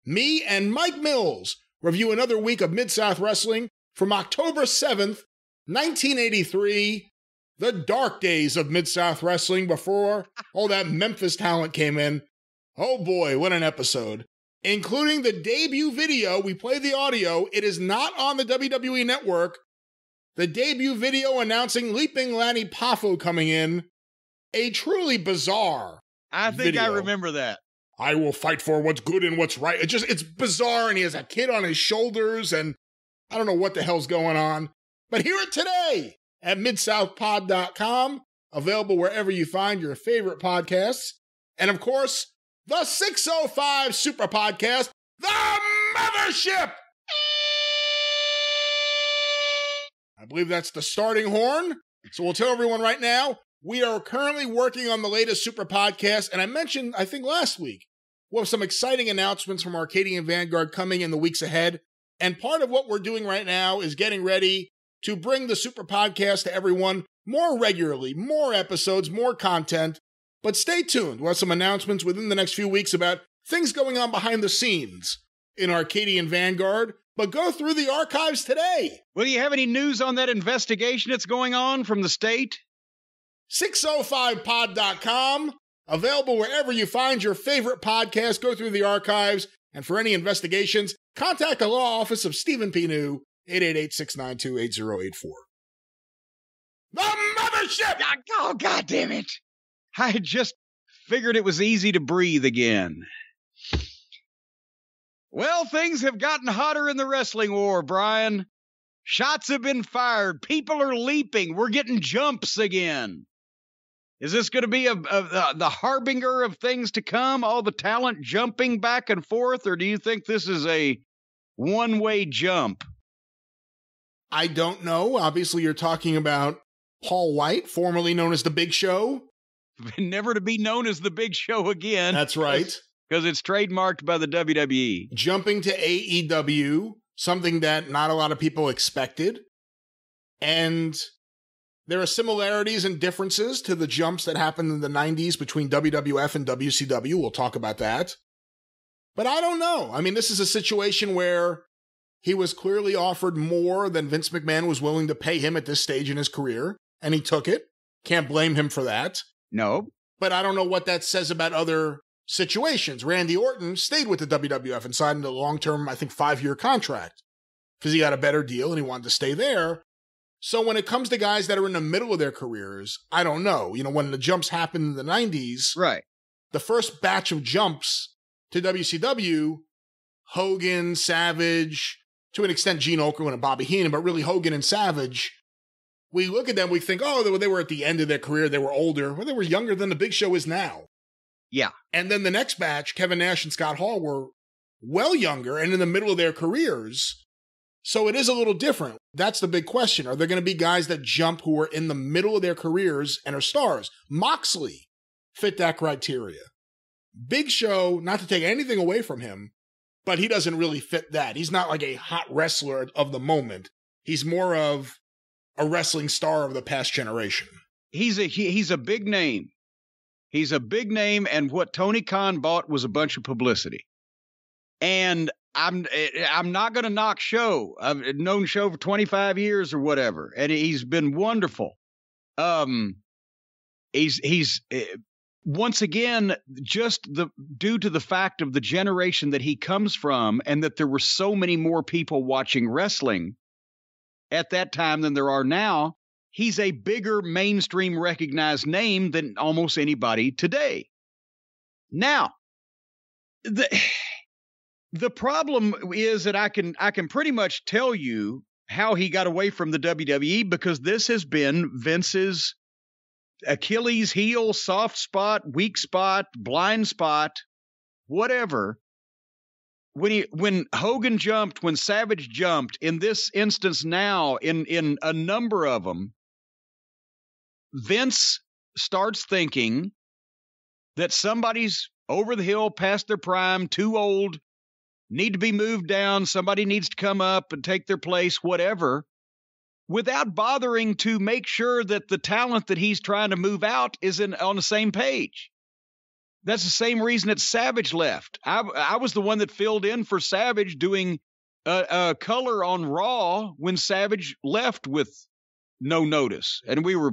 Me and Mike Mills review another week of Mid-South Wrestling from October 7th, 1983, the dark days of Mid-South Wrestling before all that Memphis talent came in. Oh boy, what an episode. Including the debut video. We play the audio. It is not on the WWE Network. The debut video announcing Leaping Lanny Poffo coming in. A truly bizarre video. I remember that. I will fight for what's good and what's right. It's bizarre, and he has a kid on his shoulders, and I don't know what the hell's going on. But hear it today at midsouthpod.com, available wherever you find your favorite podcasts. And of course, the 605 Super Podcast, The Mothership! I believe that's the starting horn. So we'll tell everyone right now, we are currently working on the latest Super Podcast, and I mentioned, I think last week, we'll have some exciting announcements from Arcadian Vanguard coming in the weeks ahead, and part of what we're doing right now is getting ready to bring the Super Podcast to everyone more regularly, more episodes, more content, but stay tuned. We'll have some announcements within the next few weeks about things going on behind the scenes in Arcadian Vanguard, but go through the archives today. Well, do you have any news on that investigation that's going on from the state? 605pod.com, available wherever you find your favorite podcast. Go through the archives, and for any investigations, contact the law office of Stephen P. New, 888-692-8084. The mothership! Oh, God damn it. I just figured it was easy to breathe again. Well, things have gotten hotter in the wrestling war, Brian. Shots have been fired. People are leaping. We're getting jumps again. Is this going to be the harbinger of things to come? All the talent jumping back and forth? Or do you think this is a one-way jump? I don't know. Obviously, you're talking about Paul White, formerly known as The Big Show. Never to be known as The Big Show again. That's right. Because it's trademarked by the WWE. Jumping to AEW, something that not a lot of people expected. And there are similarities and differences to the jumps that happened in the 90s between WWF and WCW. We'll talk about that. But I don't know. I mean, this is a situation where he was clearly offered more than Vince McMahon was willing to pay him at this stage in his career, and he took it. Can't blame him for that. No. But I don't know what that says about other situations. Randy Orton stayed with the WWF and signed a long-term, I think, 5-year contract because he got a better deal and he wanted to stay there. So when it comes to guys that are in the middle of their careers, I don't know. You know, when the jumps happened in the 90s, right? The first batch of jumps to WCW, Hogan, Savage, to an extent Gene Okerlund and Bobby Heenan, but really Hogan and Savage, we look at them, we think, oh, they were at the end of their career, they were older. Well, they were younger than the Big Show is now. Yeah. And then the next batch, Kevin Nash and Scott Hall, were well younger and in the middle of their careers. So it is a little different. That's the big question. Are there going to be guys that jump who are in the middle of their careers and are stars? Moxley fit that criteria. Big Show, not to take anything away from him, but he doesn't really fit that. He's not like a hot wrestler of the moment. He's more of a wrestling star of the past generation. He's a big name. He's a big name, and what Tony Khan bought was a bunch of publicity. And I'm not going to knock Show. I've known Show for 25 years or whatever, and he's been wonderful. He's once again, just due to the fact of the generation that he comes from and that there were so many more people watching wrestling at that time than there are now, he's a bigger mainstream recognized name than almost anybody today. Now, the problem is that I can pretty much tell you how he got away from the WWE, because this has been Vince's Achilles heel, soft spot, weak spot, blind spot, whatever. When Hogan jumped, when Savage jumped, in this instance now, in a number of them, Vince starts thinking that somebody's over the hill, past their prime, too old, need to be moved down, somebody needs to come up and take their place, whatever, without bothering to make sure that the talent that he's trying to move out is on the same page. That's the same reason that Savage left. I was the one that filled in for Savage doing color on Raw when Savage left with no notice. And we were,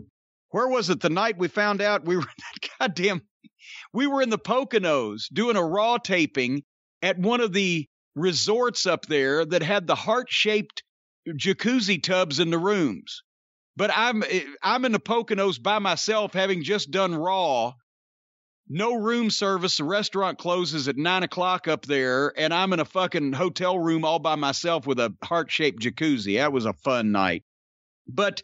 where was it the night we found out we were, goddamn, we were in the Poconos doing a Raw taping at one of the resorts up there that had the heart-shaped jacuzzi tubs in the rooms. But I'm in the Poconos by myself, having just done Raw. No room service. The restaurant closes at 9 o'clock up there, and I'm in a fucking hotel room all by myself with a heart-shaped jacuzzi. That was a fun night. But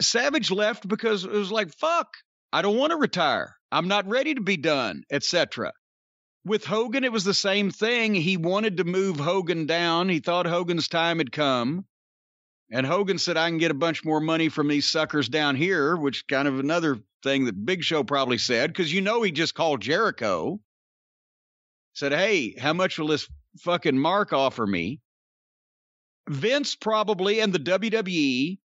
Savage left because it was like, fuck, I don't want to retire. I'm not ready to be done, etc. With Hogan, it was the same thing. He wanted to move Hogan down. He thought Hogan's time had come. And Hogan said, I can get a bunch more money from these suckers down here, which kind of another thing that Big Show probably said, because you know he just called Jericho. Said, hey, how much will this fucking Mark offer me? Vince probably and the WWE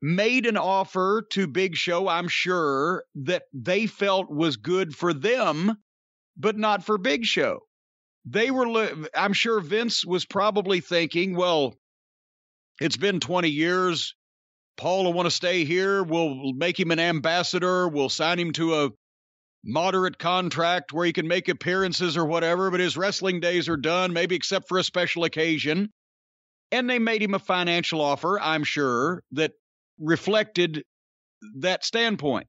made an offer to Big Show, I'm sure, that they felt was good for them, but not for Big Show. they were, I'm sure Vince was probably thinking, well, it's been 20 years. Paul will want to stay here. We'll make him an ambassador. We'll sign him to a moderate contract where he can make appearances or whatever, but his wrestling days are done, maybe except for a special occasion. And they made him a financial offer, I'm sure, that reflected that standpoint.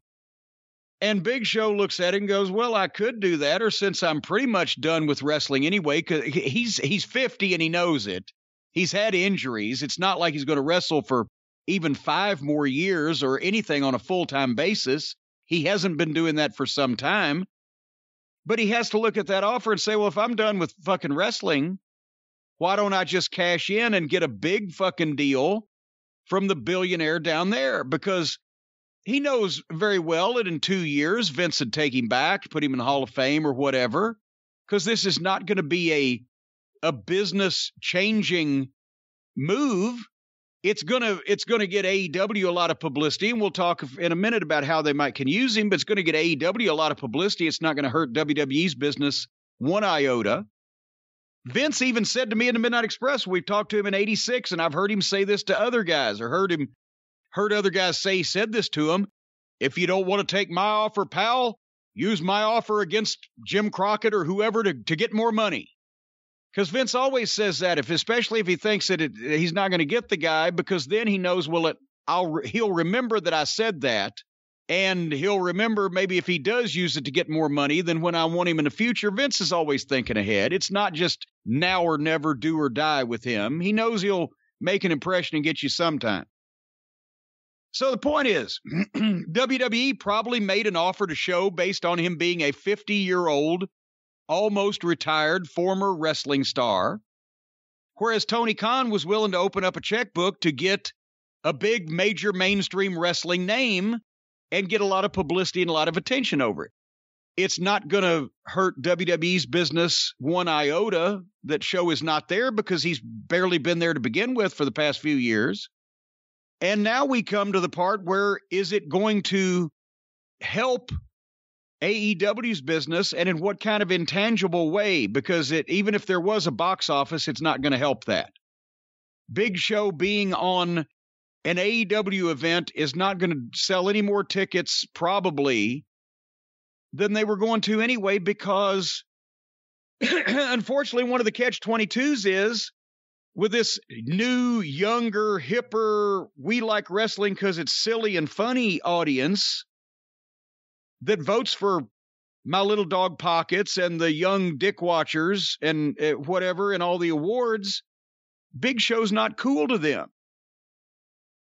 And Big Show looks at it and goes, well, I could do that, or since I'm pretty much done with wrestling anyway, because he's 50 and he knows it. He's had injuries. It's not like he's going to wrestle for even 5 more years or anything on a full-time basis. He hasn't been doing that for some time. But he has to look at that offer and say, well, if I'm done with fucking wrestling, why don't I just cash in and get a big fucking deal from the billionaire down there? Because he knows very well that in 2 years, Vince would take him back, put him in the Hall of Fame or whatever, because this is not going to be a business-changing move. It's gonna get AEW a lot of publicity, and we'll talk in a minute about how they might can use him, but it's going to get AEW a lot of publicity. It's not going to hurt WWE's business one iota. Vince even said to me in the Midnight Express, we've talked to him in 86, and I've heard him say this to other guys, or heard other guys say he said this to him. If you don't want to take my offer, pal, use my offer against Jim Crockett or whoever to get more money. Because Vince always says that, especially if he thinks that he's not going to get the guy, because then he knows, well, he'll remember that I said that, and he'll remember maybe if he does use it to get more money, then when I want him in the future, Vince is always thinking ahead. It's not just now or never, do or die with him. He knows he'll make an impression and get you sometime. So the point is, WWE probably made an offer to Show based on him being a 50-year-old, almost retired former wrestling star, whereas Tony Khan was willing to open up a checkbook to get a big major mainstream wrestling name and get a lot of publicity and a lot of attention over it. It's not going to hurt WWE's business one iota that Show is not there, because he's barely been there to begin with for the past few years. And now we come to the part where, is it going to help AEW's business, and in what kind of intangible way? Because even if there was a box office, it's not going to help that. Big Show being on an AEW event is not going to sell any more tickets probably than they were going to anyway, because unfortunately one of the catch-22s is, with this new, younger, hipper, we like wrestling because it's silly and funny audience that votes for My Little Dog Pockets and the Young Dick Watchers and whatever and all the awards, Big Show's not cool to them.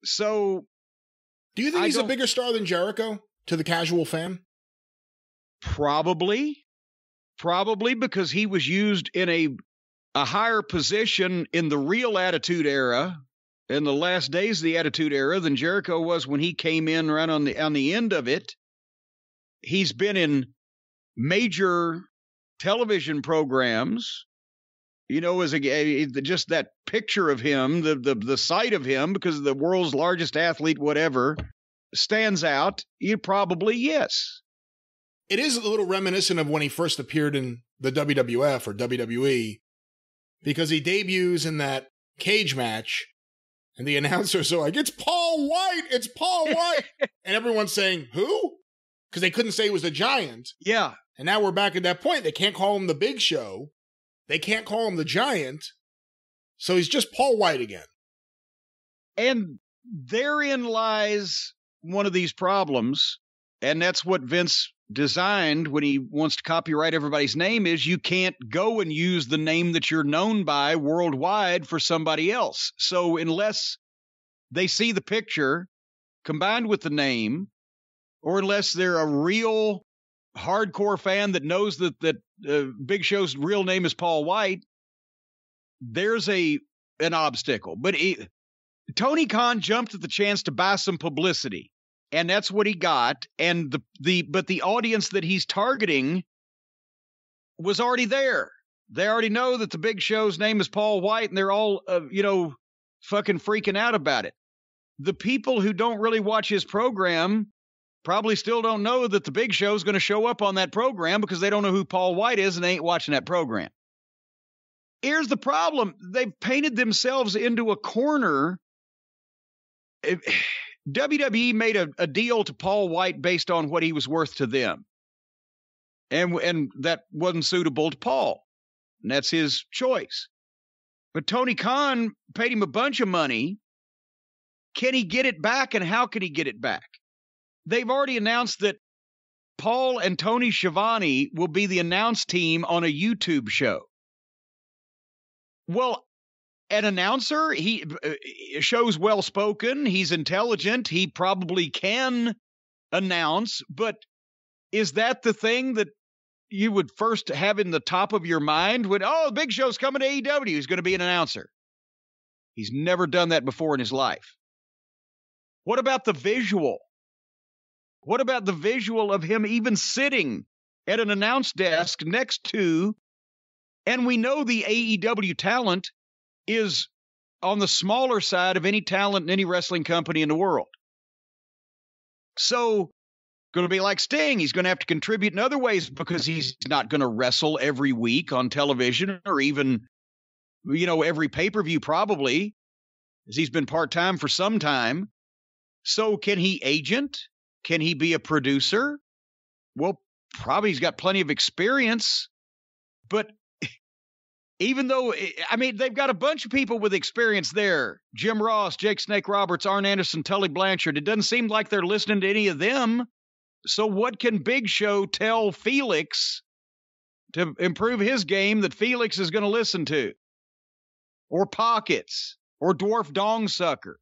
So do you think he's a bigger star than Jericho to the casual fan? Probably, because he was used in a higher position in the real Attitude Era, in the last days of the Attitude Era, than Jericho was when he came in right on the end of it. He's been in major television programs, you know, as just that picture of him, the sight of him, because of the world's largest athlete, whatever, stands out. You probably, yes. It is a little reminiscent of when he first appeared in the WWF or WWE, because he debuts in that cage match, and the announcer's like, "It's Paul White! It's Paul White!" And everyone's saying, "Who?" Because they couldn't say he was a giant. Yeah. And now we're back at that point. They can't call him the Big Show. They can't call him the Giant. So he's just Paul White again. And therein lies one of these problems. And that's what Vince designed when he wants to copyright everybody's name, is you can't go and use the name that you're known by worldwide for somebody else. So unless they see the picture combined with the name, or unless they're a real hardcore fan that knows that Big Show's real name is Paul White, there's an obstacle. But Tony Khan jumped at the chance to buy some publicity, and that's what he got. And the audience that he's targeting was already there. They already know that the Big Show's name is Paul White, and they're all fucking freaking out about it. The people who don't really watch his program probably still don't know that the Big Show's going to show up on that program, because they don't know who Paul White is and they ain't watching that program. Here's the problem. They've painted themselves into a corner. WWE made a deal to Paul White based on what he was worth to them. And that wasn't suitable to Paul. And that's his choice. But Tony Khan paid him a bunch of money. Can he get it back, and how can he get it back? They've already announced that Paul and Tony Schiavone will be the announce team on a YouTube show. Well, an announcer, he shows well-spoken, he's intelligent, he probably can announce, but is that the thing that you would first have in the top of your mind when, oh, the big show's coming to AEW, he's going to be an announcer? He's never done that before in his life. What about the visual? What about the visual of him even sitting at an announce desk next to, and we know the AEW talent is on the smaller side of any talent in any wrestling company in the world. So, going to be like Sting. He's going to have to contribute in other ways because he's not going to wrestle every week on television or even, you know, every pay-per-view probably, as he's been part-time for some time. So, can he agent? Can he be a producer? Well, probably he's got plenty of experience, but even though, I mean, they've got a bunch of people with experience there. Jim Ross, Jake Snake Roberts, Arn Anderson, Tully Blanchard. It doesn't seem like they're listening to any of them. So what can Big Show tell Felix to improve his game that Felix is going to listen to? Or Pockets? Or Dwarf Dong Sucker?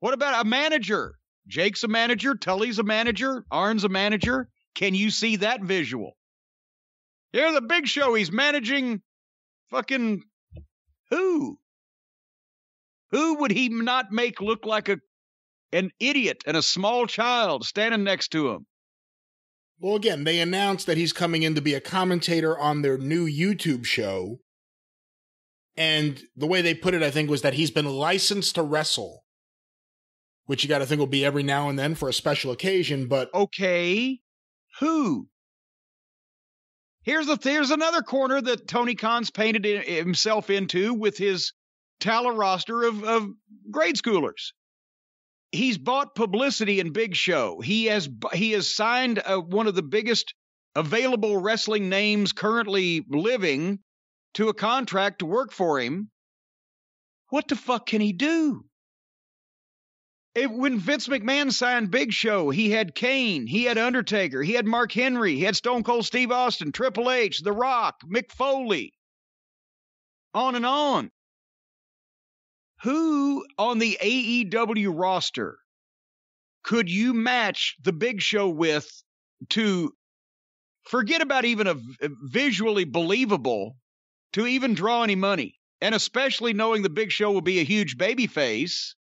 What about a manager? Jake's a manager, Tully's a manager, Arn's a manager. Can you see that visual? Here, the Big Show, he's managing fucking who? Who would he not make look like an idiot and a small child standing next to him? Well, again, they announced that he's coming in to be a commentator on their new YouTube show. And the way they put it, I think, was that he's been licensed to wrestle, which you got to think will be every now and then for a special occasion, but... Okay, who? Here's another corner that Tony Khan's painted himself into with his talent roster of grade schoolers. He's bought publicity in Big Show. He has signed one of the biggest available wrestling names currently living to a contract to work for him. What the fuck can he do? When Vince McMahon signed Big Show, he had Kane, he had Undertaker, he had Mark Henry, he had Stone Cold Steve Austin, Triple H, The Rock, Mick Foley, on and on. Who on the AEW roster could you match the Big Show with to forget about even a visually believable to even draw any money? And especially knowing the Big Show will be a huge babyface,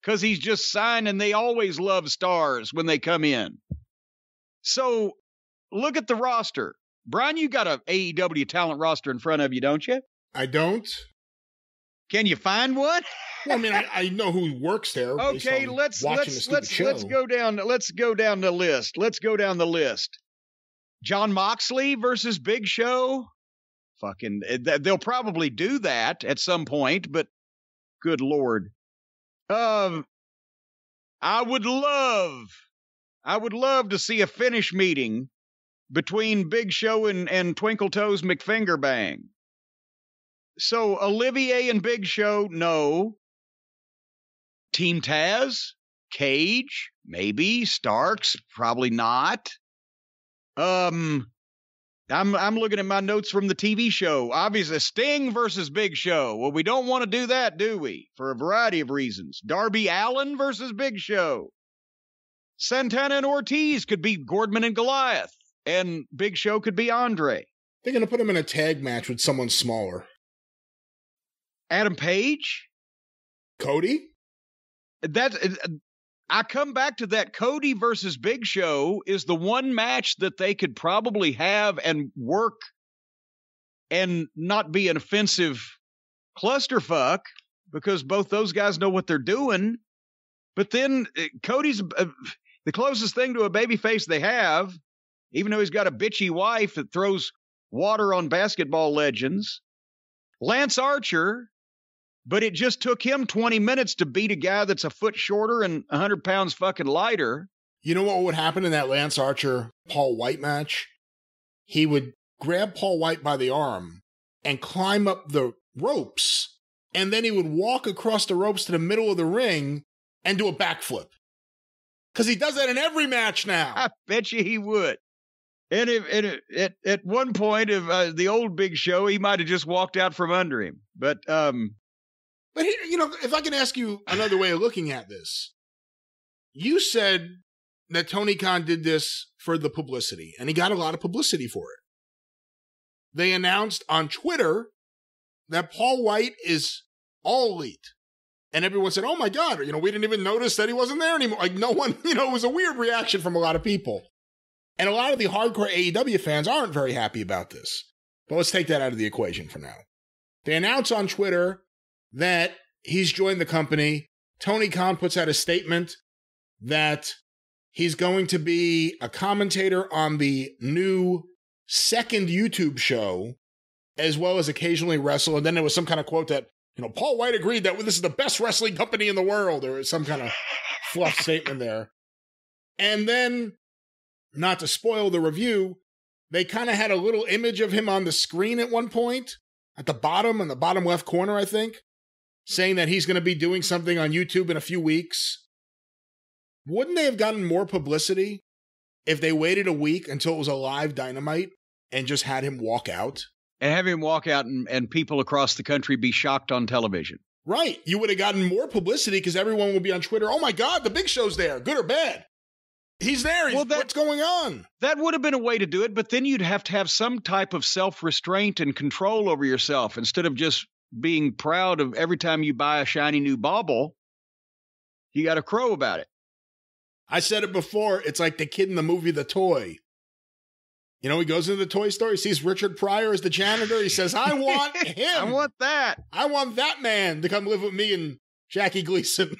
because he's just signed, and they always love stars when they come in. So look at the roster. Brian, you got an AEW talent roster in front of you, don't you? I don't. Can you find one? Well, I mean, I know who works there. Okay, let's go down the list. Let's go down the list. John Moxley versus Big Show. Fucking, they'll probably do that at some point, but good Lord. I would love to see a finish meeting between Big Show and Twinkle Toes McFingerbang. So Olivier and Big Show, no. Team Taz, Cage, maybe. Starks, probably not. I'm looking at my notes from the TV show. Obviously, Sting versus Big Show. Well, we don't want to do that, do we? For a variety of reasons. Darby Allin versus Big Show. Santana and Ortiz could be Gordman and Goliath, and Big Show could be Andre. They're going to put him in a tag match with someone smaller. Adam Page? Cody? I come back to that. Cody versus Big Show is the one match that they could probably have and work and not be an offensive clusterfuck, because both those guys know what they're doing. But then Cody's the closest thing to a babyface they have, even though he's got a bitchy wife that throws water on basketball legends. Lance Archer, but it just took him 20 minutes to beat a guy that's a foot shorter and 100 pounds fucking lighter. You know what would happen in that Lance Archer-Paul White match? He would grab Paul White by the arm and climb up the ropes, and then he would walk across the ropes to the middle of the ring and do a backflip. Because he does that in every match now. I bet you he would. And at one point of the old Big Show, he might have just walked out from under him. But here, you know, if I can ask you another way of looking at this, you said that Tony Khan did this for the publicity, and he got a lot of publicity for it. They announced on Twitter that Paul White is All Elite. And everyone said, oh my God, you know, we didn't even notice that he wasn't there anymore. Like no one, you know, it was a weird reaction from a lot of people. And a lot of the hardcore AEW fans aren't very happy about this. But let's take that out of the equation for now. They announce on Twitter that he's joined the company. Tony Khan puts out a statement that he's going to be a commentator on the new second YouTube show, as well as occasionally wrestle. And then there was some kind of quote that, you know, Paul White agreed that this is the best wrestling company in the world, or some kind of fluff statement there. And then, not to spoil the review, they kind of had a little image of him on the screen at one point, at the bottom, in the bottom left corner, I think, saying that he's going to be doing something on YouTube in a few weeks. Wouldn't they have gotten more publicity if they waited a week until it was a live Dynamite and just had him walk out? And have him walk out and people across the country be shocked on television. Right. You would have gotten more publicity because everyone would be on Twitter. Oh, my God, the Big Show's there, good or bad. He's there. What's going on? That would have been a way to do it, but then you'd have to have some type of self-restraint and control over yourself instead of just being proud of every time you buy a shiny new bauble, you got to crow about it. I said it before. It's like the kid in the movie The Toy. You know, he goes into the toy store. He sees Richard Pryor as the janitor. He says, I want him. I want that. I want that man to come live with me and Jackie Gleason.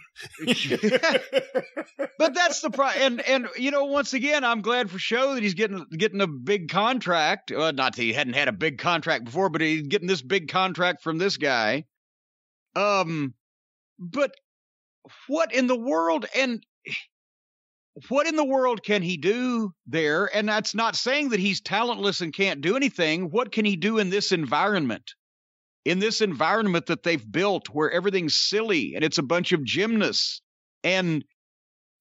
But that's the problem. And, you know, once again, I'm glad for Show that he's getting a big contract. Well, not that he hadn't had a big contract before, but he's getting this big contract from this guy. But what in the world? And what in the world can he do there? And that's not saying that he's talentless and can't do anything. What can he do in this environment? In this environment that they've built where everything's silly and it's a bunch of gymnasts and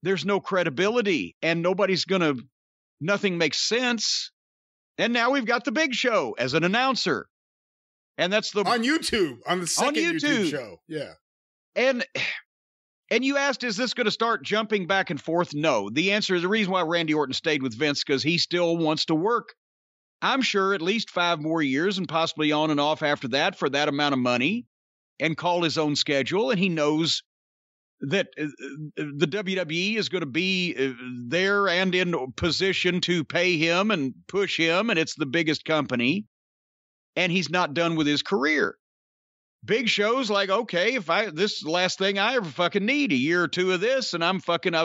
there's no credibility and nothing makes sense. And now we've got the Big Show as an announcer. And that's on YouTube, on the second YouTube show. Yeah. And you asked, is this going to start jumping back and forth? No. The answer is the reason why Randy Orton stayed with Vince, because he still wants to work, I'm sure, at least 5 more years and possibly on and off after that for that amount of money and call his own schedule. And he knows that the WWE is going to be there and in position to pay him and push him. And it's the biggest company. And he's not done with his career. Big Show's like, okay, this is the last thing I ever fucking need, a year or two of this, and I was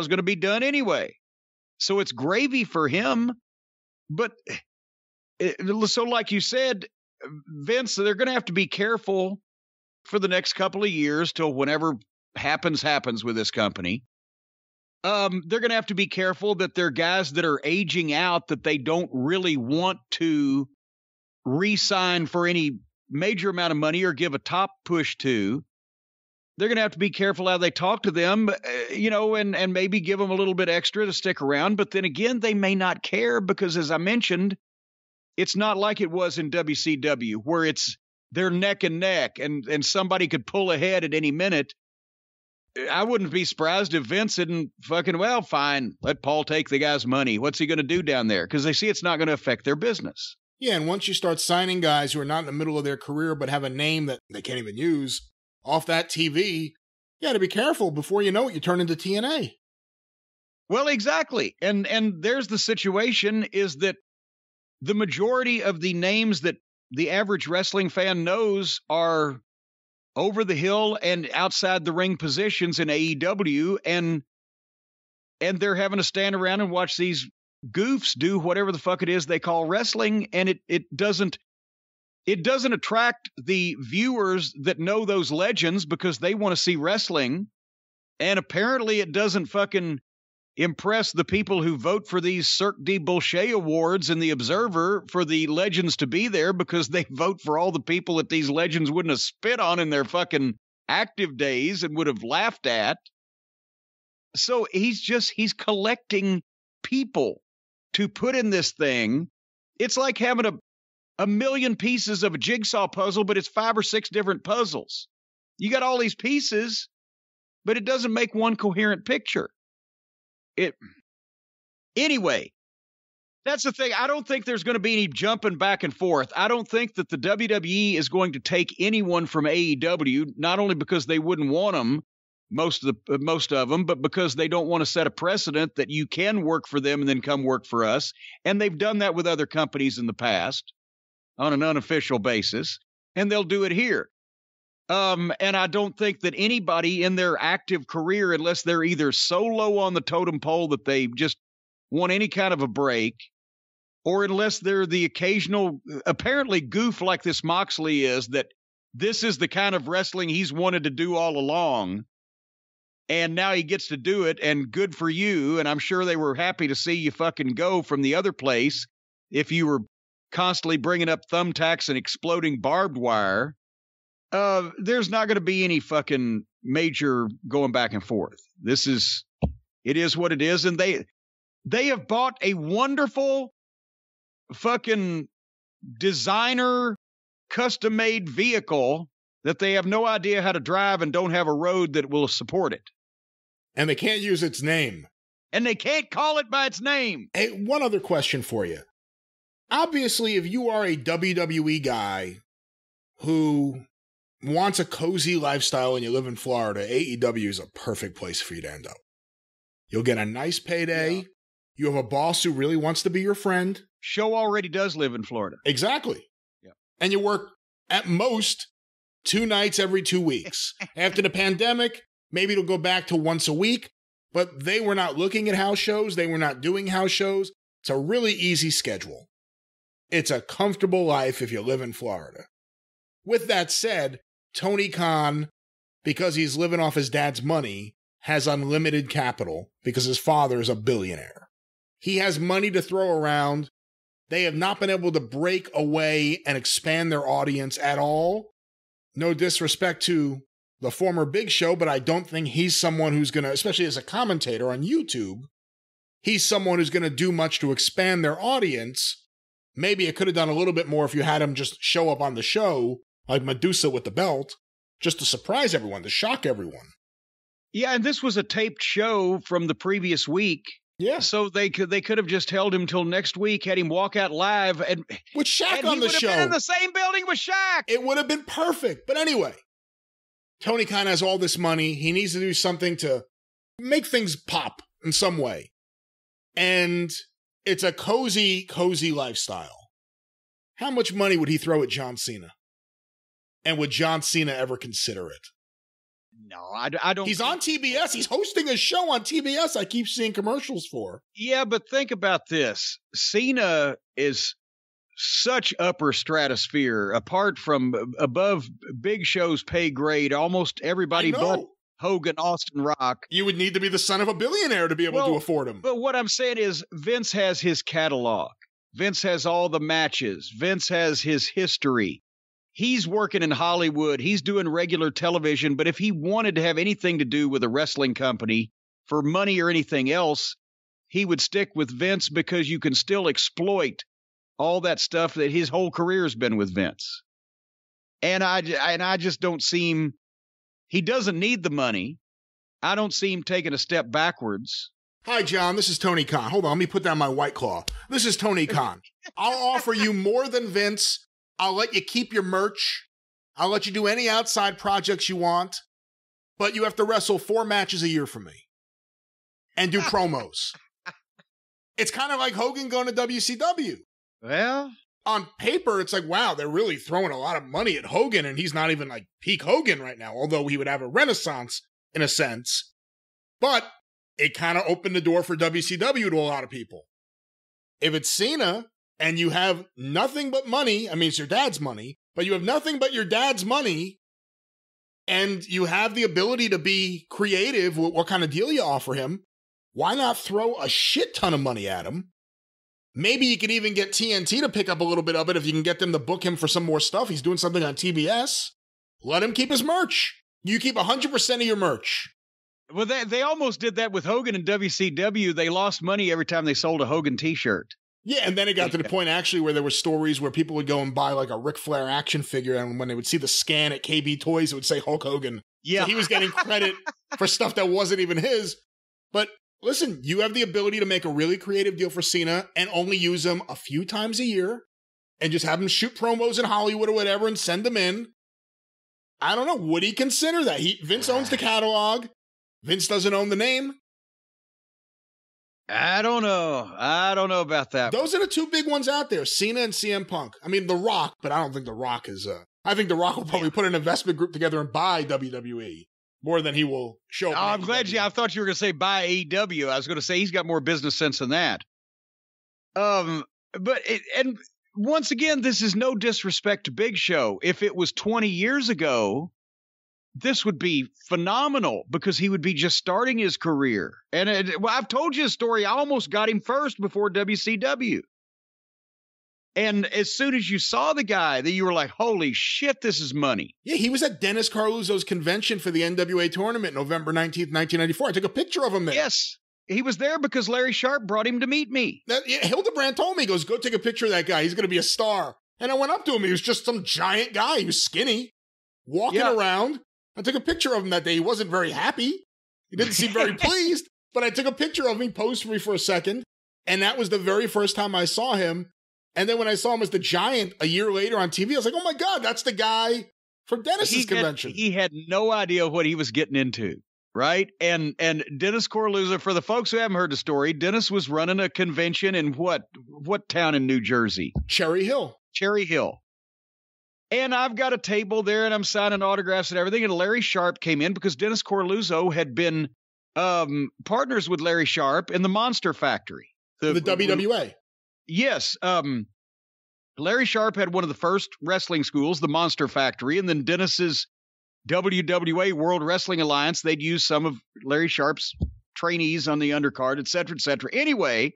going to be done anyway. So it's gravy for him. But so like you said, Vince, they're going to have to be careful for the next couple of years till whenever happens with this company. They're going to have to be careful that they're guys that are aging out that they don't really want to re-sign for any major amount of money or give a top push to. They're going to have to be careful how they talk to them, you know, and maybe give them a little bit extra to stick around. But then again, they may not care because, as I mentioned, it's not like it was in WCW where they're neck and neck and somebody could pull ahead at any minute. I wouldn't be surprised if Vince didn't fucking, well, fine, let Paul take the guy's money. What's he going to do down there? Because they see it's not going to affect their business. Yeah, and once you start signing guys who are not in the middle of their career but have a name that they can't even use off that TV, you got to be careful. Before you know it, you turn into TNA. Well, exactly. And there's the situation is that the majority of the names that the average wrestling fan knows are over the hill and outside the ring positions in AEW, and they're having to stand around and watch these goofs do whatever the fuck it is they call wrestling, and it doesn't It doesn't attract the viewers that know those legends because they want to see wrestling. And apparently it doesn't fucking impress the people who vote for these Cirque de Bolshoi awards and the Observer for the legends to be there, because they vote for all the people that these legends wouldn't have spit on in their fucking active days and would have laughed at. So he's collecting people to put in this thing. It's like having a million pieces of a jigsaw puzzle, but it's 5 or 6 different puzzles. You got all these pieces, but it doesn't make one coherent picture. Anyway, that's the thing. I don't think there's going to be any jumping back and forth. I don't think that the WWE is going to take anyone from AEW, not only because they wouldn't want them, most of them, but because they don't want to set a precedent that you can work for them and then come work for us. And they've done that with other companies in the past on an unofficial basis, and they'll do it here. And I don't think that anybody in their active career, unless they're either so low on the totem pole that they just want any kind of a break, or unless they're the occasional, apparently goof like this Moxley is, that this is the kind of wrestling he's wanted to do all along. And now he gets to do it, and good for you. And I'm sure they were happy to see you fucking go from the other place if you were constantly bringing up thumbtacks and exploding barbed wire. There's not going to be any fucking major going back and forth. It is what it is. And they have bought a wonderful fucking designer custom made vehicle that they have no idea how to drive and don't have a road that will support it. And they can't use its name. And they can't call it by its name. Hey, one other question for you. Obviously, if you are a WWE guy who wants a cozy lifestyle and you live in Florida, AEW is a perfect place for you to end up. You'll get a nice payday. Yeah. You have a boss who really wants to be your friend. Show already does live in Florida. Exactly. Yeah. And you work at most 2 nights every 2 weeks. After the pandemic, maybe it'll go back to once a week, but they were not looking at house shows. They were not doing house shows. It's a really easy schedule. It's a comfortable life if you live in Florida. With that said, Tony Khan, because he's living off his dad's money, has unlimited capital because his father is a billionaire. He has money to throw around. They have not been able to break away and expand their audience at all. No disrespect to the former Big Show, but I don't think he's someone who's going to, especially as a commentator on YouTube, he's someone who's going to do much to expand their audience. Maybe it could have done a little bit more if you had him just show up on the show, like Medusa with the belt, just to surprise everyone, to shock everyone. Yeah, and this was a taped show from the previous week. Yeah. So they could have just held him till next week, had him walk out live, and with Shaq on the show. He would have been in the same building with Shaq. It would have been perfect. But anyway, Tony Khan has all this money. He needs to do something to make things pop in some way. And it's a cozy, cozy lifestyle. How much money would he throw at John Cena? And would John Cena ever consider it? No, I don't. He's on TBS. He's hosting a show on TBS I keep seeing commercials for. Yeah, but think about this. Cena is such upper stratosphere, apart from above Big Show's pay grade, almost everybody but Hogan, Austin, Rock. You would need to be the son of a billionaire to be able to afford him. But what I'm saying is Vince has his catalog. Vince has all the matches. Vince has his history. He's working in Hollywood. He's doing regular television. But if he wanted to have anything to do with a wrestling company for money or anything else, he would stick with Vince, because you can still exploit all that stuff that his whole career has been with Vince. And I just don't see him. He doesn't need the money. I don't see him taking a step backwards. Hi, John. This is Tony Khan. Hold on. Let me put down my White Claw. This is Tony Khan. I'll offer you more than Vince. I'll let you keep your merch. I'll let you do any outside projects you want, but you have to wrestle 4 matches a year for me and do promos. It's kind of like Hogan going to WCW. Well, on paper, it's like, wow, they're really throwing a lot of money at Hogan, and he's not even like peak Hogan right now, although he would have a renaissance in a sense. But it kind of opened the door for WCW to a lot of people. If it's Cena, and you have nothing but money. I mean, it's your dad's money, but you have nothing but your dad's money, and you have the ability to be creative with what kind of deal you offer him. Why not throw a shit ton of money at him? Maybe you can even get TNT to pick up a little bit of it if you can get them to book him for some more stuff. He's doing something on TBS. Let him keep his merch. You keep 100% of your merch. Well, they almost did that with Hogan and WCW. They lost money every time they sold a Hogan t-shirt. Yeah, and then it got to the point, actually, where there were stories where people would go and buy, like, a Ric Flair action figure, and when they would see the scan at KB Toys, it would say Hulk Hogan. Yeah. So he was getting credit for stuff that wasn't even his. But listen, you have the ability to make a really creative deal for Cena and only use him a few times a year and just have him shoot promos in Hollywood or whatever and send them in. I don't know. Would he consider that? Vince owns the catalog. Vince doesn't own the name. I don't know. I don't know about that. Those are the two big ones out there, Cena and CM Punk. I mean, The Rock, but I don't think The Rock is... I think The Rock will probably put an investment group together and buy WWE more than he will show up. Oh, I'm glad you... I thought you were going to say buy AEW. I was going to say he's got more business sense than that. And once again, this is no disrespect to Big Show. If it was 20 years ago... this would be phenomenal because he would be just starting his career. And I've told you a story. I almost got him first before WCW. And as soon as you saw the guy, that you were like, holy shit, this is money. Yeah, he was at Dennis Carluzzo's convention for the NWA tournament, November 19th, 1994. I took a picture of him there. Yes, he was there because Larry Sharp brought him to meet me. Hildebrand told me, he goes, go take a picture of that guy. He's going to be a star. And I went up to him. He was just some giant guy. He was skinny, walking around. I took a picture of him that day. He wasn't very happy. He didn't seem very pleased, but I took a picture of him. He posed for me for a second, and that was the very first time I saw him. And then when I saw him as the Giant a year later on TV, I was like, oh my God, that's the guy from Dennis's convention. He had no idea what he was getting into, right? And Dennis Corluzzo, for the folks who haven't heard the story, Dennis was running a convention in what town in New Jersey? Cherry Hill. Cherry Hill. And I've got a table there, and I'm signing autographs and everything. And Larry Sharp came in because Dennis Corluzzo had been partners with Larry Sharp in the Monster Factory. The WWA. Yes. Larry Sharp had one of the first wrestling schools, the Monster Factory, and then Dennis's WWA, World Wrestling Alliance. They'd use some of Larry Sharp's trainees on the undercard, et cetera, et cetera. Anyway,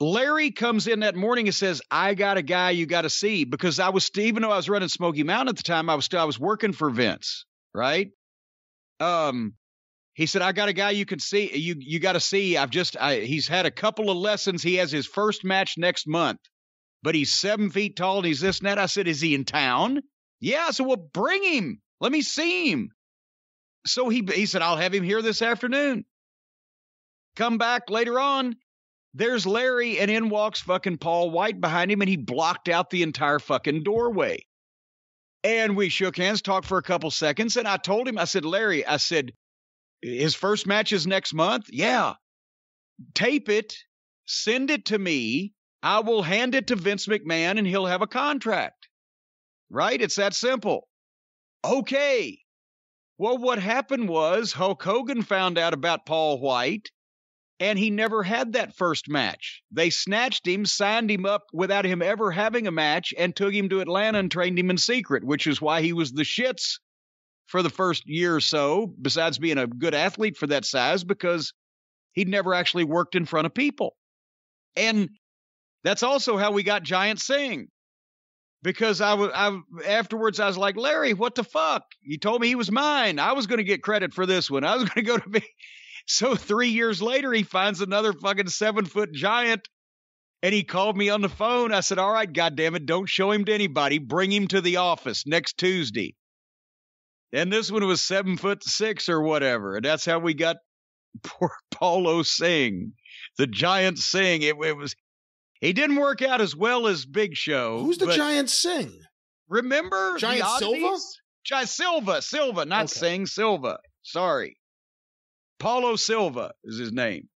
Larry comes in that morning and says, I got a guy you got to see, because I was, even though I was running Smoky Mountain at the time, I was working for Vince, right? He said, I got a guy you can see, you got to see. He's had a couple of lessons. He has his first match next month, but he's 7 feet tall and he's this and that. I said, is he in town? Yeah. So we'll bring him. Let me see him. So he said, I'll have him here this afternoon. Come back later on. There's Larry, and in walks fucking Paul White behind him, and he blocked out the entire fucking doorway. And we shook hands, talked for a couple seconds, and I told him, I said, Larry, I said, his first match is next month? Yeah. Tape it, send it to me, I will hand it to Vince McMahon, and he'll have a contract. Right? It's that simple. Okay. Well, what happened was Hulk Hogan found out about Paul White, and he never had that first match. They snatched him, signed him up without him ever having a match, and took him to Atlanta and trained him in secret, which is why he was the shits for the first year or so, besides being a good athlete for that size, because he'd never actually worked in front of people. And that's also how we got Giant Singh, because afterwards I was like, Larry, what the fuck? You told me he was mine. I was going to get credit for this one. I was going to go to me. So 3 years later, he finds another fucking 7 foot giant, and he called me on the phone. I said, all right, goddamn it, don't show him to anybody. Bring him to the office next Tuesday. And this one was 7'6" or whatever. And that's how we got poor Paulo Singh, the Giant Singh. He didn't work out as well as Big Show. Who's the Giant Singh? Remember? Giant Silva? Silva, not Singh, Silva. Sorry. Paulo Silva is his name.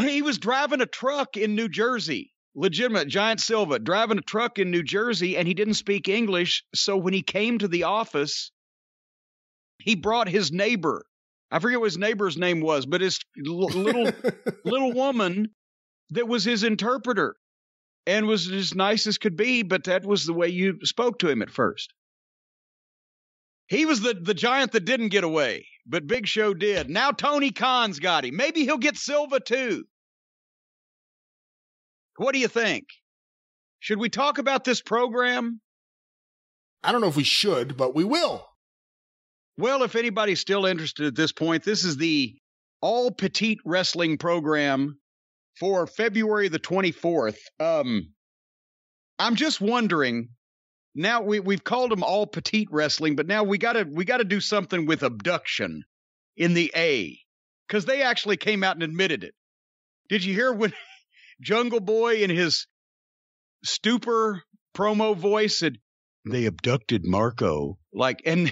He was driving a truck in New Jersey, legitimate Giant Silva, driving a truck in New Jersey, and he didn't speak English. So when he came to the office, he brought his neighbor. I forget what his neighbor's name was, but his little woman that was his interpreter. and was as nice as could be, but that was the way you spoke to him at first. He was the giant that didn't get away, but Big Show did. Now Tony Khan's got him. Maybe he'll get Silva too. What do you think? Should we talk about this program? I don't know if we should, but we will. Well, if anybody's still interested at this point, this is the All Petite Wrestling program for February the 24th. I'm just wondering, now we've called them All Petite Wrestling, but now we gotta do something with abduction in the A, because they actually came out and admitted it. Did you hear when Jungle Boy in his stupor promo voice said, "They abducted Marco," like, and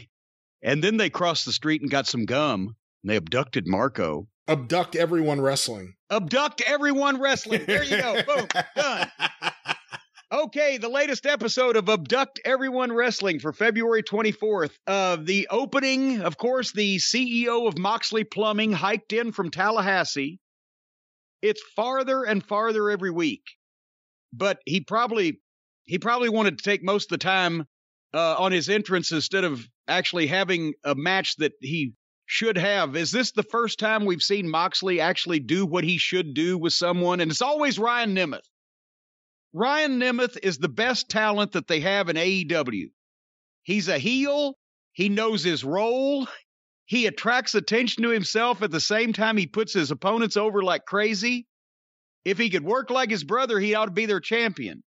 then they crossed the street and got some gum and they abducted Marco. Abduct Everyone Wrestling. Abduct Everyone Wrestling. There you go. Boom. Done. Okay, the latest episode of Abduct Everyone Wrestling for February 24th. The opening, of course, the CEO of Moxley Plumbing hiked in from Tallahassee. It's farther and farther every week, but he probably wanted to take most of the time on his entrance instead of actually having a match that he should have. Is this the first time we've seen Moxley actually do what he should do with someone? And it's always Ryan Nemeth. Ryan Nemeth is the best talent that they have in AEW. He's a heel. He knows his role. He attracts attention to himself at the same time he puts his opponents over like crazy. If he could work like his brother, he ought to be their champion.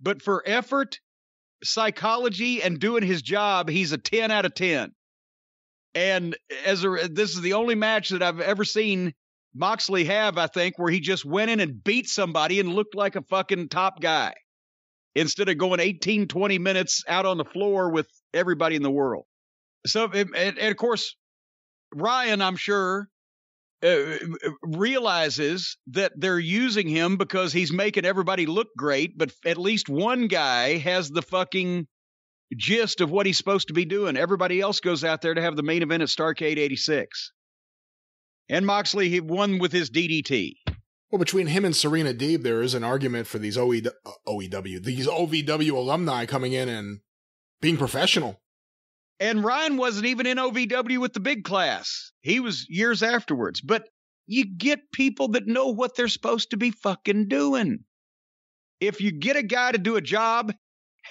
But for effort, psychology, and doing his job, he's a 10 out of 10. And this is the only match that I've ever seen Moxley have, I think, where he just went in and beat somebody and looked like a fucking top guy instead of going 18, 20 minutes out on the floor with everybody in the world. So, and of course, Ryan, I'm sure, realizes that they're using him because he's making everybody look great, but at least one guy has the fucking gist of what he's supposed to be doing. Everybody else goes out there to have the main event at Starrcade 86. And Moxley, he won with his DDT. Well, between him and Serena Deeb, there is an argument for these OVW alumni coming in and being professional. And Ryan wasn't even in OVW with the big class. He was years afterwards. But you get people that know what they're supposed to be fucking doing. If you get a guy to do a job,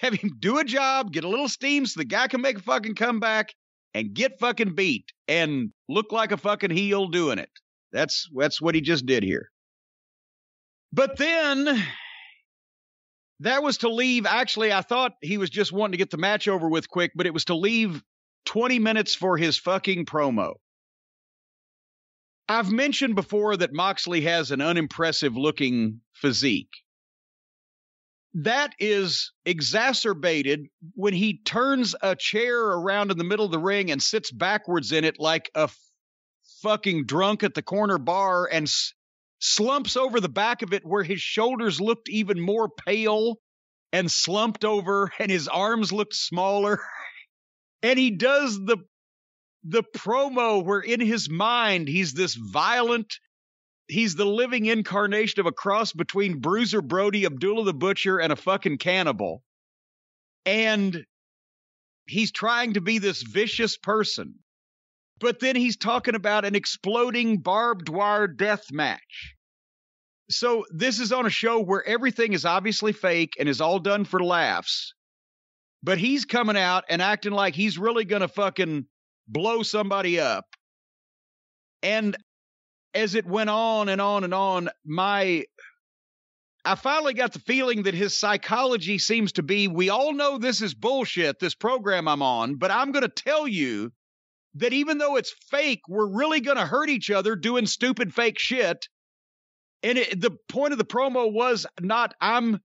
have him do a job, get a little steam so the guy can make a fucking comeback and get fucking beat and look like a fucking heel doing it. That's what he just did here. But then that was to leave. Actually, I thought he was just wanting to get the match over with quick, but it was to leave 20 minutes for his fucking promo. I've mentioned before that Moxley has an unimpressive looking physique. That is exacerbated when he turns a chair around in the middle of the ring and sits backwards in it like a fucking drunk at the corner bar and slumps over the back of it where his shoulders looked even more pale and slumped over and his arms looked smaller. And he does the promo where in his mind he's this violent, he's the living incarnation of a cross between Bruiser Brody, Abdullah the Butcher, and a fucking cannibal. And he's trying to be this vicious person. But then he's talking about an exploding barbed wire death match. So this is on a show where everything is obviously fake and is all done for laughs. But he's coming out and acting like he's really going to fucking blow somebody up. And as it went on and on and on, I finally got the feeling that his psychology seems to be, we all know this is bullshit, this program I'm on, but I'm going to tell you that even though it's fake, we're really going to hurt each other doing stupid fake shit. And the point of the promo was not, I'm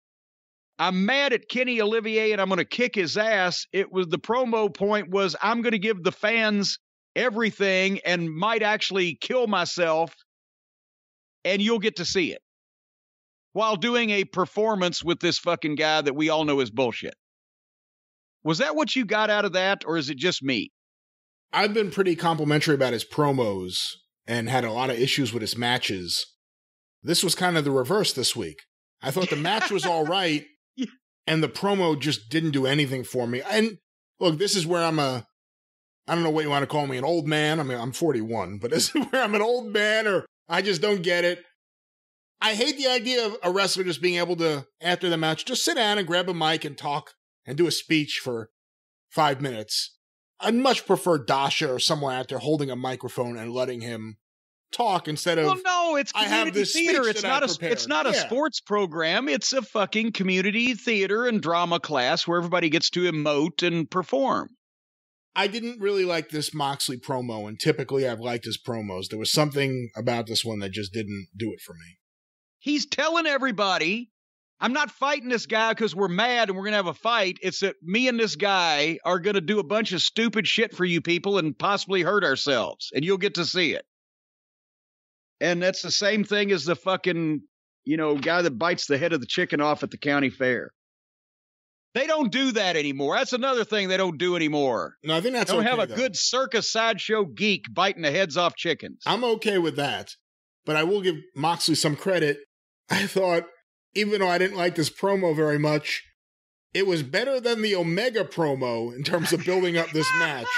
mad at Kenny Olivier and I'm going to kick his ass. It was, the promo point was, I'm going to give the fans everything and might actually kill myself, and you'll get to see it, while doing a performance with this fucking guy that we all know is bullshit. Was that what you got out of that, or is it just me? I've been pretty complimentary about his promos and had a lot of issues with his matches. This was kind of the reverse this week. I thought the match was all right, and the promo just didn't do anything for me. And look, this is where I don't know what you want to call me, an old man. I mean, I'm 41, but this is where I'm an old man, or I just don't get it. I hate the idea of a wrestler just being able to, after the match, just sit down and grab a mic and talk and do a speech for 5 minutes. I'd much prefer Dasha or someone out there holding a microphone and letting him talk instead of, well, no, it's community theater. It's not a sports program. It's a fucking community theater and drama class where everybody gets to emote and perform. I didn't really like this Moxley promo, and typically I've liked his promos. There was something about this one that just didn't do it for me. He's telling everybody, I'm not fighting this guy because we're mad and we're going to have a fight. It's that me and this guy are going to do a bunch of stupid shit for you people and possibly hurt ourselves, and you'll get to see it. And that's the same thing as the fucking, you know, guy that bites the head of the chicken off at the county fair. They don't do that anymore. That's another thing they don't do anymore. No, I think that's okay. Don't have a good circus sideshow geek biting the heads off chickens. I'm okay with that, but I will give Moxley some credit. I thought, even though I didn't like this promo very much, it was better than the Omega promo in terms of building up this match.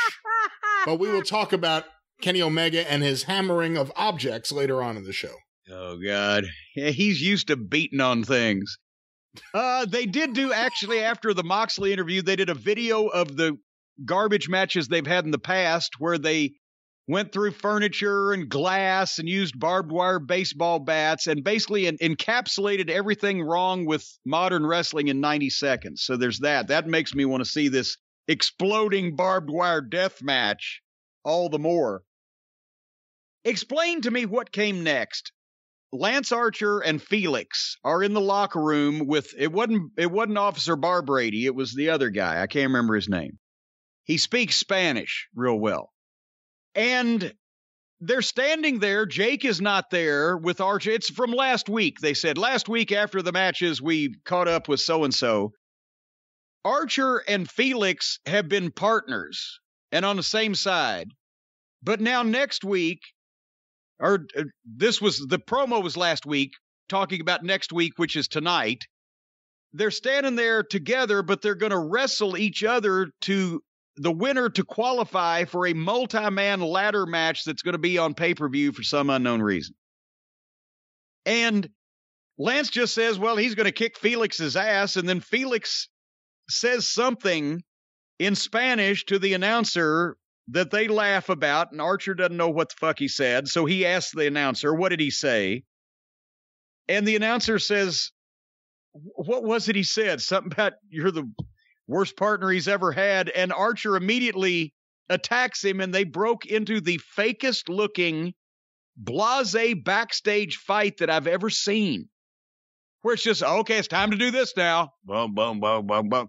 But we will talk about Kenny Omega and his hammering of objects later on in the show. Oh, God. Yeah, he's used to beating on things. They did do, actually, after the Moxley interview, they did a video of the garbage matches they've had in the past where they went through furniture and glass and used barbed wire baseball bats and basically encapsulated everything wrong with modern wrestling in 90 seconds. So there's that. That makes me want to see this exploding barbed wire death match all the more. Explain to me what came next. Lance Archer and Felix are in the locker room with, it wasn't Officer Bar Brady, it was the other guy. I can't remember his name. He speaks Spanish real well. And they're standing there. Jake is not there with Archer. It's from last week. They said last week after the matches, we caught up with so-and-so. Archer and Felix have been partners and on the same side. But now next week, or this was, the promo was last week, talking about next week, which is tonight. They're standing there together, but they're going to wrestle each other to the winner to qualify for a multi-man ladder match that's going to be on pay-per-view for some unknown reason. And Lance just says, well, he's going to kick Felix's ass, and then Felix says something in Spanish to the announcer that they laugh about, and Archer doesn't know what the fuck he said, so he asks the announcer, what did he say? And the announcer says, what was it he said? Something about, you're the worst partner he's ever had, and Archer immediately attacks him, and they broke into the fakest-looking, blasé backstage fight that I've ever seen, where it's just, okay, it's time to do this now. Boom, boom, boom, boom, boom.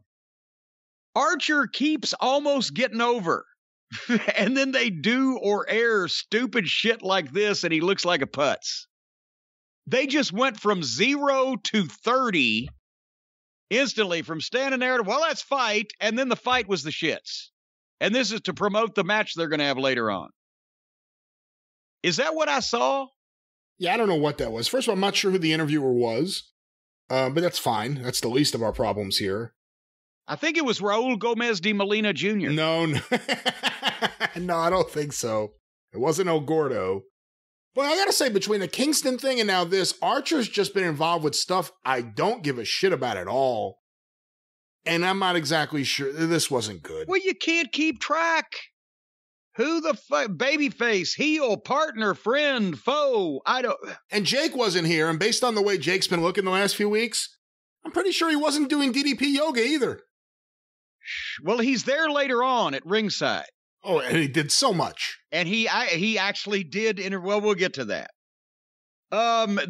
Archer keeps almost getting over. And then they do or air stupid shit like this, and he looks like a putz. They just went from 0 to 30 instantly, from standing there to, well, let's fight, and then the fight was the shits. And this is to promote the match they're going to have later on. Is that what I saw? Yeah, I don't know what that was. First of all, I'm not sure who the interviewer was, but that's fine. That's the least of our problems here. I think it was Raul Gomez de Molina Jr. No. No, I don't think so. It wasn't El Gordo. But I gotta say, between the Kingston thing and now this, Archer's just been involved with stuff I don't give a shit about at all. And I'm not exactly sure. This wasn't good. Well, you can't keep track. Who the fuck? Babyface, heel, partner, friend, foe. I don't. And Jake wasn't here. And based on the way Jake's been looking the last few weeks, I'm pretty sure he wasn't doing DDP yoga either. Well, he's there later on at ringside. Oh, and he did so much. And he actually did. Well, we'll get to that.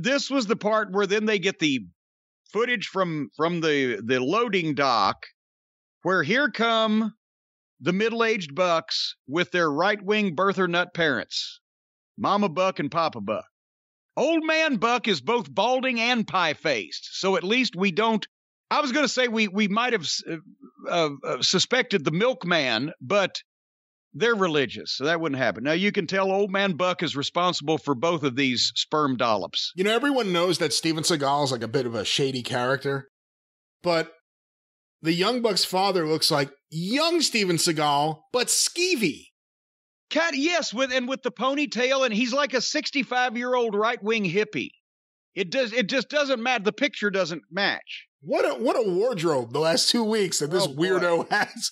This was the part where then they get the footage from the loading dock, where here come the middle-aged Bucks with their right-wing birther nut parents, Mama Buck and Papa Buck. Old man Buck is both balding and pie-faced, so at least we don't. I was going to say we might have suspected the milkman, but They're religious, so that wouldn't happen. Now, you can tell Old Man Buck is responsible for both of these sperm dollops. You know, everyone knows that Steven Seagal is like a bit of a shady character, but the Young Buck's father looks like young Steven Seagal, but skeevy. Cat, yes, with the ponytail, and he's like a 65-year-old right-wing hippie. It just doesn't matter. The picture doesn't match. What a wardrobe the last 2 weeks that this weirdo has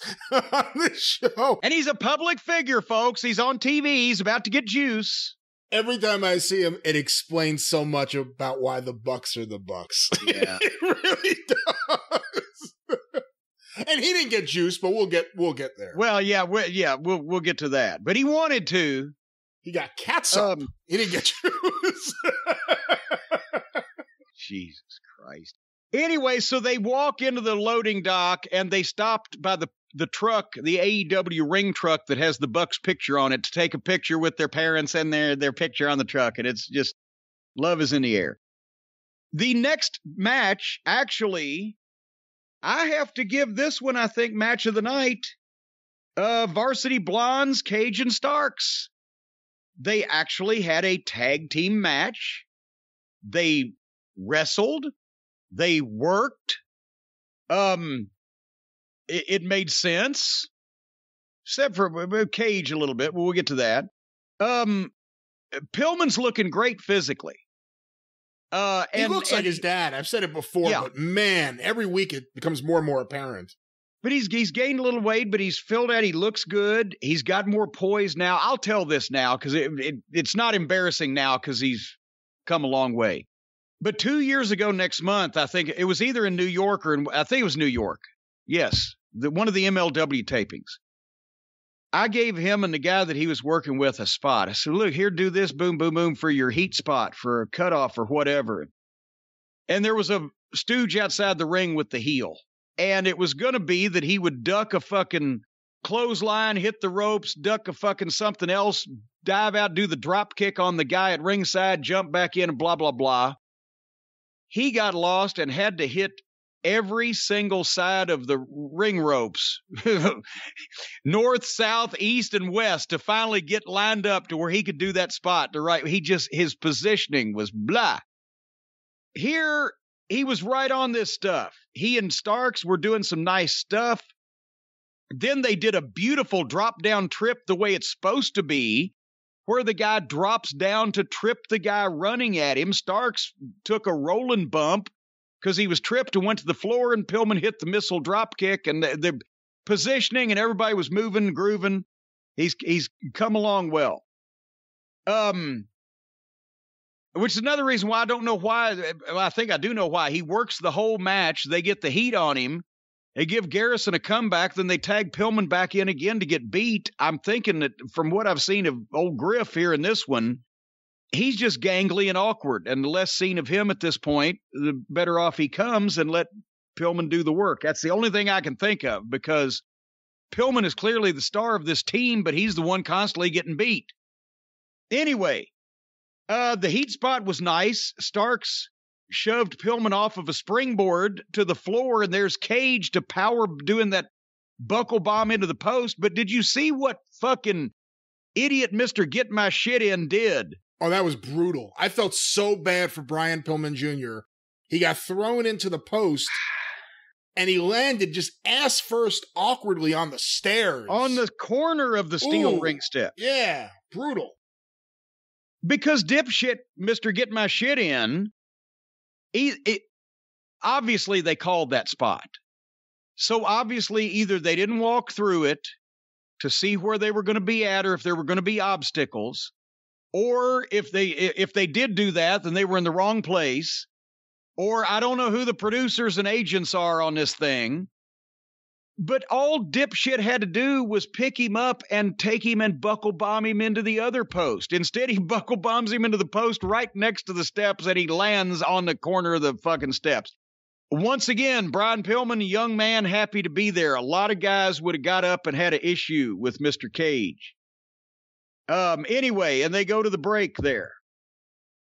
on this show. And he's a public figure, folks. He's on TV. He's about to get juice. Every time I see him, it explains so much about why the Bucks are the Bucks. Yeah. It really does. And he didn't get juice, but we'll get there. Well, yeah, we'll get to that. But he wanted to. He got catsup. He didn't get juice. Jesus Christ. Anyway, so they walk into the loading dock and they stopped by the truck, the AEW ring truck that has the Bucks picture on it, to take a picture with their parents and their picture on the truck. And it's just, love is in the air. The next match, actually, I have to give this one, I think, match of the night. Varsity Blondes, Cajun Starks. They actually had a tag team match. They wrestled. They worked. It made sense, except for Cage a little bit. But we'll get to that. Pillman's looking great physically. He looks like his dad. I've said it before, yeah. But man, every week it becomes more and more apparent. But he's gained a little weight, but he's filled out. He looks good. He's got more poise now. I'll tell this now because it's not embarrassing now because he's come a long way. But 2 years ago next month, I think it was either in New York or I think it was New York. Yes, one of the MLW tapings. I gave him and the guy that he was working with a spot. I said, look, here, do this, boom, boom, boom, for your heat spot, for a cutoff or whatever. And there was a stooge outside the ring with the heel. And it was going to be that he would duck a fucking clothesline, hit the ropes, duck a fucking something else, dive out, do the drop kick on the guy at ringside, jump back in, and blah, blah, blah. He got lost and had to hit every single side of the ring ropes, north, south, east, and west, to finally get lined up to where he could do that spot. To right, his positioning was blah. Here, he was right on this stuff. He and Starks were doing some nice stuff. Then they did a beautiful drop-down trip the way it's supposed to be, where the guy drops down to trip the guy running at him. Starks took a rolling bump because he was tripped and went to the floor, and Pillman hit the missile drop kick, and the positioning, and everybody was moving and grooving. He's come along well. Which is another reason why I don't know why. Well, I think I do know why. He works the whole match. They get the heat on him. They give Garrison a comeback, then they tag Pillman back in again to get beat. I'm thinking that from what I've seen of old Griff here in this one, he's just gangly and awkward, and the less seen of him at this point, the better off he comes, and let Pillman do the work. That's the only thing I can think of, because Pillman is clearly the star of this team, but he's the one constantly getting beat. Anyway, the heat spot was nice. Starks shoved Pillman off of a springboard to the floor, and there's Cage to power doing that buckle bomb into the post. But did you see what fucking idiot Mr. Get My Shit In did? Oh, that was brutal. I felt so bad for Brian Pillman Jr. He got thrown into the post, and he landed just ass first awkwardly on the stairs. On the corner of the steel ring step. Yeah, brutal. Because dipshit Mr. Get My Shit In, obviously, they called that spot. So obviously, either they didn't walk through it to see where they were going to be at, or if there were going to be obstacles, or if they did do that, then they were in the wrong place. Or I don't know who the producers and agents are on this thing. But all dipshit had to do was pick him up and take him and buckle bomb him into the other post. Instead, he buckle bombs him into the post right next to the steps, and he lands on the corner of the fucking steps. Once again, Brian Pillman, a young man, happy to be there. A lot of guys would have got up and had an issue with Mr. Cage. Anyway, and they go to the break there.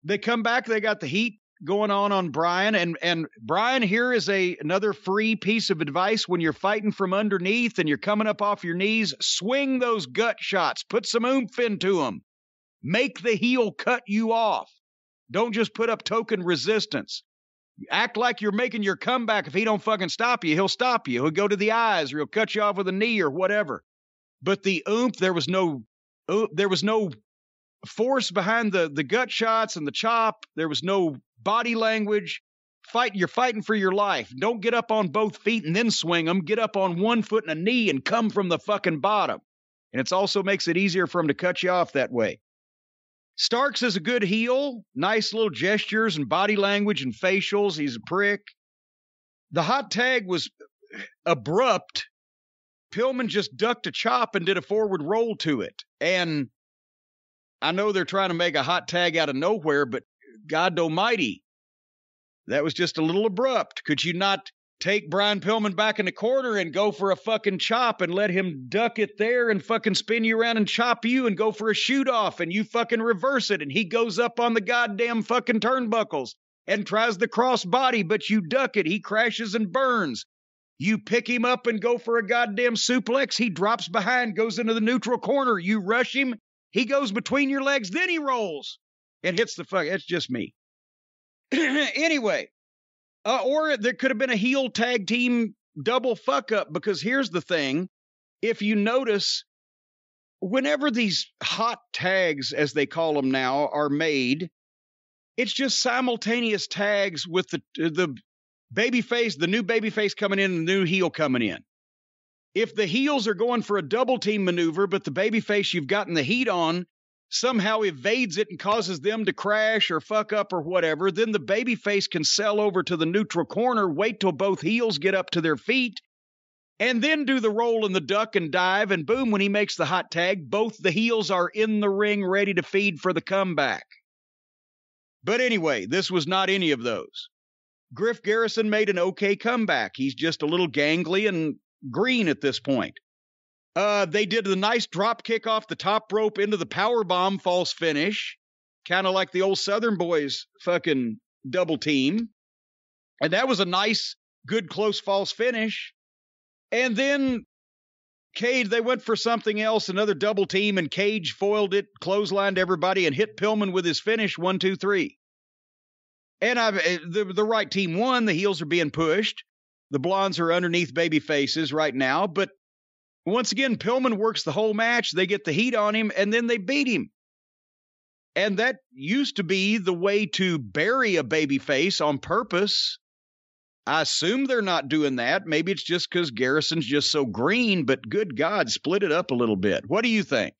They come back. They got the heat going on Brian. And Brian, here is another free piece of advice. When you're fighting from underneath and you're coming up off your knees, swing those gut shots. Put some oomph into them. Make the heel cut you off. Don't just put up token resistance. Act like you're making your comeback. If he don't fucking stop you, he'll stop you. He'll go to the eyes or he'll cut you off with a knee or whatever. But the oomph, there was no force behind the gut shots and the chop. There was no body language. You're fighting for your life. Don't get up on both feet and then swing them. Get up on one foot and a knee and come from the fucking bottom. And it also makes it easier for him to cut you off that way. Starks is a good heel. Nice little gestures and body language and facials. He's a prick. The hot tag was abrupt. Pillman just ducked a chop and did a forward roll to it. And I know they're trying to make a hot tag out of nowhere, but God almighty, that was just a little abrupt. Could you not take Brian Pillman back in the corner and go for a fucking chop and let him duck it there and fucking spin you around and chop you and go for a shoot off and you fucking reverse it and he goes up on the goddamn fucking turnbuckles and tries the cross body, but you duck it. He crashes and burns. You pick him up and go for a goddamn suplex. He drops behind, goes into the neutral corner. You rush him. He goes between your legs. Then he rolls and hits the fuck. That's just me. Anyway. Or there could have been a heel tag team double fuck up, because here's the thing. If you notice, whenever these hot tags, as they call them now, are made, it's just simultaneous tags with the babyface, the new babyface coming in and the new heel coming in. If the heels are going for a double team maneuver, but the babyface you've gotten the heat on somehow evades it and causes them to crash or fuck up or whatever, then the babyface can sell over to the neutral corner, wait till both heels get up to their feet, and then do the roll and the duck and dive, and boom, when he makes the hot tag, both the heels are in the ring ready to feed for the comeback. But anyway, this was not any of those. Griff Garrison made an okay comeback. He's just a little gangly and green at this point. They did the nice drop kick off the top rope into the powerbomb false finish, kind of like the old Southern Boys fucking double team. And that was a nice, good, close false finish. And then Cage, they went for something else, another double team, and Cage foiled it, clotheslined everybody, and hit Pillman with his finish, 1, 2, 3. And the right team won. The heels are being pushed. The blondes are underneath baby faces right now, but once again, Pillman works the whole match. They get the heat on him, and then they beat him. And that used to be the way to bury a babyface on purpose. I assume they're not doing that. Maybe it's just because Garrison's just so green, but good God, split it up a little bit. What do you think?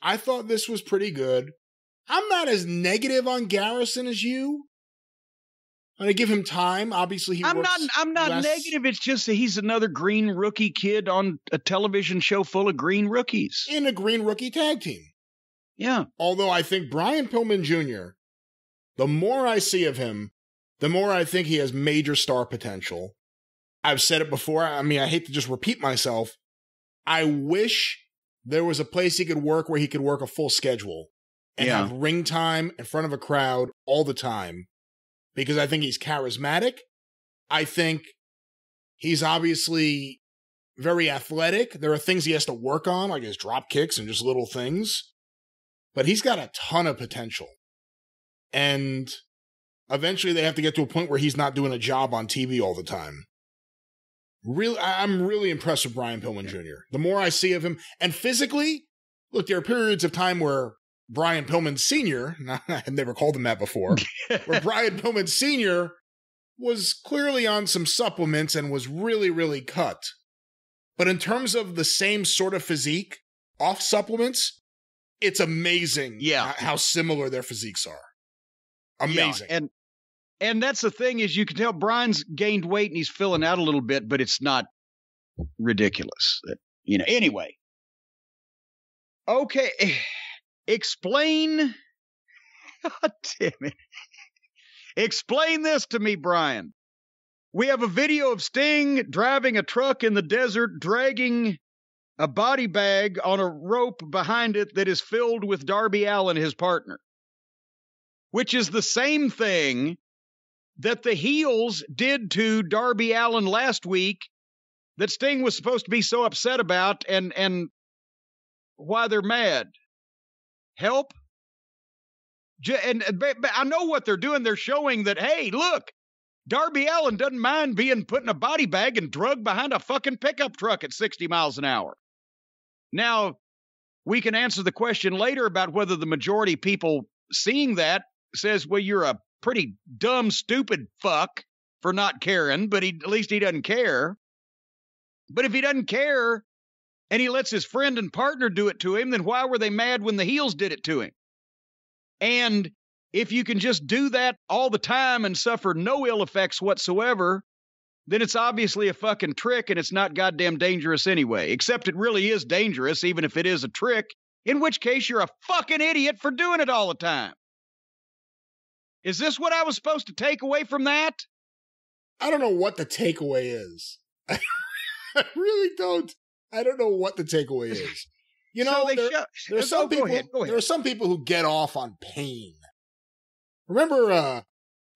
I thought this was pretty good. I'm not as negative on Garrison as you. I'm going to give him time. Obviously, he works less. I'm not negative. It's just that he's another green rookie kid on a television show full of green rookies. In a green rookie tag team. Yeah. Although I think Brian Pillman Jr., the more I see of him, the more I think he has major star potential. I've said it before. I mean, I hate to just repeat myself. I wish there was a place he could work where he could work a full schedule and have ring time in front of a crowd all the time. Because I think he's charismatic. I think he's obviously very athletic. There are things he has to work on, like his drop kicks and just little things. But he's got a ton of potential. And eventually they have to get to a point where he's not doing a job on TV all the time. Really, I'm really impressed with Brian Pillman Jr. The more I see of him, and physically, look, there are periods of time where Brian Pillman Sr., I had never called him that before, where Brian Pillman Sr. was clearly on some supplements and was really, really cut. But in terms of the same sort of physique off supplements, it's amazing how similar their physiques are. Amazing. Yeah, and that's the thing is you can tell Brian's gained weight and he's filling out a little bit, but it's not ridiculous. You know, anyway. Okay. Explain, God damn it. Explain this to me, Brian. We have a video of Sting driving a truck in the desert, dragging a body bag on a rope behind it that is filled with Darby Allin, his partner. which is the same thing that the heels did to Darby Allin last week that Sting was supposed to be so upset about and why they're mad. Help. And I know what they're doing. They're showing that, hey, look, Darby Allin doesn't mind being put in a body bag and drugged behind a fucking pickup truck at 60 miles an hour. Now, we can answer the question later about whether the majority of people seeing that says, well, you're a pretty dumb, stupid fuck for not caring, but at least he doesn't care. But if he doesn't care and he lets his friend and partner do it to him, then why were they mad when the heels did it to him? And if you can just do that all the time and suffer no ill effects whatsoever, then it's obviously a fucking trick and it's not goddamn dangerous anyway, except it really is dangerous, even if it is a trick, in which case you're a fucking idiot for doing it all the time. Is this what I was supposed to take away from that? I don't know what the takeaway is. I really don't. I don't know what the takeaway is. You know, so there are some people who get off on pain. Remember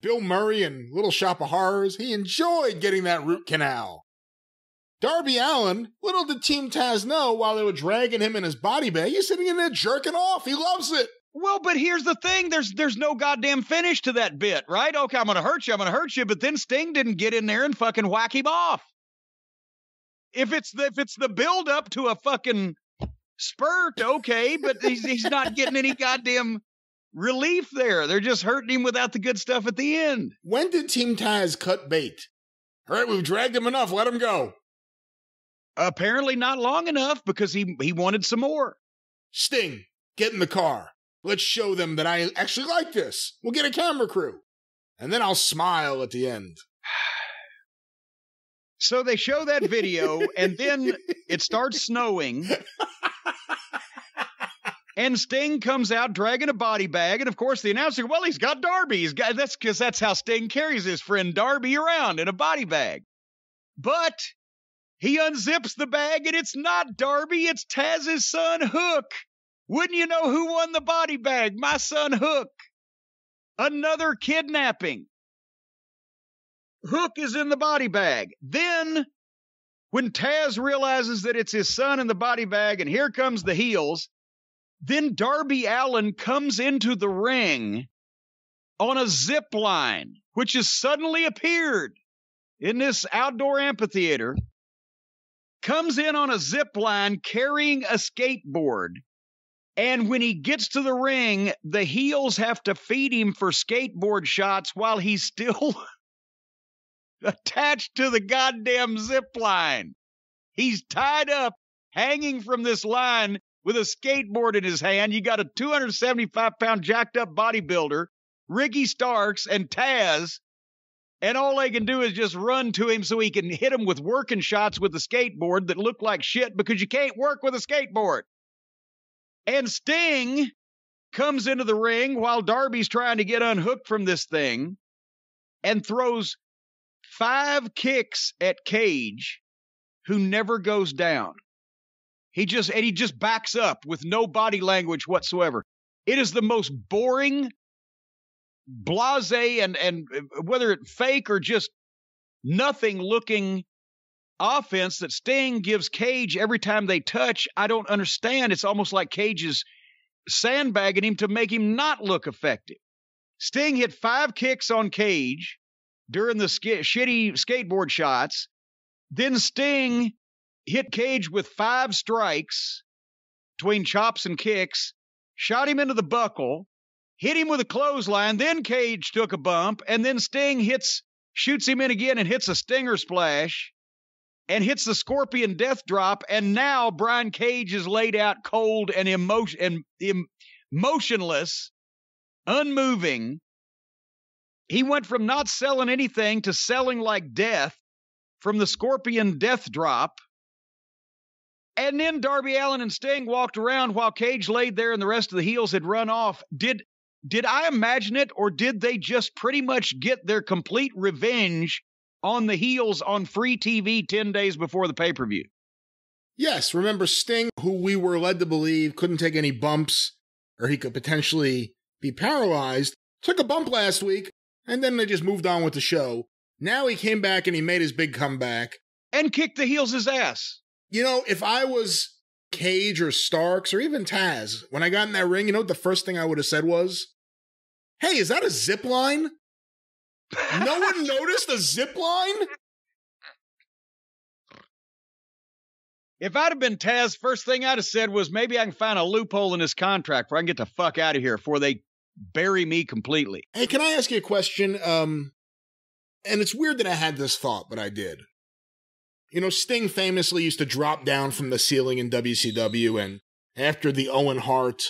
Bill Murray in Little Shop of Horrors? He enjoyed getting that root canal. Darby Allin, little did Team Taz know, while they were dragging him in his body bag, he's sitting in there jerking off. He loves it. Well, but here's the thing. There's no goddamn finish to that bit, right? Okay, I'm going to hurt you. But then Sting didn't get in there and fucking whack him off. If it's the build up to a fucking spurt, okay, but he's not getting any goddamn relief there. They're just hurting him without the good stuff at the end. When did Team Taz cut bait? All right, we've dragged him enough. Let him go. Apparently not long enough because he wanted some more. Sting, get in the car. Let's show them that I actually like this. We'll get a camera crew. And then I'll smile at the end. So they show that video and then it starts snowing. And Sting comes out dragging a body bag. And, of course, the announcer, well, he's got Darby. That's because that's how Sting carries his friend Darby around in a body bag. But he unzips the bag, and it's not Darby. It's Taz's son, Hook. Wouldn't you know who won the body bag? My son, Hook. Another kidnapping. Hook is in the body bag. Then when Taz realizes that it's his son in the body bag, and here comes the heels, then Darby Allin comes into the ring on a zip line, which has suddenly appeared in this outdoor amphitheater, comes in on a zip line carrying a skateboard. And when he gets to the ring, the heels have to feed him for skateboard shots while he's still attached to the goddamn zip line. He's tied up, hanging from this line, with a skateboard in his hand. You got a 275-pound jacked-up bodybuilder, Ricky Starks, and Taz, and all they can do is just run to him so he can hit him with working shots with the skateboard that look like shit because you can't work with a skateboard. And Sting comes into the ring while Darby's trying to get unhooked from this thing and throws 5 kicks at Cage, who never goes down. He just backs up with no body language whatsoever. It is the most boring, blasé, and whether it's fake or just nothing-looking offense that Sting gives Cage every time they touch. I don't understand. It's almost like Cage is sandbagging him to make him not look effective. Sting hit 5 kicks on Cage during the shitty skateboard shots. Then Sting hit Cage with 5 strikes between chops and kicks, shot him into the buckle, hit him with a clothesline, then Cage took a bump, and then Sting shoots him in again and hits a stinger splash and hits the scorpion death drop, and now Brian Cage is laid out cold and motionless, unmoving. He went from not selling anything to selling like death from the scorpion death drop. And then Darby Allin and Sting walked around while Cage laid there and the rest of the heels had run off. Did I imagine it, or did they just pretty much get their complete revenge on the heels on free TV 10 days before the pay-per-view? Yes, remember Sting, who we were led to believe couldn't take any bumps or he could potentially be paralyzed, took a bump last week, and then they just moved on with the show. Now he came back and he made his big comeback. And kicked the heels' his ass. You know, if I was Cage or Starks or even Taz, when I got in that ring, you know what the first thing I would have said was? Hey, is that a zip line? No one noticed a zip line? If I'd have been Taz, first thing I'd have said was maybe I can find a loophole in this contract where I can get the fuck out of here before they bury me completely. Hey, can I ask you a question? And it's weird that I had this thought, but I did. You know, Sting famously used to drop down from the ceiling in WCW, and after the Owen Hart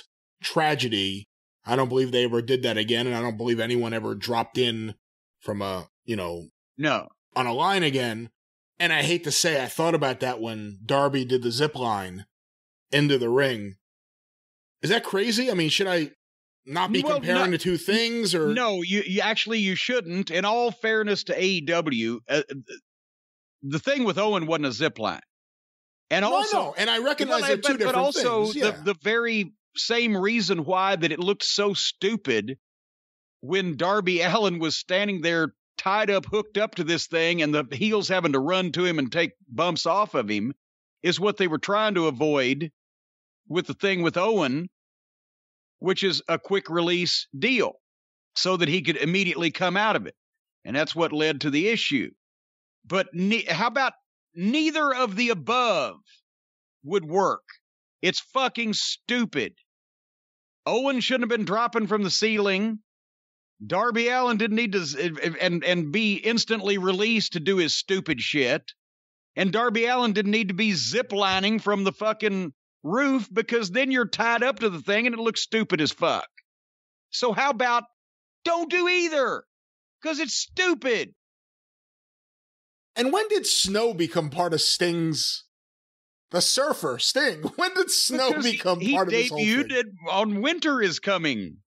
tragedy, I don't believe they ever did that again, and I don't believe anyone ever dropped in from a, you know, no, on a line again. And I hate to say, I thought about that when Darby did the zip line into the ring. Is that crazy? I mean, should I not be comparing the two things? Or no, you actually, you shouldn't. In all fairness to AEW, the thing with Owen wasn't a zip line. And also, no, and I recognize they're two different things. But also, yeah, the very same reason why that it looked so stupid when Darby Allin was standing there tied up, hooked up to this thing, and the heels having to run to him and take bumps off of him is what they were trying to avoid with the thing with Owen, which is a quick release deal so that he could immediately come out of it. And that's what led to the issue. But how about neither of the above would work? It's fucking stupid. Owen shouldn't have been dropping from the ceiling. Darby Allin didn't need to and be instantly released to do his stupid shit. And Darby Allin didn't need to be ziplining from the fucking roof, because then you're tied up to the thing and it looks stupid as fuck. So how about don't do either, because it's stupid. And when did Snow become part of Sting's... The surfer, Sting. When did Snow become part of this whole thing? He debuted on Winter Is Coming.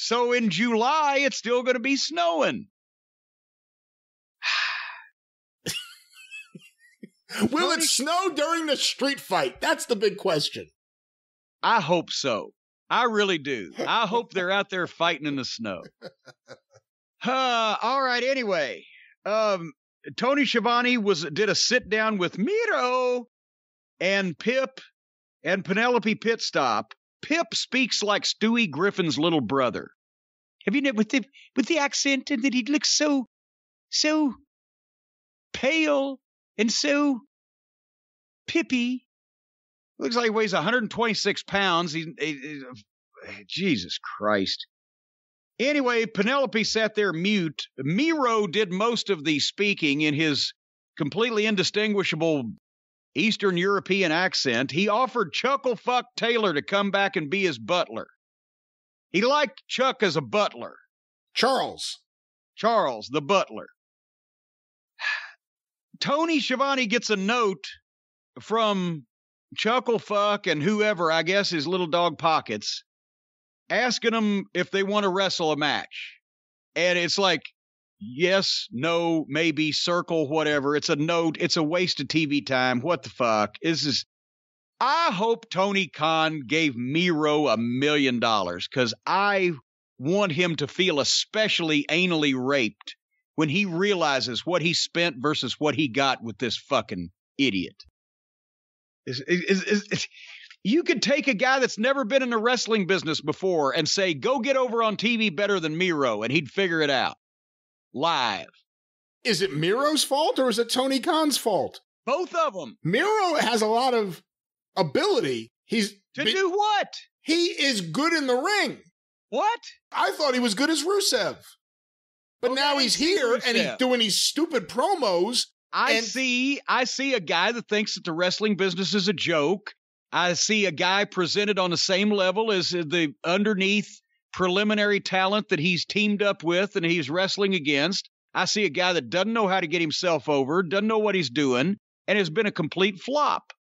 So in July, it's still going to be snowing. Will it snow during the street fight? That's the big question. I hope so. I really do. I hope they're out there fighting in the snow. All right, anyway. Tony Schiavone did a sit down with Miro and Pip and Penelope Pitstop. Pip speaks like Stewie Griffin's little brother. Have you noticed with the accent, and that he looks so pale and so pippy? Looks like he weighs 126 pounds. Jesus Christ. Anyway, Penelope sat there mute. Miro did most of the speaking in his completely indistinguishable Eastern European accent. He offered Chucklefuck Taylor to come back and be his butler. He liked Chuck as a butler. Charles, the butler. Tony Schiavone gets a note from Chucklefuck and whoever, I guess, his little dog Pockets, asking them if they want to wrestle a match. And it's like, yes, no, maybe, circle, whatever. It's a note. It's a waste of TV time. What the fuck? I hope Tony Khan gave Miro $1 million, because I want him to feel especially anally raped when he realizes what he spent versus what he got with this fucking idiot. You could take a guy that's never been in the wrestling business before and say, go get over on TV better than Miro, and he'd figure it out. Live. Is it Miro's fault or is it Tony Khan's fault? Both of them. Miro has a lot of ability. He's to do what? He is good in the ring. What? I thought he was good as Rusev. But now he's here Rusev. And he's doing these stupid promos. I see a guy that thinks that the wrestling business is a joke. I see a guy presented on the same level as the underneath preliminary talent that he's teamed up with and he's wrestling against. I see a guy that doesn't know how to get himself over, doesn't know what he's doing, and has been a complete flop.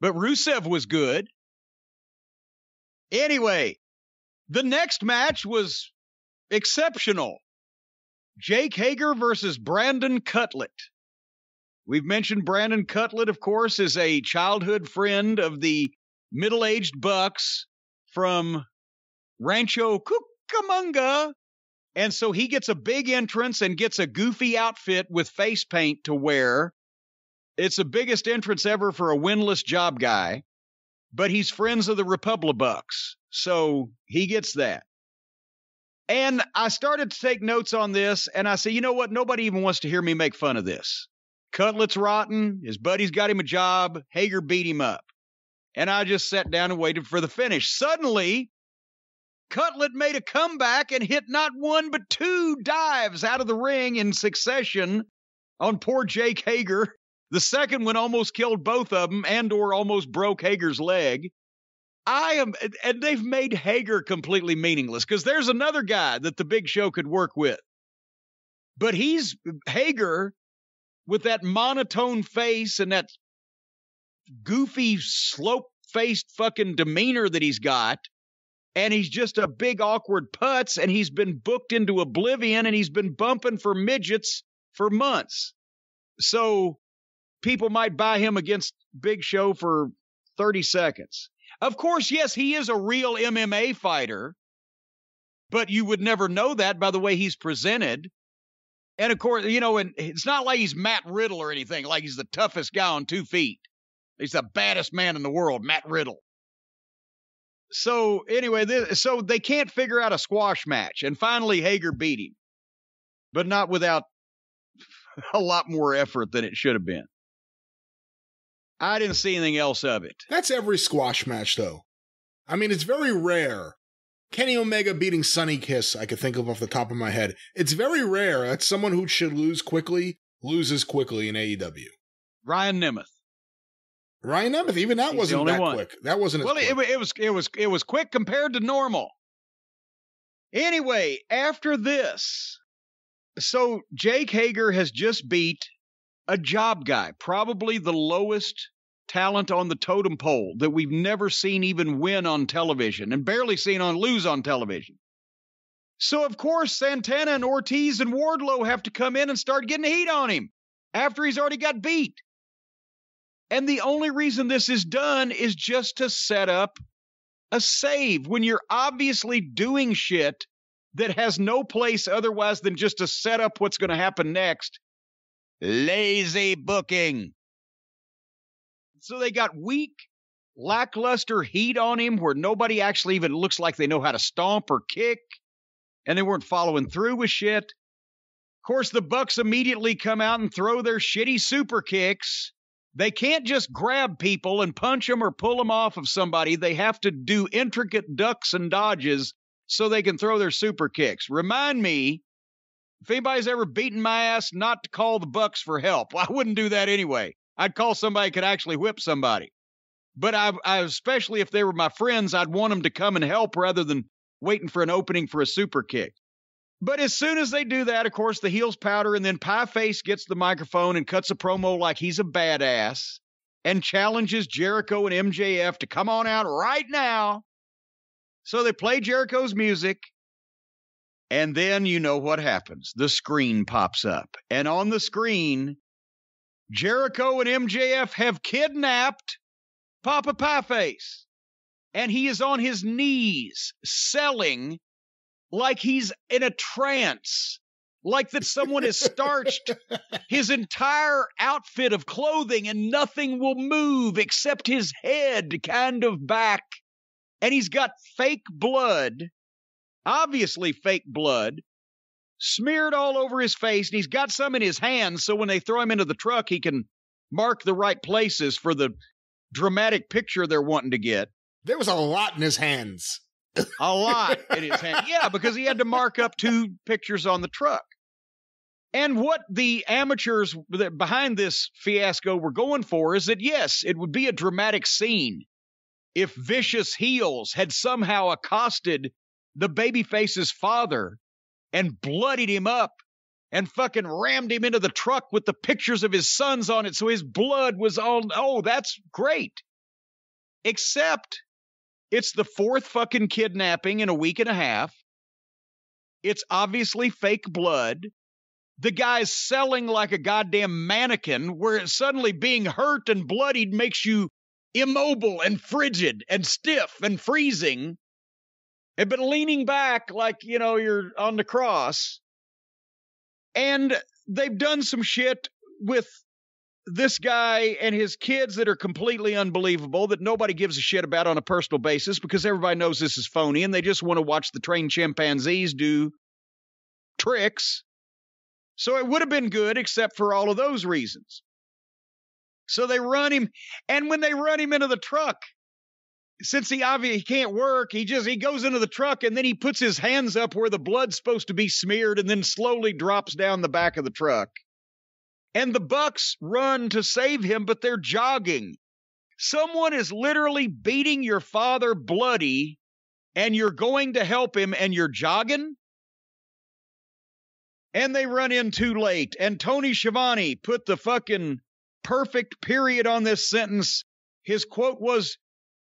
But Rusev was good. Anyway, the next match was exceptional. Jake Hager versus Brandon Cutlet. We've mentioned Brandon Cutlet, of course, is a childhood friend of the middle-aged Bucks from Rancho Cucamonga. And so he gets a big entrance and gets a goofy outfit with face paint to wear. It's the biggest entrance ever for a winless job guy, but he's friends of the Republibucks, so he gets that. And I started to take notes on this, and I said, you know what? Nobody even wants to hear me make fun of this. Cutlet's rotten. His buddies got him a job. Hager beat him up. And I just sat down and waited for the finish. Suddenly, Cutlet made a comeback and hit not one but two dives out of the ring in succession on poor Jake Hager. The second one almost killed both of them and/or almost broke Hager's leg. And they've made Hager completely meaningless because there's another guy that the Big Show could work with. But Hager, with that monotone face and that goofy, slope-faced fucking demeanor that he's got, and he's just a big, awkward putz, and he's been booked into oblivion, and he's been bumping for midgets for months. So people might buy him against Big Show for 30 seconds. Of course, yes, he is a real MMA fighter, but you would never know that by the way he's presented. And of course, you know, and it's not like he's Matt Riddle or anything, like he's the toughest guy on 2 feet. He's the baddest man in the world, Matt Riddle. So anyway, so they can't figure out a squash match. And finally, Hager beat him, but not without a lot more effort than it should have been. I didn't see anything else of it. That's every squash match, though. I mean, it's very rare. Kenny Omega beating Sonny Kiss, I could think of off the top of my head. It's very rare that someone who should lose quickly loses quickly in AEW. Ryan Nemeth, even that wasn't that quick. That wasn't as quick. Well, it was quick compared to normal. Anyway, after this, so Jake Hager has just beat a job guy, probably the lowest talent on the totem pole that we've never seen even win on television and barely seen on lose on television. So, of course, Santana and Ortiz and Wardlow have to come in and start getting heat on him after he's already got beat. And the only reason this is done is just to set up a save when you're obviously doing shit that has no place otherwise than just to set up what's going to happen next. Lazy booking. So they got weak, lackluster heat on him where nobody actually even looks like they know how to stomp or kick, and they weren't following through with shit. Of course, the Bucks immediately come out and throw their shitty super kicks. They can't just grab people and punch them or pull them off of somebody. They have to do intricate ducks and dodges so they can throw their super kicks. Remind me, if anybody's ever beaten my ass, not to call the Bucks for help. I wouldn't do that anyway. I'd call somebody who could actually whip somebody. But I especially if they were my friends, I'd want them to come and help rather than waiting for an opening for a super kick. But as soon as they do that, of course, the heels powder, and then Pieface gets the microphone and cuts a promo like he's a badass and challenges Jericho and MJF to come on out right now. So they play Jericho's music, and then you know what happens. The screen pops up, and on the screen, Jericho and MJF have kidnapped Papa Pieface, and he is on his knees selling like he's in a trance, like that someone has starched his entire outfit of clothing and nothing will move except his head kind of back. And he's got fake blood, obviously fake blood, smeared all over his face. And he's got some in his hands, so when they throw him into the truck, he can mark the right places for the dramatic picture they're wanting to get. There was a lot in his hands. A lot in his hand. Yeah, because he had to mark up 2 pictures on the truck. And what the amateurs behind this fiasco were going for is that, yes, it would be a dramatic scene if vicious heels had somehow accosted the babyface's father and bloodied him up and fucking rammed him into the truck with the pictures of his sons on it so his blood was all, oh, that's great. Except it's the 4th fucking kidnapping in a week and a half. It's obviously fake blood. The guy's selling like a goddamn mannequin, where suddenly being hurt and bloodied makes you immobile and frigid and stiff and freezing. had been leaning back like, you know, you're on the cross. And they've done some shit with this guy and his kids that are completely unbelievable, that nobody gives a shit about on a personal basis, because everybody knows this is phony and they just want to watch the trained chimpanzees do tricks. So it would have been good, except for all of those reasons. So they run him. And when they run him into the truck, since he obviously can't work, he goes into the truck and then he puts his hands up where the blood's supposed to be smeared and then slowly drops down the back of the truck. And the Bucks run to save him, but they're jogging. Someone is literally beating your father bloody, and you're going to help him, and you're jogging? And they run in too late. And Tony Schiavone put the fucking perfect period on this sentence. His quote was,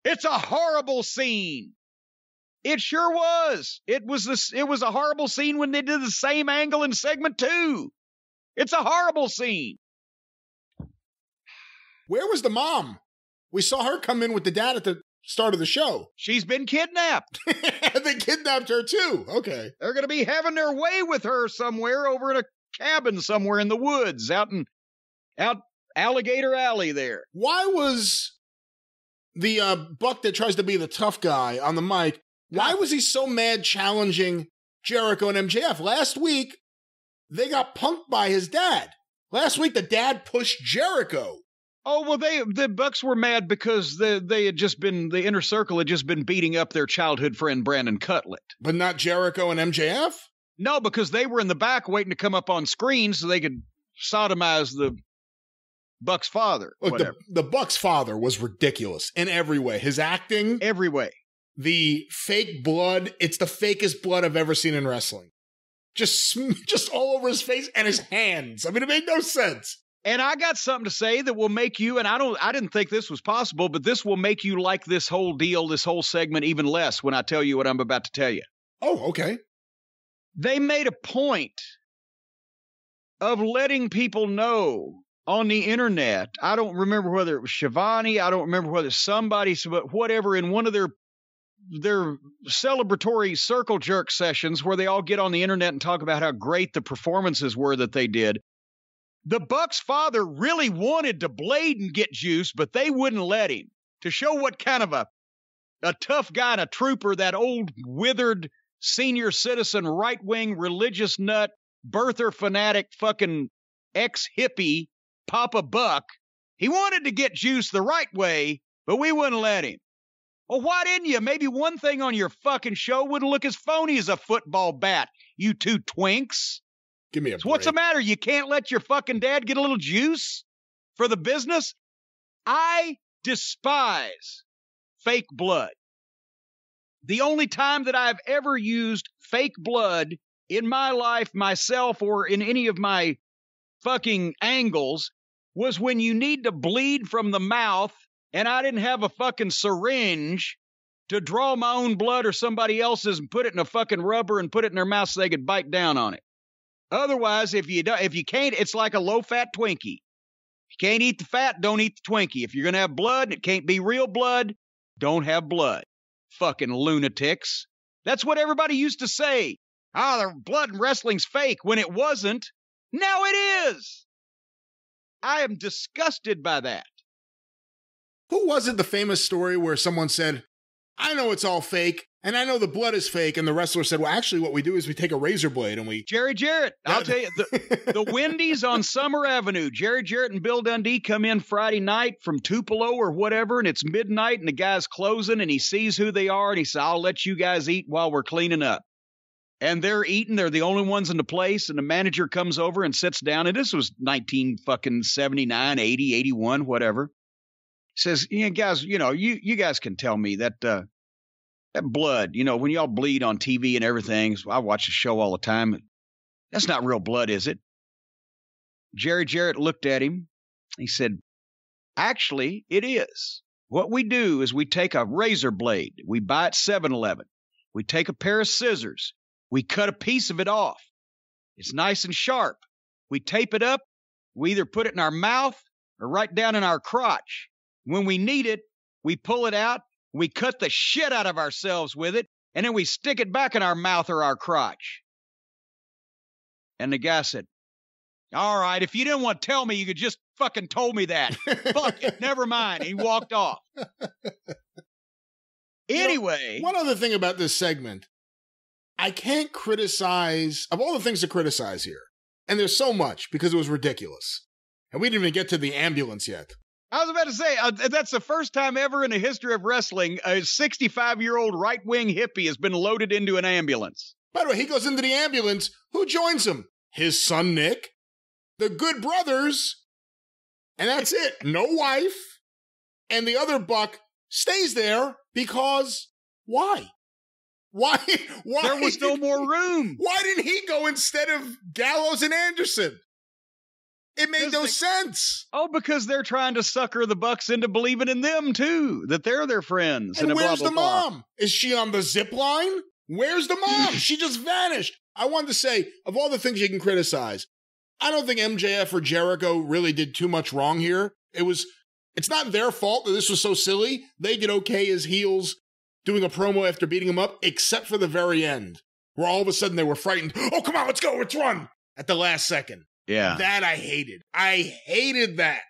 "It's a horrible scene." It sure was. It was a horrible scene when they did the same angle in segment 2. It's a horrible scene. Where was the mom? We saw her come in with the dad at the start of the show. She's been kidnapped. They kidnapped her too. Okay. They're going to be having their way with her somewhere over in a cabin somewhere in the woods out Alligator Alley there. Why was the Buck that tries to be the tough guy on the mic, why was he so mad challenging Jericho and MJF? Last week, they got punked by his dad. Last week, the dad pushed Jericho. Oh, well, the Bucks were mad because the Inner Circle had just been beating up their childhood friend, Brandon Cutlet. But not Jericho and MJF? No, because they were in the back waiting to come up on screen so they could sodomize the Buck's father. Look, the Buck's father was ridiculous in every way. His acting. Every way. The fake blood. It's the fakest blood I've ever seen in wrestling. Just all over his face and his hands. I mean, it made no sense. And I got something to say that will make you, and I didn't think this was possible, but this will make you like this whole deal, this whole segment even less when I tell you what I'm about to tell you. Oh, okay. They made a point of letting people know on the internet. I don't remember whether it was Shivani. I don't remember whether somebody, but whatever, in one of their celebratory circle jerk sessions where they all get on the internet and talk about how great the performances were that they did. The Buck's father really wanted to blade and get juice, but they wouldn't let him, to show what kind of a tough guy and a trooper that old withered senior citizen, right-wing religious nut, birther fanatic, fucking ex-hippie Papa Buck. He wanted to get juice the right way, but we wouldn't let him. Well, why didn't you? Maybe one thing on your fucking show wouldn't look as phony as a football bat, you two twinks. Give me a break. What's the matter? You can't let your fucking dad get a little juice for the business? I despise fake blood. The only time that I've ever used fake blood in my life, myself, or in any of my fucking angles was when you need to bleed from the mouth. And I didn't have a fucking syringe to draw my own blood or somebody else's and put it in a fucking rubber and put it in their mouth so they could bite down on it. Otherwise, if you can't, it's like a low-fat Twinkie. If you can't eat the fat, don't eat the Twinkie. If you're going to have blood and it can't be real blood, don't have blood. Fucking lunatics. That's what everybody used to say. The blood in wrestling's fake, when it wasn't. Now it is. I am disgusted by that. Who was it, the famous story where someone said, I know it's all fake, and I know the blood is fake, and the wrestler said, well, actually, what we do is we take a razor blade and we... Jerry Jarrett. I'll tell you, the Wendy's on Summer Avenue. Jerry Jarrett and Bill Dundee come in Friday night from Tupelo or whatever, and it's midnight, and the guy's closing, and he sees who they are, and he says, I'll let you guys eat while we're cleaning up. And they're eating. They're the only ones in the place, and the manager comes over and sits down, and this was 1979, 80, 81, whatever. Says, yeah, guys, you know, you guys can tell me that that blood, you know, when y'all bleed on TV and everything, I watch the show all the time. That's not real blood, is it? Jerry Jarrett looked at him. He said, actually, it is. What we do is we take a razor blade. We buy at 7-Eleven. We take a pair of scissors. We cut a piece of it off. It's nice and sharp. We tape it up. We either put it in our mouth or right down in our crotch. When we need it, we pull it out, we cut the shit out of ourselves with it, and then we stick it back in our mouth or our crotch. And the guy said, all right, if you didn't want to tell me, you could just fucking told me that. Fuck it, never mind. He walked off. Anyway. You know, one other thing about this segment, I can't criticize, of all the things to criticize here, and there's so much because it was ridiculous. And we didn't even get to the ambulance yet. I was about to say, that's the first time ever in the history of wrestling, a 65-year-old right-wing hippie has been loaded into an ambulance. By the way, he goes into the ambulance. Who joins him? His son, Nick. The Good Brothers. And that's it. No wife. And the other buck stays there because why? Why? There was no more room. Why didn't he go instead of Gallows and Anderson? It made no sense. Oh, because they're trying to sucker the Bucks into believing in them, too, that they're their friends. And where's the mom? Is she on the zip line? Where's the mom? She just vanished. I wanted to say, of all the things you can criticize, I don't think MJF or Jericho really did too much wrong here. It's not their fault that this was so silly. They did okay as heels doing a promo after beating him up, except for the very end, where all of a sudden they were frightened. Oh, come on, let's go, let's run at the last second. Yeah. That I hated. I hated that.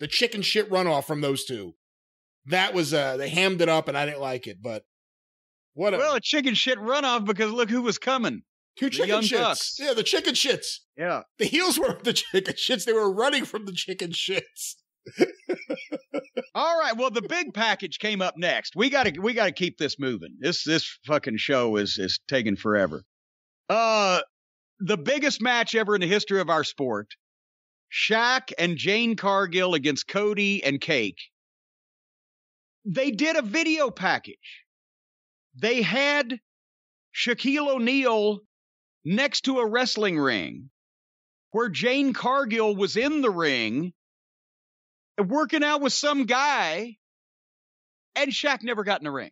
The chicken shit runoff from those two. That was, they hammed it up and I didn't like it, but what a... Well, a chicken shit runoff because look who was coming. Two chicken shits. Ducks. Yeah, the chicken shits. Yeah. The heels were the chicken shits. They were running from the chicken shits. All right, well, the big package came up next. We gotta keep this moving. This fucking show is taking forever. The biggest match ever in the history of our sport, Shaq and Jane Cargill against Cody and Cake. They did a video package. They had Shaquille O'Neal next to a wrestling ring where Jane Cargill was in the ring working out with some guy, and Shaq never got in the ring.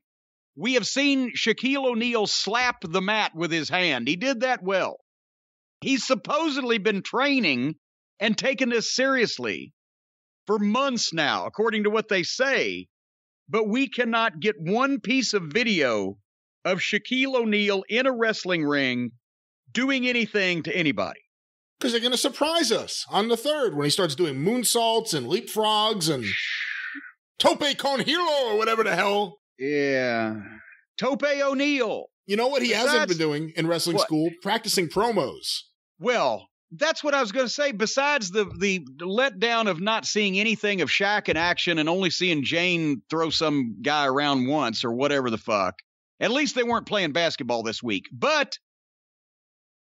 We have seen Shaquille O'Neal slap the mat with his hand. He did that well. He's supposedly been training and taking this seriously for months now, according to what they say, but we cannot get one piece of video of Shaquille O'Neal in a wrestling ring doing anything to anybody. Because they're going to surprise us on the third when he starts doing moonsaults and leapfrogs and Tope Con Hilo or whatever the hell. Yeah. Tope O'Neal. You know what he hasn't been doing in wrestling school? Practicing promos. Well, that's what I was going to say. Besides the letdown of not seeing anything of Shaq in action and only seeing Jane throw some guy around once or whatever the fuck, at least they weren't playing basketball this week. But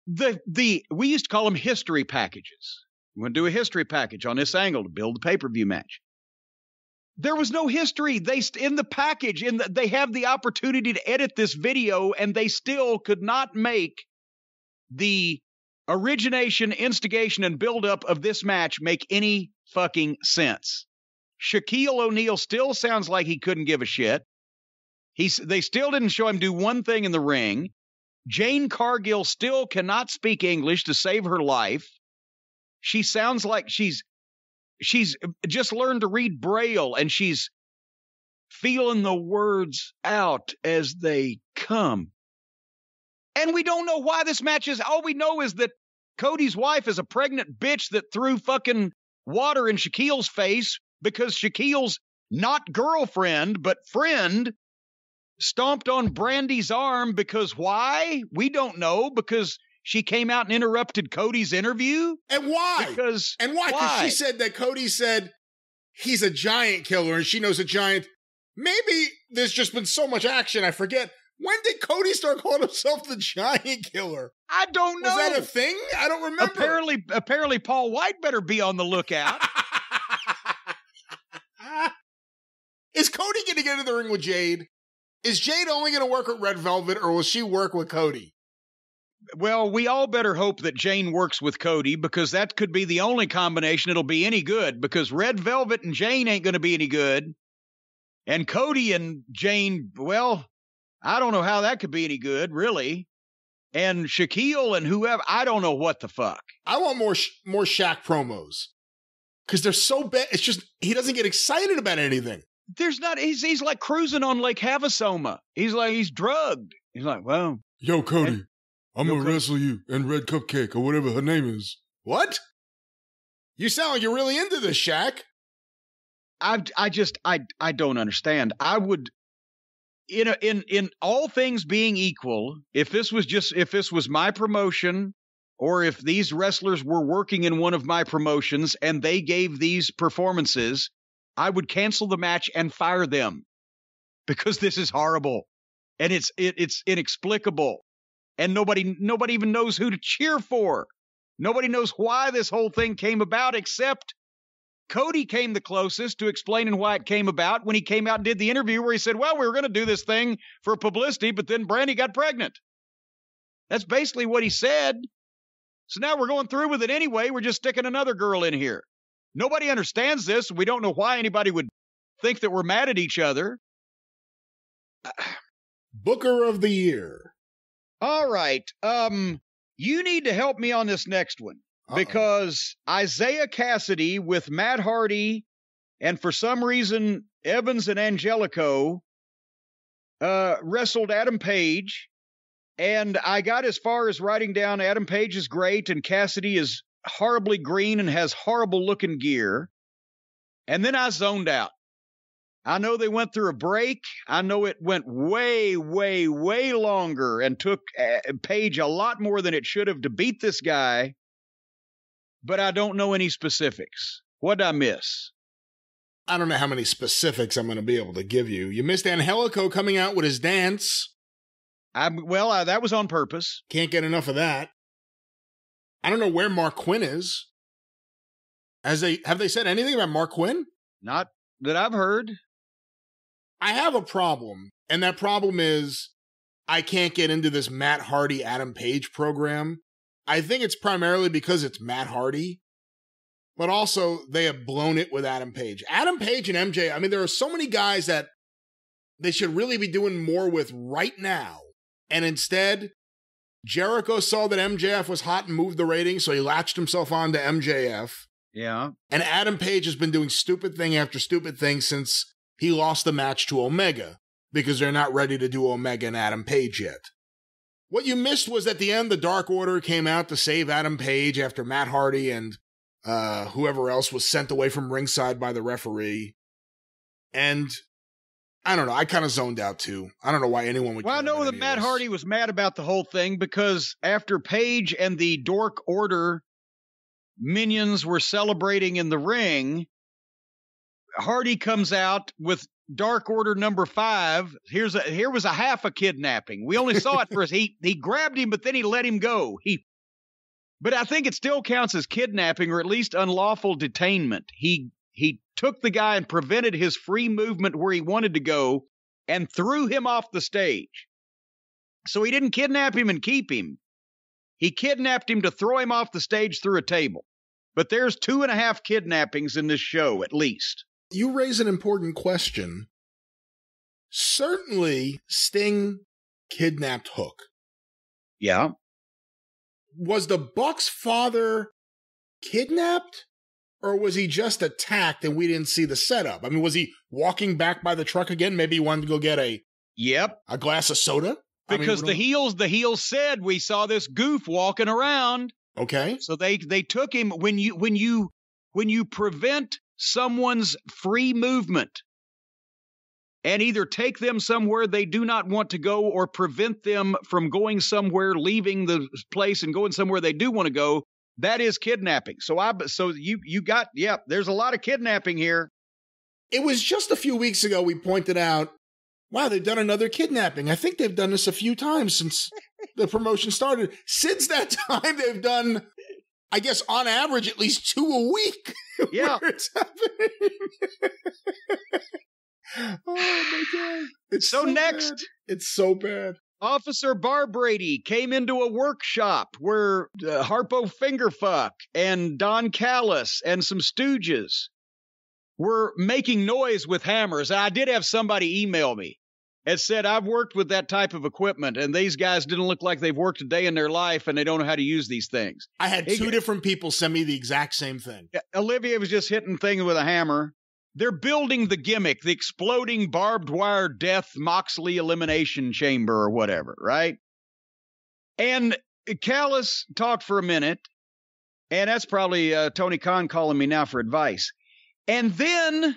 the we used to call them history packages. I'm going to do a history package on this angle to build the pay-per-view match. There was no history. They have the opportunity to edit this video, and they still could not make the origination, instigation, and buildup of this match make any fucking sense. Shaquille O'Neal still sounds like he couldn't give a shit. They still didn't show him do one thing in the ring. Jane Cargill still cannot speak English to save her life. She sounds like she's just learned to read Braille, and she's feeling the words out as they come. And we don't know why this match is. All we know is that Cody's wife is a pregnant bitch that threw fucking water in Shaquille's face because Shaquille's not girlfriend, but friend, stomped on Brandy's arm because why? We don't know, because she came out and interrupted Cody's interview. And why? Because she said that Cody said he's a giant killer and she knows a giant. Maybe there's just been so much action, I forget. When did Cody start calling himself the giant killer? I don't know. Was that a thing? I don't remember. Apparently Paul White better be on the lookout. Is Cody going to get into the ring with Jade? Is Jade only going to work with Red Velvet, or will she work with Cody? Well, we all better hope that Jane works with Cody, because that could be the only combination that'll be any good, because Red Velvet and Jane ain't going to be any good. And Cody and Jane, well, I don't know how that could be any good, really. And Shaquille and whoever, I don't know what the fuck. I want more Shaq promos, because they're so bad. It's just, he doesn't get excited about anything. There's not, he's like cruising on Lake Havasoma. He's drugged. He's like, well. Yo, Cody, I'm going to wrestle you and Red Cupcake or whatever her name is. What? You sound like you're really into this, Shaq. I just don't understand. I would, in all things being equal, if this was my promotion, or if these wrestlers were working in one of my promotions and they gave these performances, I would cancel the match and fire them, because this is horrible and it's inexplicable, and nobody even knows who to cheer for. Nobody knows why this whole thing came about, except Cody came the closest to explaining why it came about when he came out and did the interview where he said, well, we were going to do this thing for publicity, but then Brandy got pregnant. That's basically what he said. So now we're going through with it anyway. We're just sticking another girl in here. Nobody understands this. We don't know why anybody would think that we're mad at each other. Booker of the Year. All right. You need to help me on this next one, because Isaiah Cassidy with Matt Hardy and for some reason Evans and Angelico wrestled Adam Page, and I got as far as writing down Adam Page is great and Cassidy is horribly green and has horrible looking gear, and then I zoned out. I know they went through a break. I know it went way, way, way longer and took Paige a lot more than it should have to beat this guy. But I don't know any specifics. What did I miss? I don't know how many specifics I'm going to be able to give you. You missed Angelico coming out with his dance. Well, that was on purpose. Can't get enough of that. I don't know where Mark Quinn is. Have they said anything about Mark Quinn? Not that I've heard. I have a problem, and that problem is I can't get into this Matt Hardy, Adam Page program. I think it's primarily because it's Matt Hardy, but also they have blown it with Adam Page. Adam Page and MJ, I mean, there are so many guys that they should really be doing more with right now, and instead, Jericho saw that MJF was hot and moved the ratings, so he latched himself on to MJF. Yeah. And Adam Page has been doing stupid thing after stupid thing since he lost the match to Omega, because they're not ready to do Omega and Adam Page yet. What you missed was at the end, the Dark Order came out to save Adam Page after Matt Hardy and whoever else was sent away from ringside by the referee. And I don't know. I kind of zoned out too. I don't know why anyone would. Well, I know that Matt Hardy was mad about the whole thing because after Page and the Dark Order minions were celebrating in the ring, Hardy comes out with Dark Order number 5. Here was a half a kidnapping. We only saw it for he grabbed him, but then he let him go. But I think it still counts as kidnapping, or at least unlawful detainment. He took the guy and prevented his free movement where he wanted to go and threw him off the stage. So he didn't kidnap him and keep him. He kidnapped him to throw him off the stage through a table. But there's 2.5 kidnappings in this show, at least. You raise an important question. Certainly, Sting kidnapped Hook. Yeah. Was the Buck's father kidnapped? Or was he just attacked and we didn't see the setup? I mean, was he walking back by the truck again? Maybe he wanted to go get a glass of soda? Because the heels said, we saw this goof walking around. Okay. So they took him. When you prevent someone's free movement and either take them somewhere they do not want to go or prevent them from going somewhere, leaving the place and going somewhere they do want to go, that is kidnapping. So there's a lot of kidnapping here. It was just a few weeks ago we pointed out, wow, they've done another kidnapping. I think they've done this a few times since the promotion started. Since that time, they've done, I guess, on average, at least 2 a week. Yeah. It's happening. Oh, my God. It's so next. Bad. It's so bad. Officer Barr Brady came into a workshop where Harpo Fingerfuck and Don Callis and some stooges were making noise with hammers. I did have somebody email me and said, I've worked with that type of equipment, and these guys didn't look like they've worked a day in their life, and they don't know how to use these things. I had 2 different people send me the exact same thing. Olivia was just hitting things with a hammer. They're building the gimmick, the exploding barbed wire death Moxley elimination chamber or whatever, right? And Callis talked for a minute, and that's probably Tony Khan calling me now for advice. And then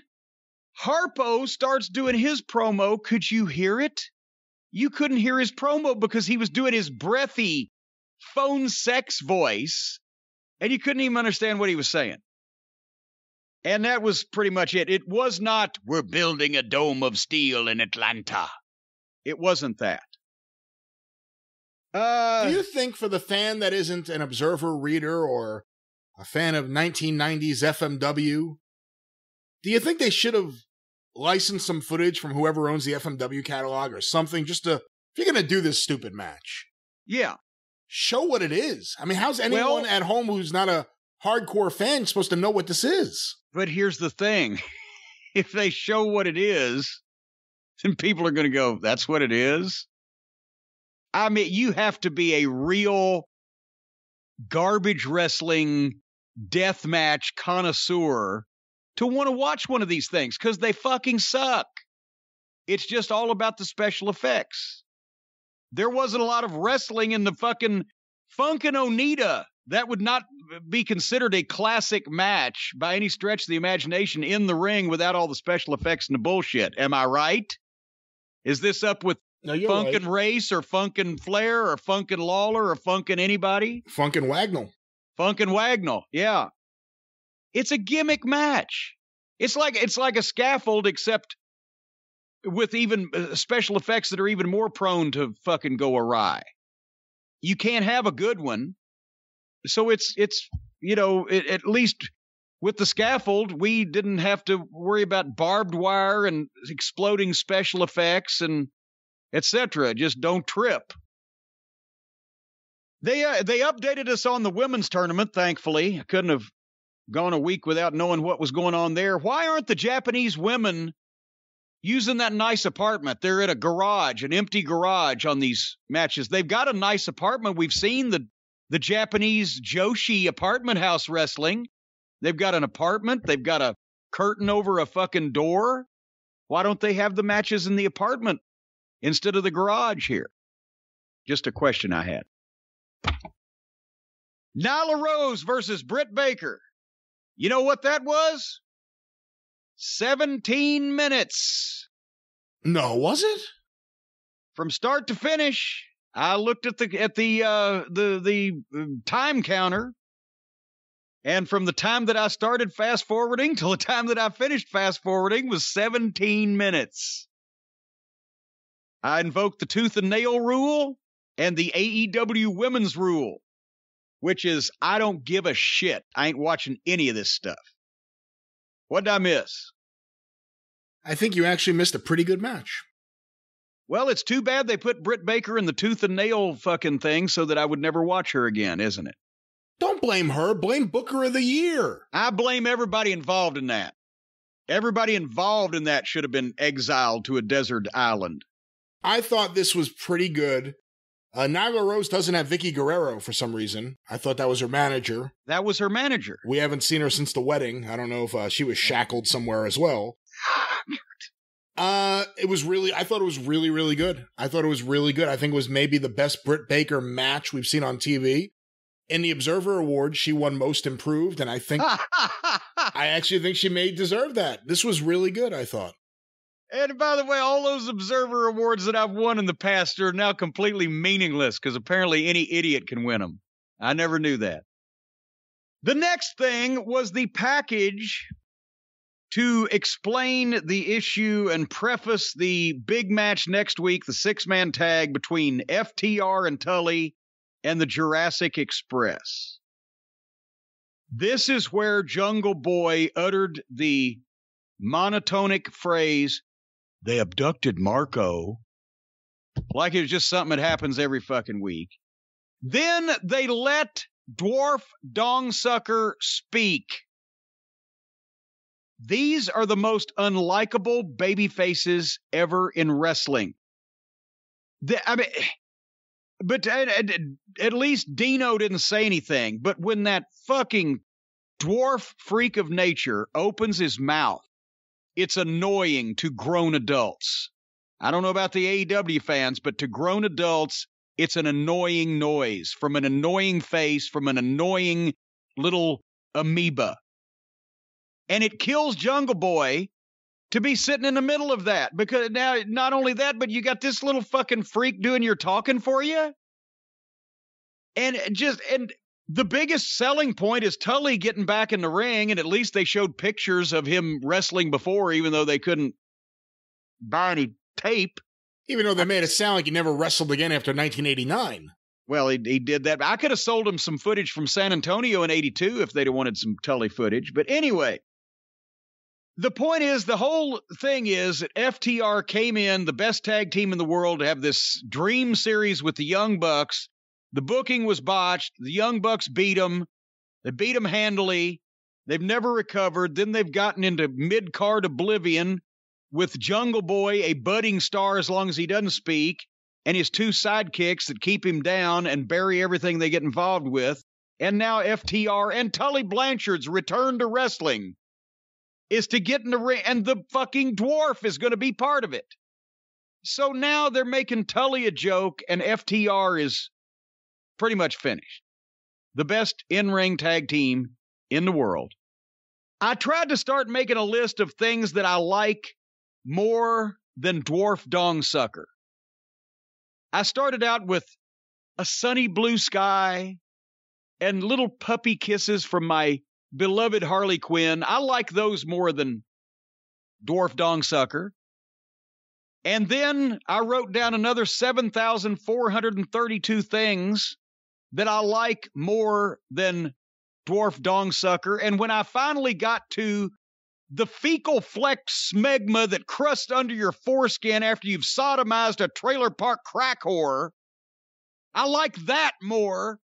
Harpo starts doing his promo. Could you hear it? You couldn't hear his promo because he was doing his breathy phone sex voice, and you couldn't even understand what he was saying. And that was pretty much it. It was not, we're building a dome of steel in Atlanta. It wasn't that. Do you think for the fan that isn't an observer reader or a fan of 1990s FMW, do you think they should have licensed some footage from whoever owns the FMW catalog or something just to, if you're going to do this stupid match? Yeah. Show what it is. I mean, how's anyone at home who's not a hardcore fan supposed to know what this is? But here's the thing. If they show what it is, then people are going to go, that's what it is. I mean, you have to be a real garbage wrestling deathmatch connoisseur to want to watch one of these things because they fucking suck. It's just all about the special effects. There wasn't a lot of wrestling in the fucking Funkin' Onita. That would not be considered a classic match by any stretch of the imagination in the ring without all the special effects and the bullshit. Am I right? Is this up with Funkin' Race or Funkin' Flair or Funkin' Lawler or Funkin' anybody? Funkin' Wagnall. Funkin' Wagnall, yeah. It's a gimmick match. It's like a scaffold except with even special effects that are even more prone to fucking go awry. You can't have a good one. So it's you know, at least with the scaffold, we didn't have to worry about barbed wire and exploding special effects and et cetera. Just don't trip. They updated us on the women's tournament, thankfully. I couldn't have gone a week without knowing what was going on there. Why aren't the Japanese women using that nice apartment? They're in a garage, an empty garage on these matches. They've got a nice apartment. We've seen the Japanese Joshi apartment house wrestling. They've got an apartment. They've got a curtain over a fucking door. Why don't they have the matches in the apartment instead of the garage here? Just a question I had. Nyla Rose versus Britt Baker. You know what that was? 17 minutes. No, was it? From start to finish. I looked at the time counter, and from the time that I started fast-forwarding till the time that I finished fast-forwarding was 17 minutes. I invoked the tooth and nail rule and the AEW women's rule, which is I don't give a shit. I ain't watching any of this stuff. What did I miss? I think you actually missed a pretty good match. Well, it's too bad they put Britt Baker in the tooth and nail fucking thing so that I would never watch her again, isn't it? Don't blame her. Blame Booker of the Year. I blame everybody involved in that. Everybody involved in that should have been exiled to a desert island. I thought this was pretty good. Nyla Rose doesn't have Vicky Guerrero for some reason. I thought that was her manager. That was her manager. We haven't seen her since the wedding. I don't know if she was shackled somewhere as well. I thought it was really, really good. I thought it was really good. I think it was maybe the best Britt Baker match we've seen on TV. In the Observer Award, she won Most Improved, and I think, I actually think she may deserve that. This was really good, I thought. And by the way, all those Observer Awards that I've won in the past are now completely meaningless because apparently any idiot can win them. I never knew that. The next thing was the package to explain the issue and preface the big match next week, the six-man tag between FTR and Tully and the Jurassic Express. This is where Jungle Boy uttered the monotonic phrase, "They abducted Marco," like it was just something that happens every fucking week. Then they let Dwarf Dongsucker speak. These are the most unlikable baby faces ever in wrestling. At least Dino didn't say anything. But when that fucking dwarf freak of nature opens his mouth It's annoying to grown adults. I don't know about the AEW fans, but to grown adults, it's an annoying noise from an annoying face, from an annoying little amoeba. And it kills Jungle Boy to be sitting in the middle of that, because now not only that, but you got this little fucking freak doing your talking for you. And the biggest selling point is Tully getting back in the ring, and at least they showed pictures of him wrestling before, even though they couldn't buy any tape. Even though they made it sound like he never wrestled again after 1989. Well, he did that. I could have sold him some footage from San Antonio in 82 if they'd have wanted some Tully footage. But anyway, the point is, the whole thing is that FTR came in, the best tag team in the world, to have this dream series with the Young Bucks. The booking was botched. The Young Bucks beat them. They beat them handily. They've never recovered. Then they've gotten into mid-card oblivion with Jungle Boy, a budding star as long as he doesn't speak, and his two sidekicks that keep him down and bury everything they get involved with. And now FTR and Tully Blanchard's return to wrestling is to get in the ring, and the fucking dwarf is going to be part of it. So now they're making Tully a joke, and FTR is pretty much finished. The best in-ring tag team in the world. I tried to start making a list of things that I like more than Dwarf Dong Sucker. I started out with A Sunny Blue Sky and Little Puppy Kisses from my beloved Harley Quinn. I like those more than Dwarf Dong Sucker. And then I wrote down another 7,432 things that I like more than Dwarf Dong Sucker. And when I finally got to the fecal flecked smegma that crusts under your foreskin after you've sodomized a trailer park crack whore, I like that more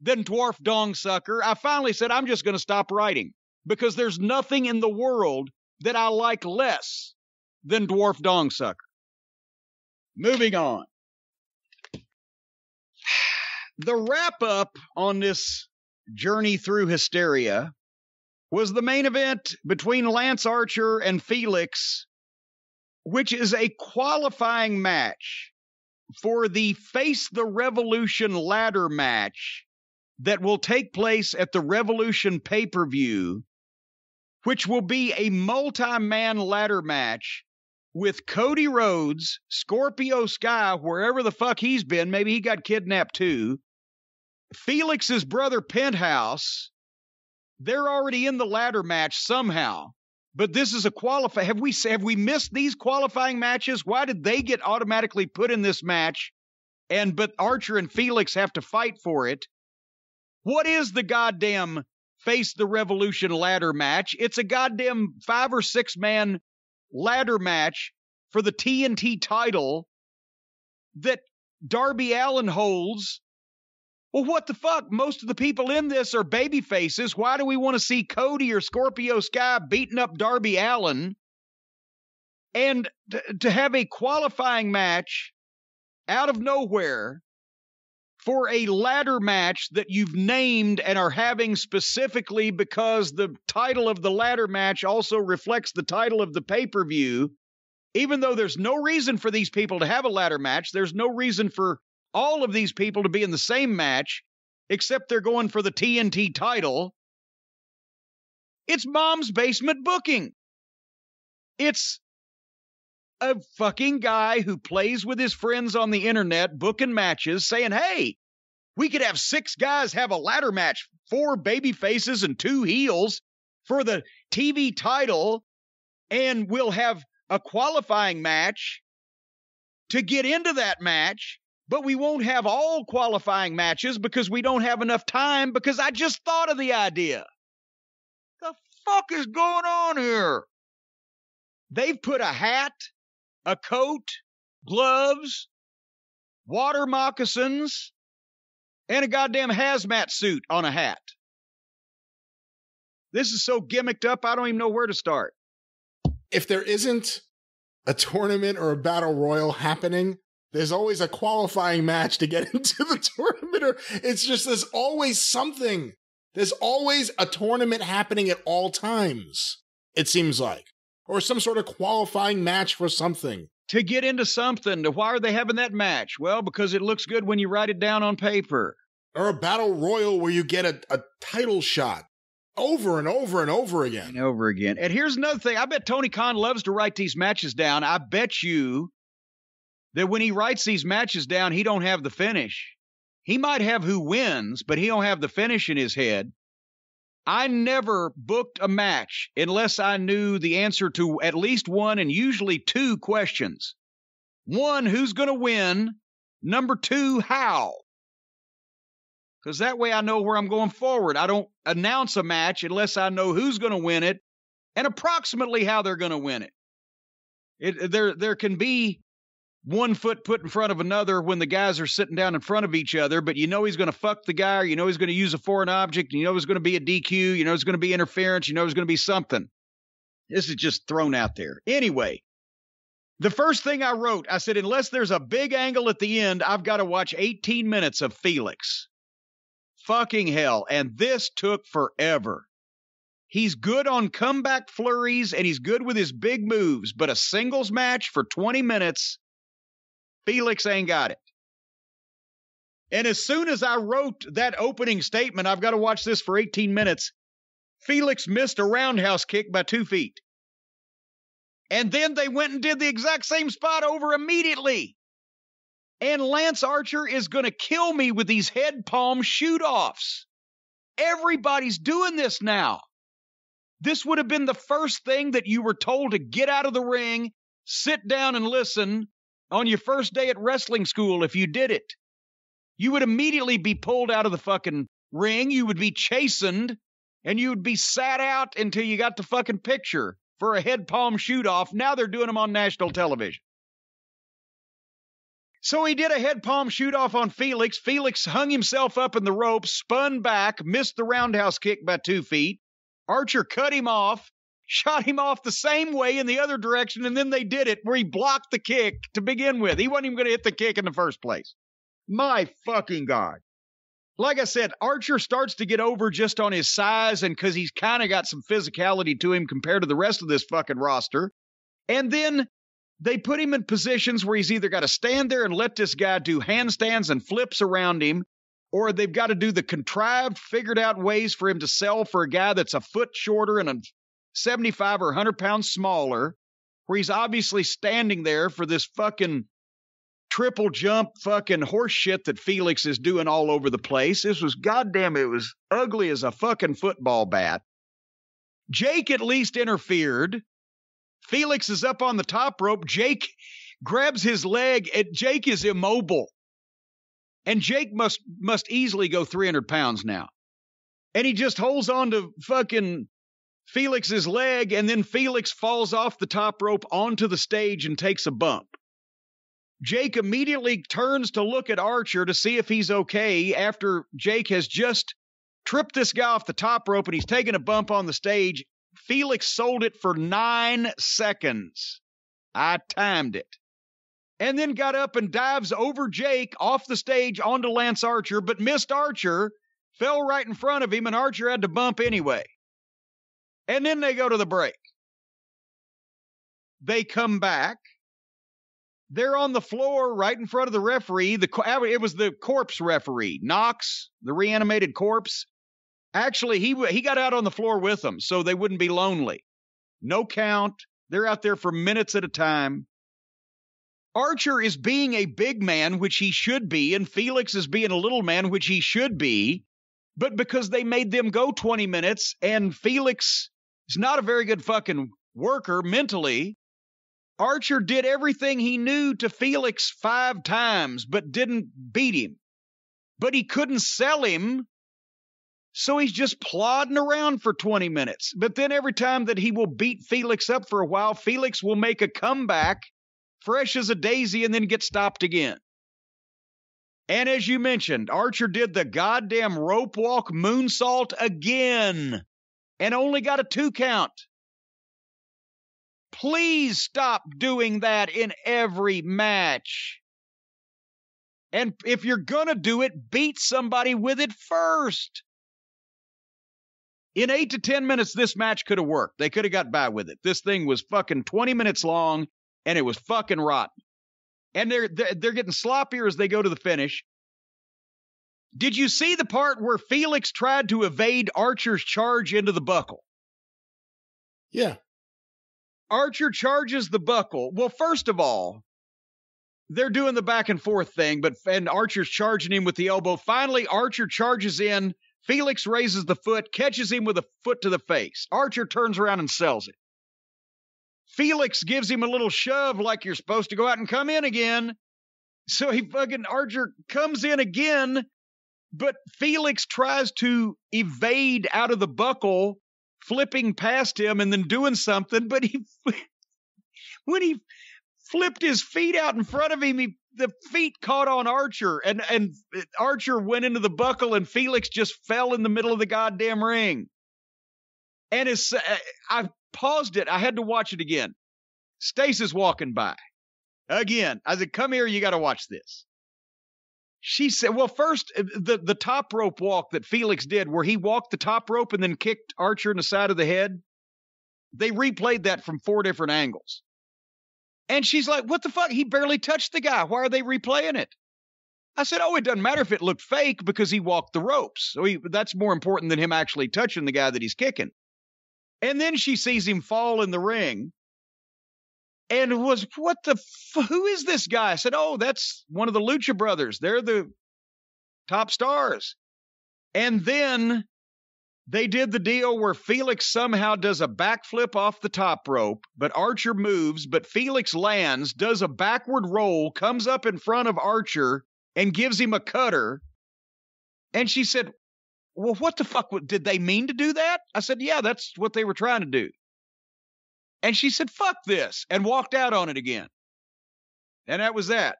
than Dwarf Dong Sucker. I finally said, I'm just going to stop writing, because there's nothing in the world that I like less than Dwarf Dong Sucker. Moving on. The wrap up on this journey through hysteria was the main event between Lance Archer and Felix, which is a qualifying match for the Face the Revolution ladder match that will take place at the Revolution pay-per-view, which will be a multi-man ladder match with Cody Rhodes, Scorpio Sky, wherever the fuck he's been, maybe he got kidnapped too, Felix's brother Penthouse. They're already in the ladder match somehow, but this is a qualify. Have we missed these qualifying matches? Why did they get automatically put in this match, but Archer and Felix have to fight for it? What is the goddamn Face the Revolution ladder match? It's a goddamn 5 or 6 man ladder match for the TNT title that Darby Allin holds. Well, what the fuck? Most of the people in this are baby faces. Why do we want to see Cody or Scorpio Sky beating up Darby Allin? And to have a qualifying match out of nowhere for a ladder match that you've named and are having specifically because the title of the ladder match also reflects the title of the pay-per-view, even though there's no reason for these people to have a ladder match, there's no reason for all of these people to be in the same match, except they're going for the TNT title. It's mom's basement booking. It's a fucking guy who plays with his friends on the internet, booking matches, saying, hey, we could have 6 guys have a ladder match, 4 baby faces and 2 heels for the TV title, and we'll have a qualifying match to get into that match. But we won't have all qualifying matches because we don't have enough time, because I just thought of the idea. The fuck is going on here? They've put a hat, a coat, gloves, water moccasins, and a goddamn hazmat suit on a hat. This is so gimmicked up, I don't even know where to start. If there isn't a tournament or a battle royal happening, there's always a qualifying match to get into the tournament. Or it's just, there's always something. There's always a tournament happening at all times, it seems like. or some sort of qualifying match for something. To get into something. Why are they having that match? Well, because it looks good when you write it down on paper. Or a battle royal where you get a title shot over and over and over again. And over again. And here's another thing. I bet Tony Khan loves to write these matches down. I bet you that when he writes these matches down, he don't have the finish. He might have who wins, but he don't have the finish in his head. I never booked a match unless I knew the answer to at least one and usually two questions. One, who's going to win? Number two, how? Because that way I know where I'm going forward. I don't announce a match unless I know who's going to win it and approximately how they're going to win it. There can be one foot put in front of another when the guys are sitting down in front of each other, but you know he's going to fuck the guy, or you know he's going to use a foreign object, and you know there's going to be a DQ, you know there's going to be interference, you know there's going to be something. This is just thrown out there. Anyway, the first thing I wrote, I said, unless there's a big angle at the end, I've got to watch 18 minutes of Felix. Fucking hell. And this took forever. He's good on comeback flurries, and he's good with his big moves, but a singles match for 20 minutes, Felix ain't got it. And as soon as I wrote that opening statement, I've got to watch this for 18 minutes, Felix missed a roundhouse kick by 2 feet. And then they went and did the exact same spot over immediately. And Lance Archer is going to kill me with these head palm shoot-offs. Everybody's doing this now. This would have been the first thing that you were told to get out of the ring, sit down and listen. On your first day at wrestling school, if you did it, you would immediately be pulled out of the fucking ring, you would be chastened, and you would be sat out until you got the fucking picture for a head palm shoot-off. Now they're doing them on national television. So he did a head palm shoot-off on Felix. Felix hung himself up in the rope, spun back, missed the roundhouse kick by 2 feet. Archer cut him off. Shot him off the same way in the other direction, and then they did it where he blocked the kick to begin with. He wasn't even going to hit the kick in the first place. My fucking God. Like I said, Archer starts to get over just on his size and because he's kind of got some physicality to him compared to the rest of this fucking roster. And then they put him in positions where he's either got to stand there and let this guy do handstands and flips around him, or they've got to do the contrived, figured-out ways for him to sell for a guy that's a foot shorter and a 75 or 100 pounds smaller, where he's obviously standing there for this fucking triple jump fucking horse shit that Felix is doing all over the place. This was goddamn, it was ugly as a fucking football bat. Jake at least interfered. Felix is up on the top rope. Jake grabs his leg and Jake is immobile. And Jake must easily go 300 pounds now. And he just holds on to fucking Felix's leg, and then Felix falls off the top rope onto the stage and takes a bump. Jake immediately turns to look at Archer to see if he's okay after Jake has just tripped this guy off the top rope and he's taken a bump on the stage. Felix sold it for 9 seconds. I timed it. And then got up and dives over Jake off the stage onto Lance Archer, but missed Archer, fell right in front of him, and Archer had to bump anyway. And then they go to the break. They come back. They're on the floor right in front of the referee. It was the corpse referee, Knox, the reanimated corpse. Actually, he got out on the floor with them, so they wouldn't be lonely. No count. They're out there for minutes at a time. Archer is being a big man, which he should be, and Felix is being a little man, which he should be. But because they made them go 20 minutes, and Felix is not a very good fucking worker mentally, Archer did everything he knew to Felix 5 times, but didn't beat him. But he couldn't sell him, so he's just plodding around for 20 minutes. But then every time that he will beat Felix up for a while, Felix will make a comeback, fresh as a daisy, and then get stopped again. And as you mentioned, Archer did the goddamn rope walk moonsault again and only got a 2 count. Please stop doing that in every match. And if you're going to do it, beat somebody with it first. In 8 to 10 minutes, this match could have worked. They could have got by with it. This thing was fucking 20 minutes long, and it was fucking rotten. And they're getting sloppier as they go to the finish. Did you see the part where Felix tried to evade Archer's charge into the buckle? Yeah. Archer charges the buckle. Well, first of all, they're doing the back and forth thing, and Archer's charging him with the elbow. Finally, Archer charges in. Felix raises the foot, catches him with a foot to the face. Archer turns around and sells it. Felix gives him a little shove like you're supposed to go out and come in again. So Archer comes in again, but Felix tries to evade out of the buckle, flipping past him and then doing something. But when he flipped his feet out in front of him, the feet caught on Archer, and Archer went into the buckle, and Felix just fell in the middle of the goddamn ring. And I paused it. I had to watch it again. Stacy's walking by. Again, I said, come here, you got to watch this. She said, well, first, the top rope walk that Felix did, where he walked the top rope and then kicked Archer in the side of the head, they replayed that from 4 different angles. And she's like, what the fuck? He barely touched the guy. Why are they replaying it? I said, oh, it doesn't matter if it looked fake because he walked the ropes. So that's more important than him actually touching the guy that he's kicking. And then she sees him fall in the ring. And who is this guy? I said, oh, that's one of the Lucha Brothers. They're the top stars. And then they did the deal where Felix somehow does a backflip off the top rope, but Archer moves, but Felix lands, does a backward roll, comes up in front of Archer and gives him a cutter. And she said, well, what the fuck? Did they mean to do that? I said, yeah, that's what they were trying to do. And she said, fuck this, and walked out on it again. And that was that.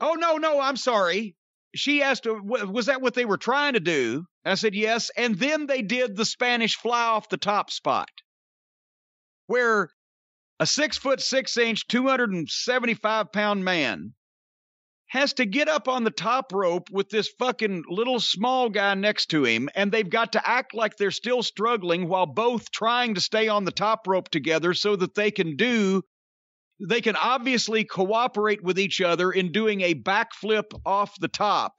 Oh, no, I'm sorry. She asked, was that what they were trying to do? And I said, yes. And then they did the Spanish fly off the top spot, where a 6'6", 275-pound man has to get up on the top rope with this fucking little small guy next to him, and they've got to act like they're still struggling while both trying to stay on the top rope together so that they can obviously cooperate with each other in doing a backflip off the top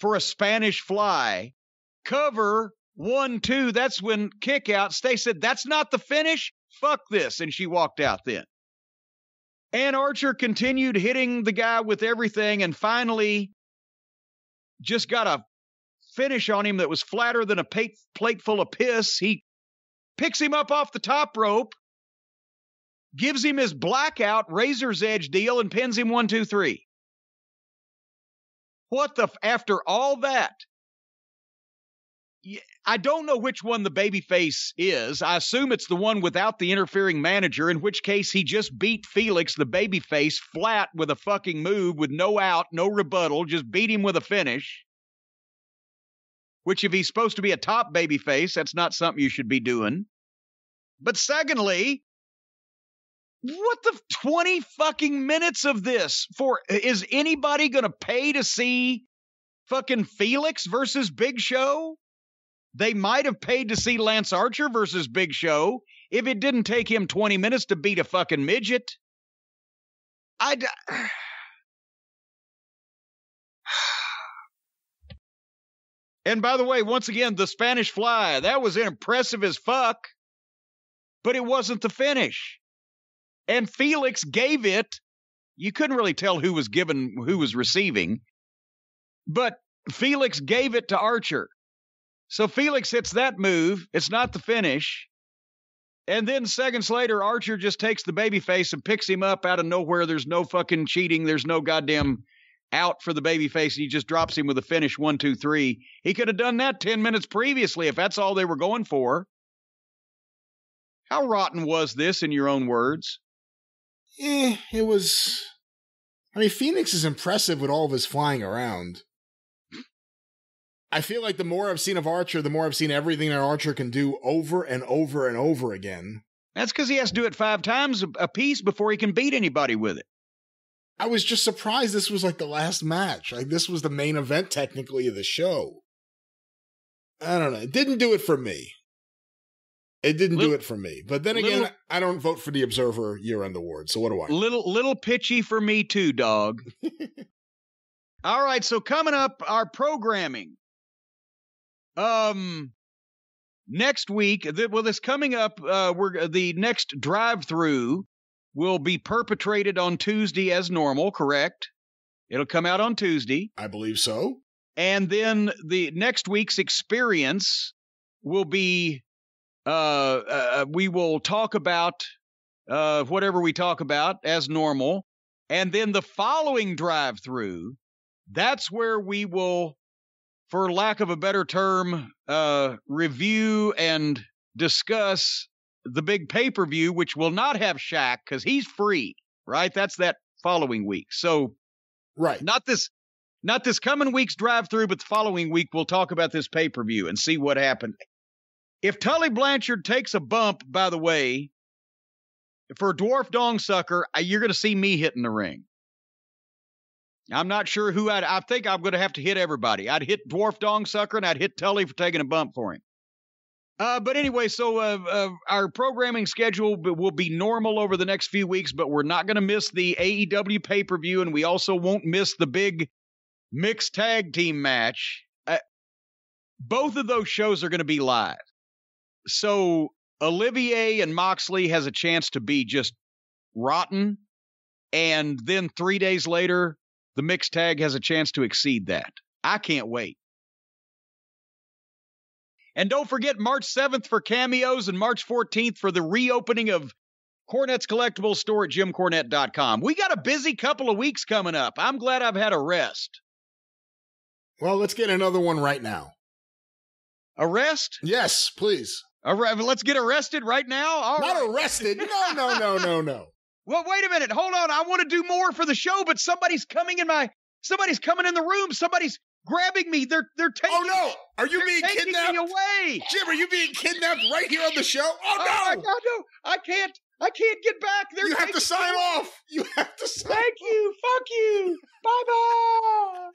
for a Spanish fly. Cover, 1, 2, that's when kick out. Stacey said, that's not the finish. Fuck this. And she walked out then. And Archer continued hitting the guy with everything and finally just got a finish on him that was flatter than a plate full of piss. He picks him up off the top rope, gives him his blackout razor's edge deal, and pins him 1, 2, 3. After all that, I don't know which one the babyface is. I assume it's the one without the interfering manager, in which case he just beat Felix, the babyface, flat with a fucking move with no out, no rebuttal, just beat him with a finish. Which if he's supposed to be a top babyface, that's not something you should be doing. But secondly, what the 20 fucking minutes of this for? Is anybody going to pay to see fucking Felix versus Big Show? They might have paid to see Lance Archer versus Big Show if it didn't take him 20 minutes to beat a fucking midget. And by the way, once again, the Spanish Fly, that was impressive as fuck, but it wasn't the finish. And Felix gave it. You couldn't really tell who was receiving, but Felix gave it to Archer. So Felix hits that move. It's not the finish. And then seconds later, Archer just takes the babyface and picks him up out of nowhere. There's no fucking cheating. There's no goddamn out for the babyface. He just drops him with a finish. 1, 2, 3. He could have done that 10 minutes previously if that's all they were going for. How rotten was this in your own words? It was. I mean, Phoenix is impressive with all of his flying around. I feel like the more I've seen of Archer, the more I've seen everything that Archer can do over and over and over again. That's because he has to do it 5 times a piece before he can beat anybody with it. I was just surprised this was like the last match. Like, this was the main event, technically, of the show. I don't know. It didn't do it for me. It didn't do it for me. But then again, I don't vote for the Observer year-end award, so what do I know? Little pitchy for me too, dog. All right, so coming up, our programming. Next week, this coming up, the next drive-through will be perpetrated on Tuesday as normal, correct? It'll come out on Tuesday. I believe so. And then the next week's experience will be... we will talk about whatever we talk about as normal. And then the following drive-through, that's where we will, for lack of a better term, review and discuss the big pay-per-view, which will not have Shaq because he's free, right? That's that following week. So right. Not this coming week's drive-through, but the following week we'll talk about this pay-per-view and see what happened. If Tully Blanchard takes a bump, by the way, for Dwarf Dong Sucker, you're going to see me hitting the ring. I'm not sure who I think I'm going to have to hit everybody. I'd hit Dwarf Dong Sucker and I'd hit Tully for taking a bump for him. But anyway, so our programming schedule will be normal over the next few weeks, but we're not going to miss the AEW pay-per-view, and we also won't miss the big mixed tag team match. Both of those shows are going to be live. So Olivier and Moxley has a chance to be just rotten. And then 3 days later, the mixed tag has a chance to exceed that. I can't wait. And don't forget March 7th for cameos and March 14th for the reopening of Cornette's Collectibles store at JimCornette.com. We got a busy couple of weeks coming up. I'm glad I've had a rest. Well, let's get another one right now. Arrest? Yes, please. Let's get arrested right now? All Not right. arrested. No. Well, wait a minute. Hold on. I want to do more for the show, but somebody's coming in the room. Somebody's grabbing me. They're taking me. Oh, no. Are you being kidnapped? Me away. Jim, are you being kidnapped right here on the show? Oh, no. No. I can't get back. You have to sign off. You have to sign off. Thank you. Fuck you. Bye-bye.